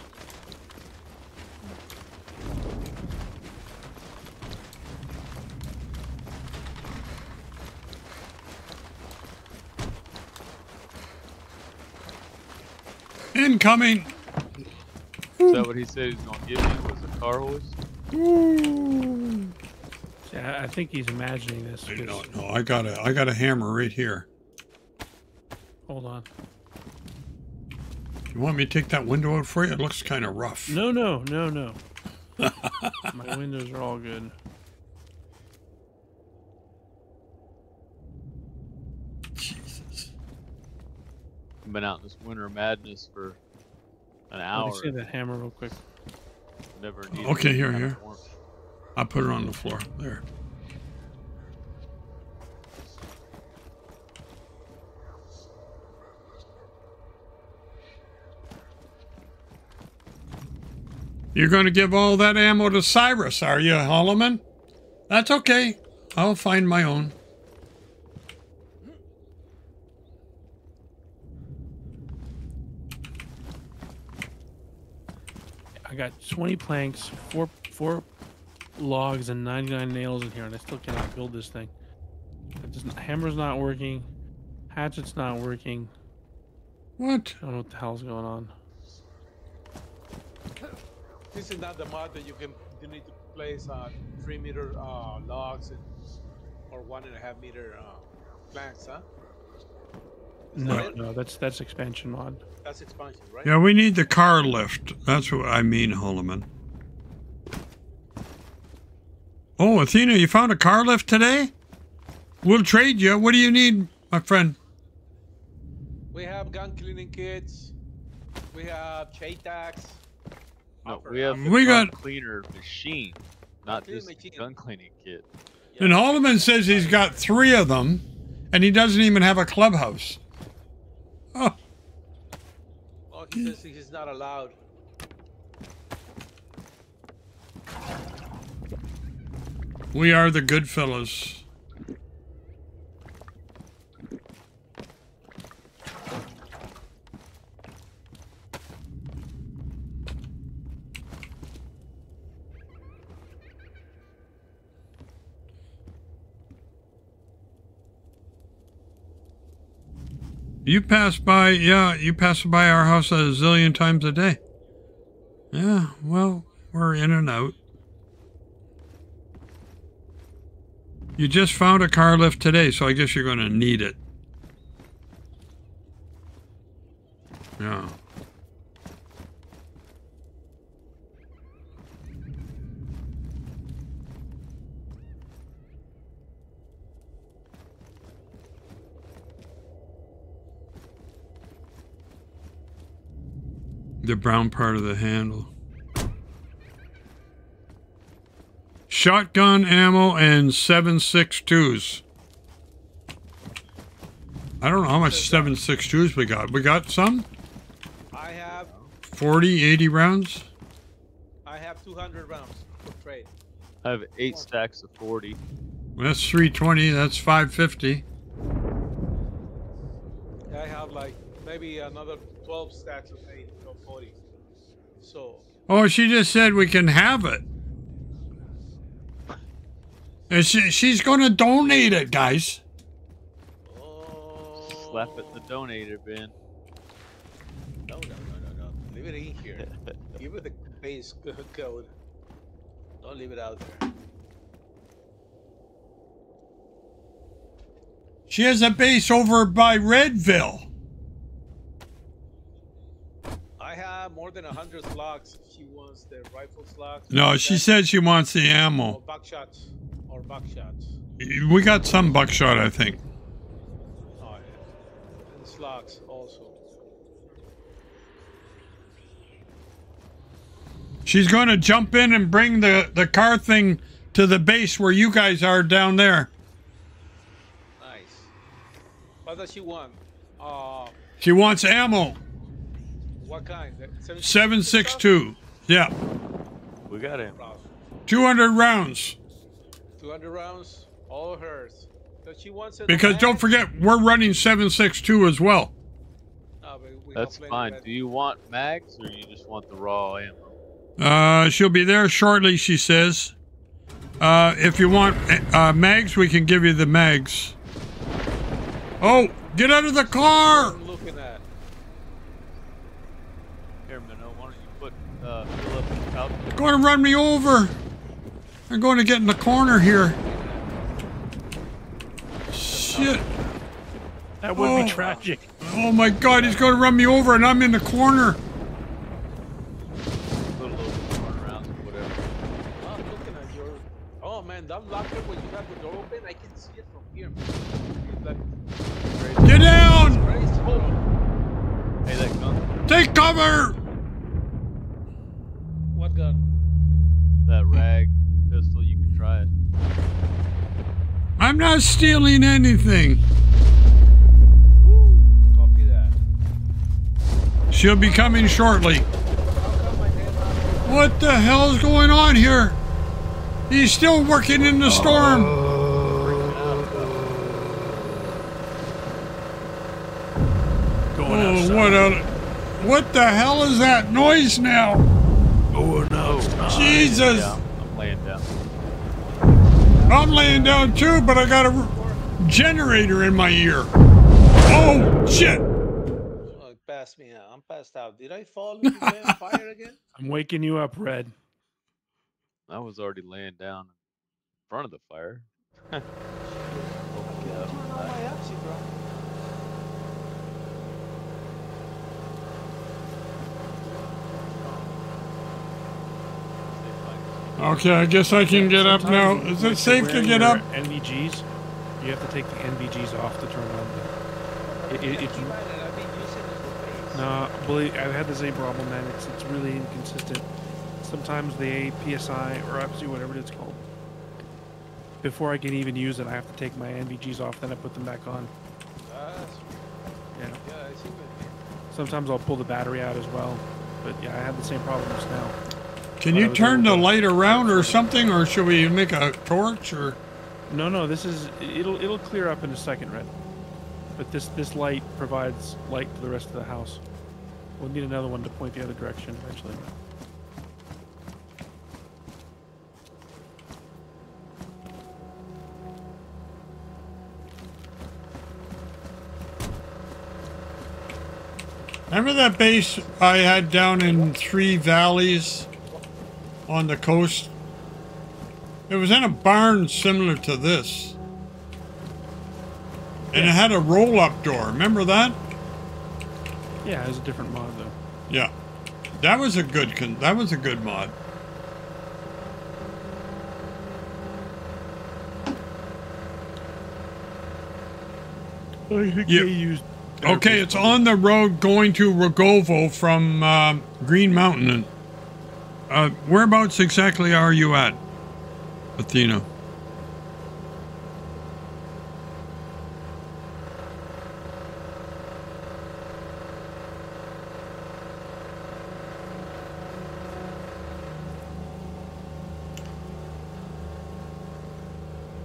Incoming. Is that what he said he's gonna give me, was a car hoist? Ooh. Yeah, I think he's imagining this. I don't know. I got a hammer right here. Hold on. You want me to take that window out for you? It looks kind of rough. No. My windows are all good. Jesus. I've been out in this winter madness for an hour. Let me see that hammer real quick. Never needed. Okay, here. I put her on the floor. There. You're going to give all that ammo to Cyrus, are you, Holloman? That's okay. I'll find my own. I got 20 planks, four logs and 99 nails in here, and I still cannot build this thing. Hammer's not working, hatchet's not working. What? I don't know what the hell's going on. This is not the mod that you need to place 3-meter logs and, or 1.5-meter planks, huh? No, that's expansion mod. That's expansion, right? Yeah, we need the car lift. That's what I mean, Holloman. Oh, Athena, you found a car lift today? We'll trade you. What do you need, my friend? We have gun cleaning kits. We have chain tax. No, we have the gun cleaner machine, not just gun cleaning kit. Yeah. And Holloman says he's got 3 of them, and he doesn't even have a clubhouse. Oh. Well, he says he's not allowed. We are the good fellows. You pass by, yeah, you pass by our house a zillion times a day. Yeah, well, we're in and out. You just found a car lift today, so I guess you're going to need it. Yeah. The brown part of the handle. Shotgun ammo and 7.62s. I don't know how much 7.62s we got. We got some? I have 40, 80 rounds. I have 200 rounds for trade. I have 8 stacks of 40. Well, that's 320, that's 550. I have like maybe another 12 stacks of 8 or 40. So. Oh, she just said we can have it. And she's going to donate it, guys. Oh. Slap it in the donator bin. No. Leave it in here. Give it the base code. Don't leave it out there. She has a base over by Redville. I have more than 100 slugs. She wants the rifle slugs. No, she said she wants the ammo. Oh, buckshot. Or buckshot. We got some buckshot, I think. Oh, yeah. And slugs also. She's going to jump in and bring the car thing to the base where you guys are down there. Nice. What does she want? She wants ammo. What kind? 7.62. Yeah. We got it. 200 rounds. 200 rounds, all hers. So she wants it. Because don't forget, we're running 7.62 as well. No, but we that's fine. That. Do you want mags or you just want the raw ammo? She'll be there shortly, she says. If you want mags, we can give you the mags. Oh, get out of the car! What I'm looking at. Here, Minnow, why don't you put fill up the pouch? You're going to run me over. I'm going to get in the corner here. Shit. That would be tragic. Oh my god, he's going to run me over and I'm in the corner. Put a little corner around, whatever. I'm looking at your... Oh man, that locker when you have the door open, I can see it from here. Like... Get down! Hey, that gun. Take cover! What gun? That rag. Pistol, you can try it. I'm not stealing anything. Woo, copy that. She'll be coming shortly. What the hell is going on here? He's still working in the storm. Going outside. What the hell is that noise now? Oh no! Jesus! Yeah. I'm laying down too, but I got a generator in my ear. Oh, shit. Oh, pass me out. I'm passed out. Did I fall into the fire again? I'm waking you up, Red. I was already laying down in front of the fire. Okay, I guess I can get up now. Is it safe to get up? NVGs, you have to take the NVGs off to turn on the... No, believe I've had the same problem, man. It's really inconsistent. Sometimes the PSI or APSI, whatever it's called, before I can even use it, I have to take my NVGs off, then I put them back on. Yeah. Sometimes I'll pull the battery out as well. But yeah, I have the same problem just now. Can you turn the light around or something, or should we make a torch or? No, no. This is it'll clear up in a second, Red. But this light provides light to the rest of the house. We'll need another one to point the other direction eventually. Remember that base I had down in Three Valleys on the coast? It was in a barn similar to this. And it had a roll-up door. Remember that? Yeah, it was a different mod though. Yeah. That was a good mod. I think they used... Okay, it's on the road going to Rogovo from Green Mountain. Whereabouts exactly are you at, Athena?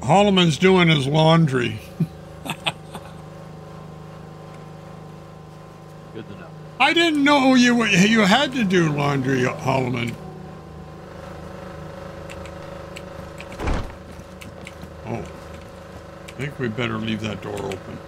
Holloman's doing his laundry. I didn't know you had to do laundry, Holloman. Oh, I think we better leave that door open.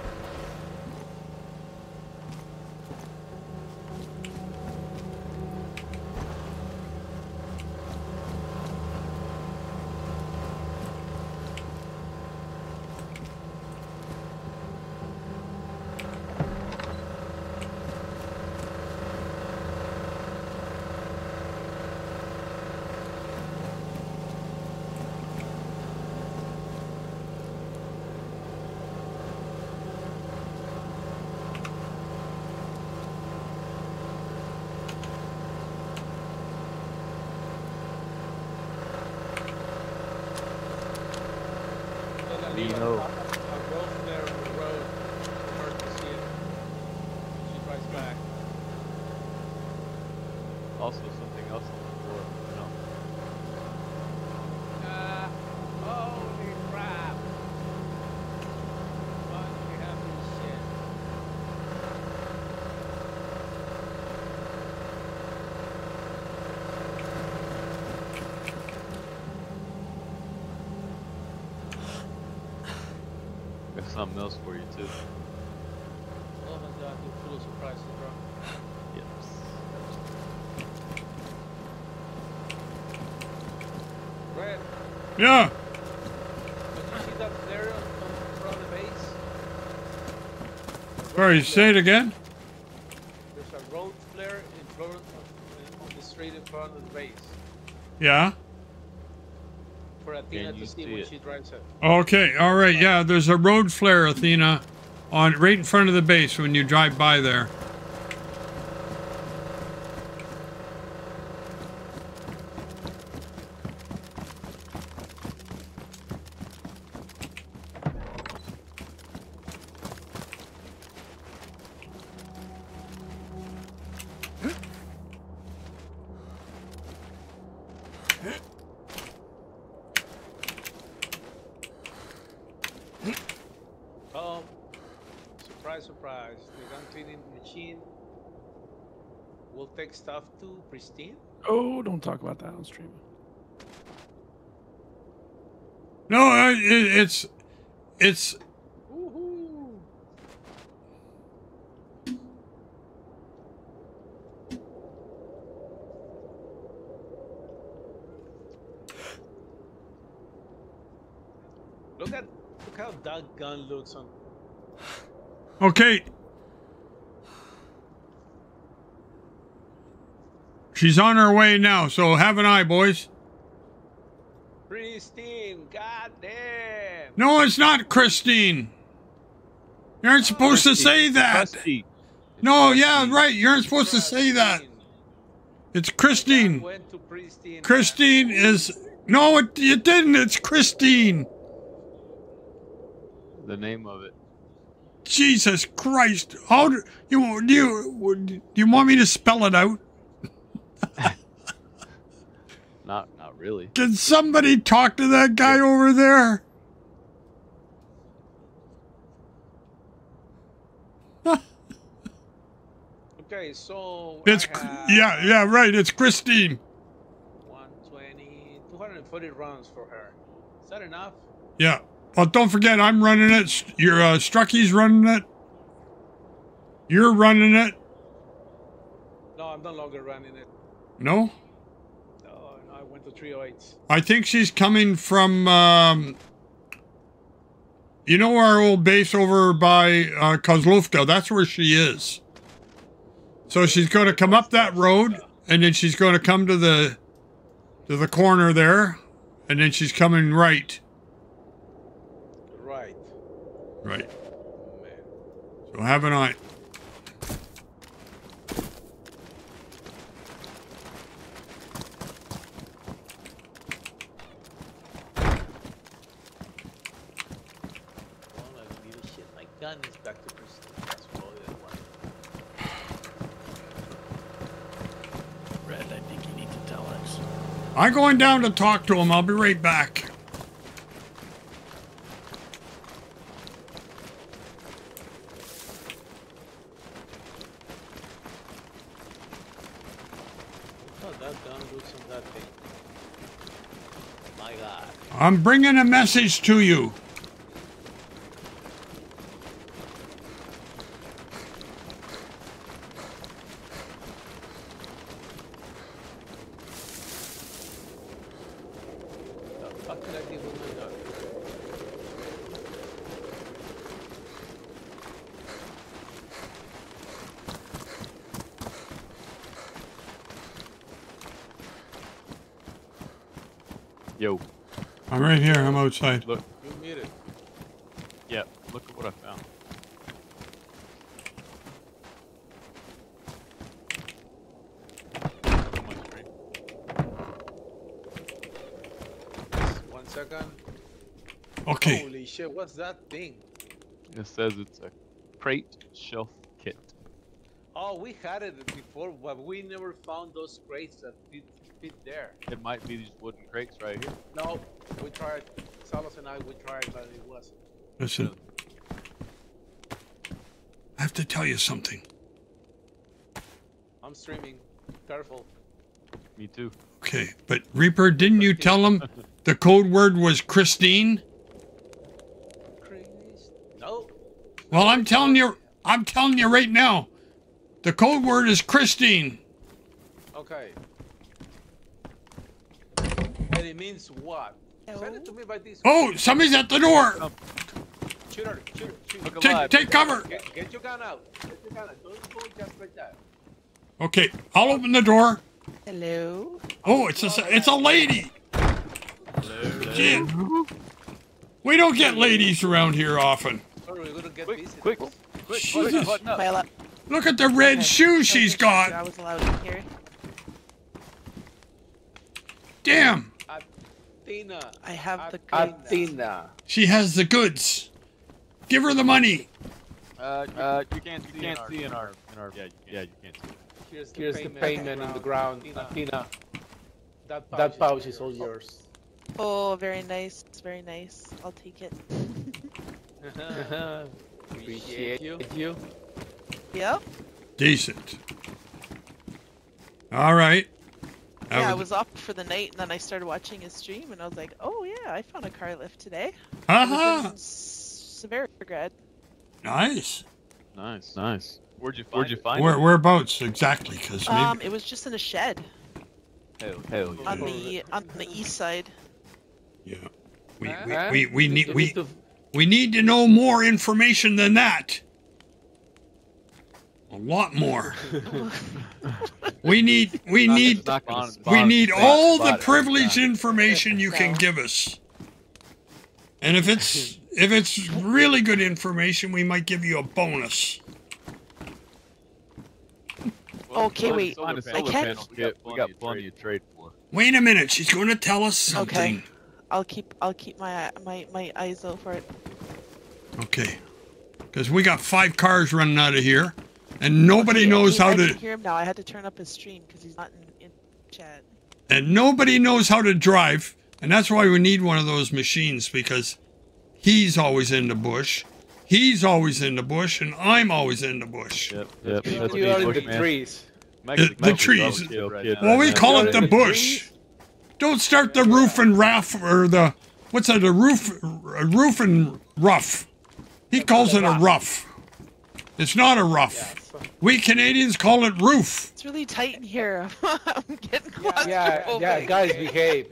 Something else for you too. Oh my god, you're full of surprises, bro. Yep. Red. Yeah. Did you see that flare from the base? Sorry, say it again. There's a road flare in front on the street in front of the base. Yeah. Athena to see when she drives it. Okay, all right, yeah, there's a road flare, Athena, on right in front of the base when you drive by there. Stuff to Christine. Oh, don't talk about that on stream. No, it's. Woo-hoo. Look how that gun looks on. Okay. She's on her way now, so have an eye, boys. Christine, goddamn. No, it's not Christine. You aren't supposed to say that. No, yeah, right. You aren't supposed to say that. It's Christine. Christine is... No, it didn't. It's Christine. The name of it. Jesus Christ. How do you... Do you want me to spell it out? Not really. Can somebody talk to that guy over there? Okay, so it's right. It's Christine. 120, 240 rounds for her. Is that enough? Yeah. Well, don't forget, I'm running it. Your Strucky's running it. You're running it. No, I'm no longer running it. No. No, I went to 308. I think she's coming from. You know our old base over by Kozlovka. That's where she is. So she's going to come up that road, and then she's going to come to the corner there, and then she's coming right. Right. Right. So have an eye. I'm going down to talk to him. I'll be right back. My God. I'm bringing a message to you. I'm right here. I'm outside. Look. You made it. Yeah, look at what I found. Just 1 second. Okay. Holy shit, what's that thing? It says it's a crate shelf kit. Oh, we had it before, but we never found those crates that fit there. It might be these wooden crates right here. No. We tried, Salas and I, we tried, but it wasn't. Listen, I have to tell you something. I'm streaming. Careful. Me too. Okay, but Reaper, didn't you tell him the code word was Christine? No. Well, I'm telling you right now, the code word is Christine. Okay. And it means what? Send it to me by this. Oh, somebody's at the door! Shooter, shoot. Take cover! Get your gun out. Get your gun out. Don't go just like that. Okay, I'll open the door. Hello? Oh, it's a lady! Hello? We don't get ladies around here often. Quick. Jesus. Look at the red shoe she's got! I was allowed in here. Damn! Athena. I have the goods. Athena. She has the goods. Give her the money. You can't see in our you can't see. Here's the payment on the ground. Athena. That pouch is all yours. Oh, very nice. It's very nice. I'll take it. Appreciate you. Yep. Decent. All right. Yeah, I was off for the night, and then I started watching his stream, and I was like, "Oh yeah, I found a car lift today." Uh-huh. Severograd. Nice. Where'd you find it? Whereabouts exactly? Because it was just in a shed. Hell yeah. On the east side. Yeah. We need to know more information than that. A lot more. we need all the privileged information you can give us. And if it's really good information, we might give you a bonus. Okay, wait. I can't. We got plenty to trade for. Wait a minute. She's going to tell us something. Okay. I'll keep my eyes over it. Okay. Because we got 5 cars running out of here, and nobody knows how to. I can hear him now. I had to turn up his stream because he's not in chat. And nobody knows how to drive, and that's why we need one of those machines, because he's always in the bush. He's always in the bush, and I'm always in the bush. Yep. That's you are in the trees. The trees. Well, we call it the bush. Don't start the roof and raff, or the what's that? A roof and rough. He calls it a rough. It's not a rough. We Canadians call it roof. It's really tight in here. I'm getting claustrophobic. Yeah. Guys, behave.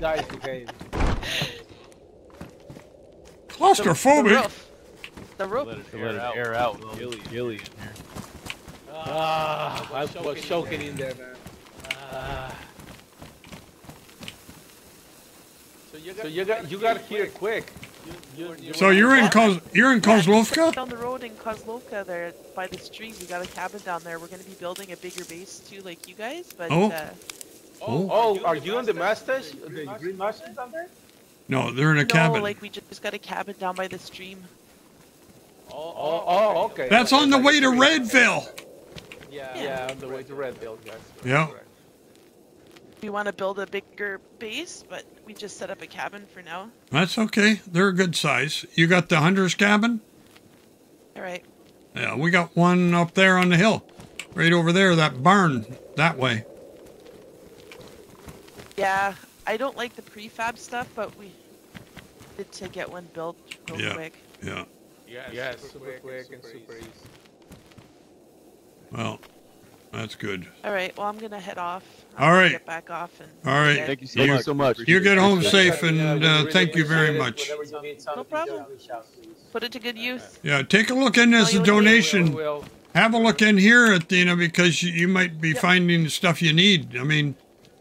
Guys, behave. Claustrophobic. The roof. Let it air out. Gilly in here. I was soaking in there, man. So you got here quick. So you're in Kozlovka? Down the road in Kozlovka, there by the street, we got a cabin down there. We're going to be building a bigger base too, like you guys. But are you in the mustache? The green mustache down there? No, they're in a cabin. No, like we just got a cabin down by the stream. Oh, okay. That's on the way to Redville. Yeah, on the way to Redville, guys. Yeah. We want to build a bigger base, but we just set up a cabin for now. That's okay. They're a good size. You got the hunter's cabin? All right. Yeah, we got one up there on the hill. Right over there, that barn, that way. Yeah, I don't like the prefab stuff, but we did to get one built real quick. Yeah. Yeah, super quick and super easy. Well, that's good. All right. Well, I'm gonna head off. All right. Get back off. And all right. Thank you so much. You get home safe, and thank you very much. No problem. Put it to good use. Yeah. Take a look in as a donation. We'll. Have a look in here, Athena, because you might be finding the stuff you need. I mean,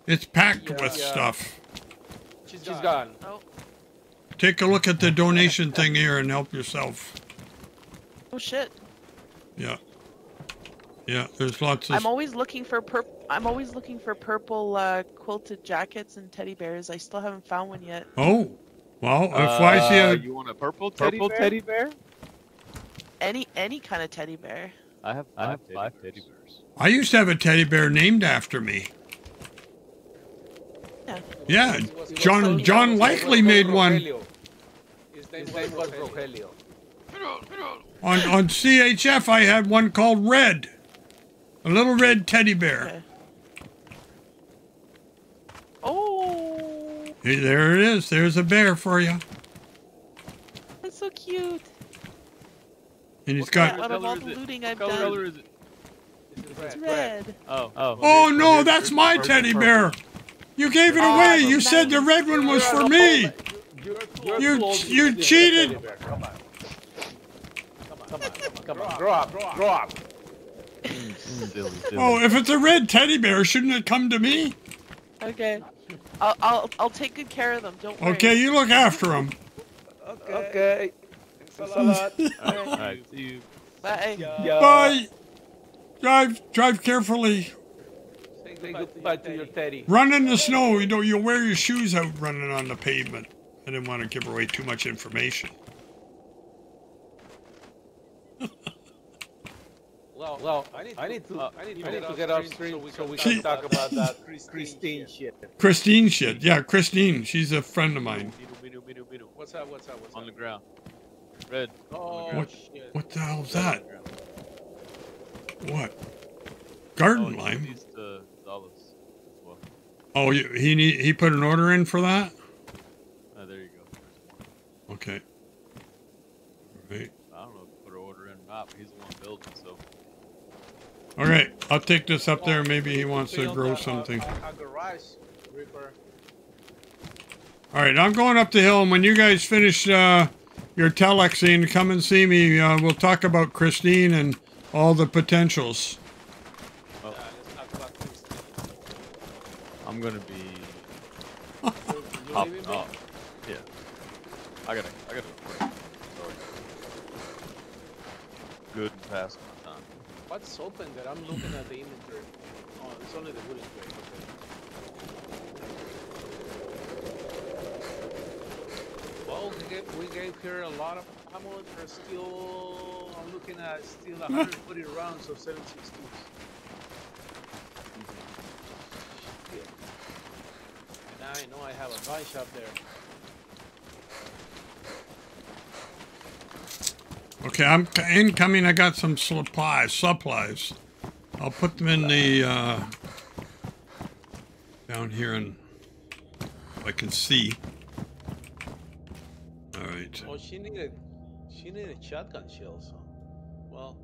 it's packed with stuff. She's gone. Oh. Take a look at the donation thing here and help yourself. Oh shit. Yeah. There's lots of. I'm always looking for purple quilted jackets and teddy bears. I still haven't found one yet. Oh, well, if I see a. You want a purple teddy bear? Any kind of teddy bear. I have five teddy bears. I used to have a teddy bear named after me. Yeah, John Likely made one. His name was Rogelio. On CHF, I had one called Red. A little red teddy bear. Okay. Oh! There it is. There's a bear for you. That's so cute. And he's got... Out of all the looting I've done. What color is it? It's red. Oh no, that's my teddy bear. You gave it away. You said the red one was for me. You cheated. Come on. Grow up. Oh, if it's a red teddy bear, shouldn't it come to me? Okay. I'll take good care of them. Don't worry. Okay, you look after them. Okay. Thanks a lot. All right. See you. Bye. Drive carefully. Goodbye to your teddy. Run in the snow. You'll wear your shoes out running on the pavement. I didn't want to give away too much information. Well, I need to get upstream so we can talk about that Christine shit. Christine shit. Yeah, Christine. She's a friend of mine. What's up? On the ground. Red. Oh, what the hell is that? What? Garden lime? Oh, he put an order in for that? There you go. Okay. Right. I don't know if he put an order in or not, but he's the one building, so. All right, I'll take this up there. Maybe he wants to grow something. All right, I'm going up the hill, and when you guys finish your telexing, come and see me. We'll talk about Christine and All the potentials. Oh. I'm gonna be up, up. Yeah. I gotta break. Sorry. Good and past my time. What's open there? I'm looking at the inventory. Oh, it's only the wooden crate. Well, we gave her a lot of ammo. There's still, I'm looking at still 140 rounds of 7.62s. I know I have a buy shop there. Okay, I'm incoming. I got some supplies. I'll put them in the down here, and I can see. All right. Oh, she needed shotgun shells. So. Well.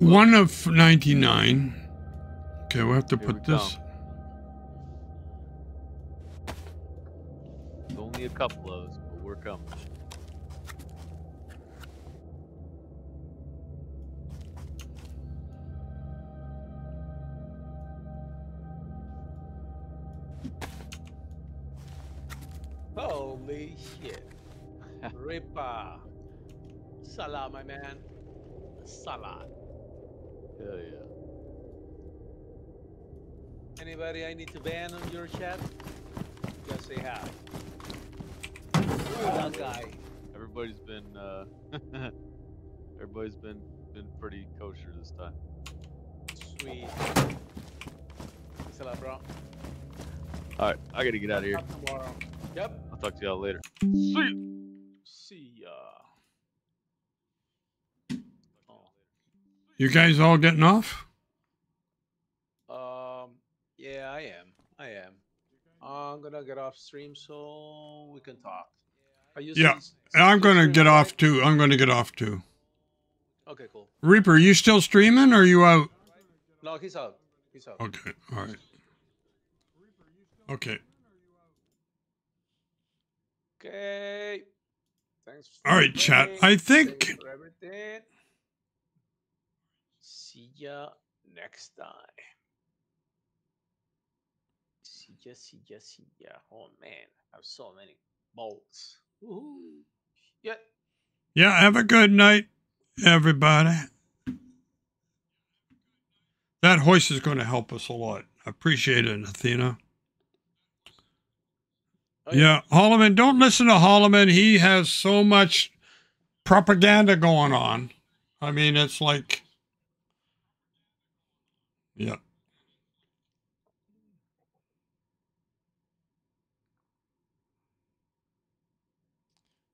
One of 99. Okay, we'll have to put this. Only a couple of those, but we're coming. Holy shit. Ripper. Salah, my man. Salah. Hell yeah. Anybody I need to ban on your chat? Just say hi. Ooh, that guy. Everybody's been everybody's been pretty kosher this time. Sweet. Thanks a lot, bro. Alright, I gotta get out of here. Tomorrow. Yep. I'll talk to y'all later. See ya. You guys all getting off? Yeah, I am. I'm gonna get off stream so we can talk. Are you and I'm gonna get off too. Okay, cool. Reaper, you still streaming or are you out? No, he's out. Okay, all right. Okay. Okay. Thanks. All right, chat. I think. See ya next time. See ya. Oh man, I have so many bolts. Woohoo. Yeah. Yeah, have a good night, everybody. That hoist is going to help us a lot. I appreciate it, Athena. Oh, yeah, Holloman, don't listen to Holloman. He has so much propaganda going on. I mean, it's like. Yeah.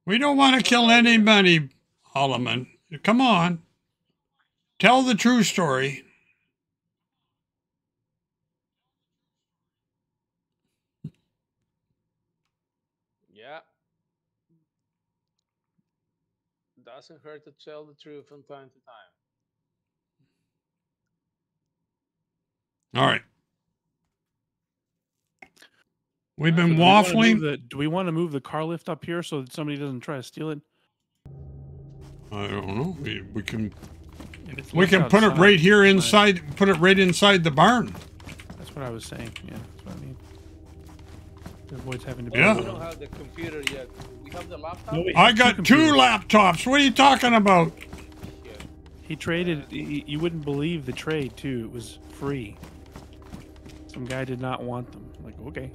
We don't want to kill anybody, Holloman. Come on. Tell the true story. Yeah. Doesn't hurt to tell the truth from time to time. All right. We've been waffling. Do we want to move the car lift up here so that somebody doesn't try to steal it? I don't know. We can. We can put it right here inside. Put it right inside the barn. That's what I was saying. Yeah, that's what I mean. To avoid having to. Yeah. We don't have the computer yet. We have the laptop. No, I got two laptops. What are you talking about? Yeah. He traded. You wouldn't believe the trade too. It was free. Some guy did not want them. I'm like, okay.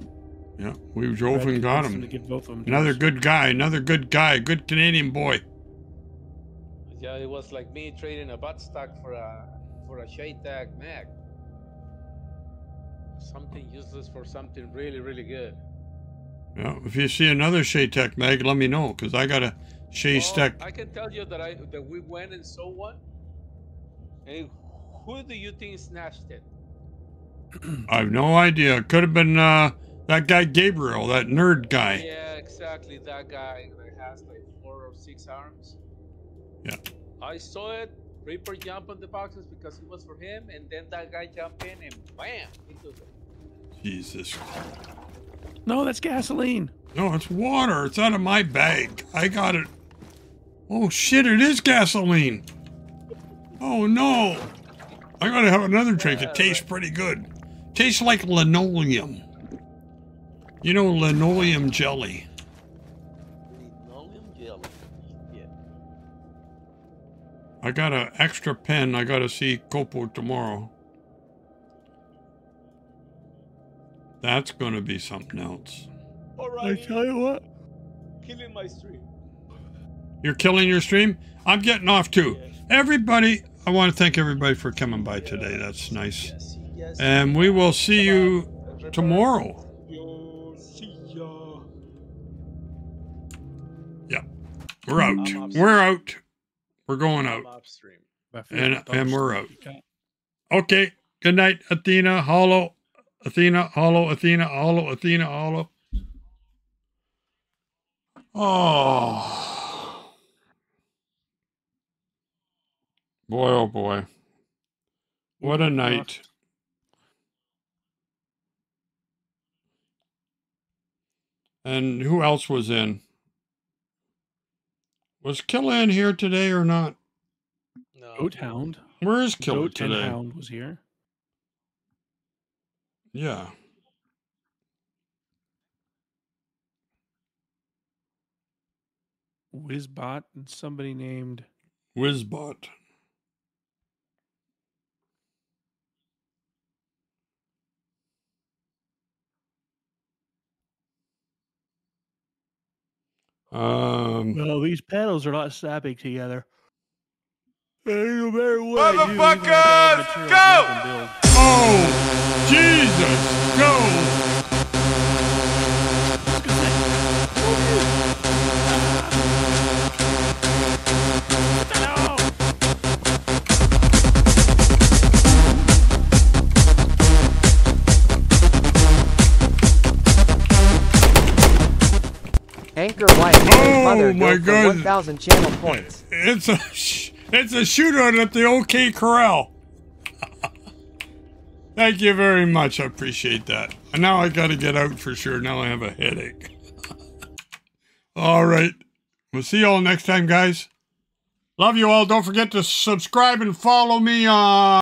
Yeah, we drove and got him. To get both of them another good guy. Good Canadian boy. Yeah, it was like me trading a butt stock for a Shaytag Mac. Something useless for something really, really good. Yeah, if you see another Shaytag Mag, let me know because I got a Shaytag. I can tell you that we went and saw one. And who do you think snatched it? I have no idea. Could have been that guy Gabriel, that nerd guy. Yeah, exactly. That guy that has like 4 or 6 arms. Yeah. I saw it. Reaper jumped on the boxes because it was for him, and then that guy jumped in and bam! Into it. Jesus. No, that's gasoline. No, it's water. It's out of my bag. I got it. Oh shit, it is gasoline. Oh no. I gotta have another drink. It tastes pretty good. Tastes like linoleum. You know, linoleum jelly. Linoleum jelly? Yeah. I got an extra pen. I gotta see Kopo tomorrow. That's gonna be something else. Alright. I tell you what. Killing my stream. You're killing your stream? I'm getting off too. Yes. Everybody, I want to thank everybody for coming by today. That's nice. Yes, yes, and we will see you tomorrow. See ya. Yeah. We're out. We're out. We're going out. And we're out. Okay. Good night, Athena. Hollow. Athena, hollow, Athena, hollow, Athena, hollow. Oh. Boy, oh boy. What a night. And who else was in? Was Killa in here today or not? No. Goat Hound. Where is Killa Goat today? Goat Hound was here. Yeah. Whizbot and somebody named Whizbot. Well, these pedals are not snapping together. No matter what. Motherfuckers, go! Oh! Jesus, go! Anchor White, oh my God! 1,000 channel points. It's a shootout at the OK Corral. Thank you very much. I appreciate that. And now I got to get out for sure. Now I have a headache. All right. We'll see you all next time, guys. Love you all. Don't forget to subscribe and follow me on...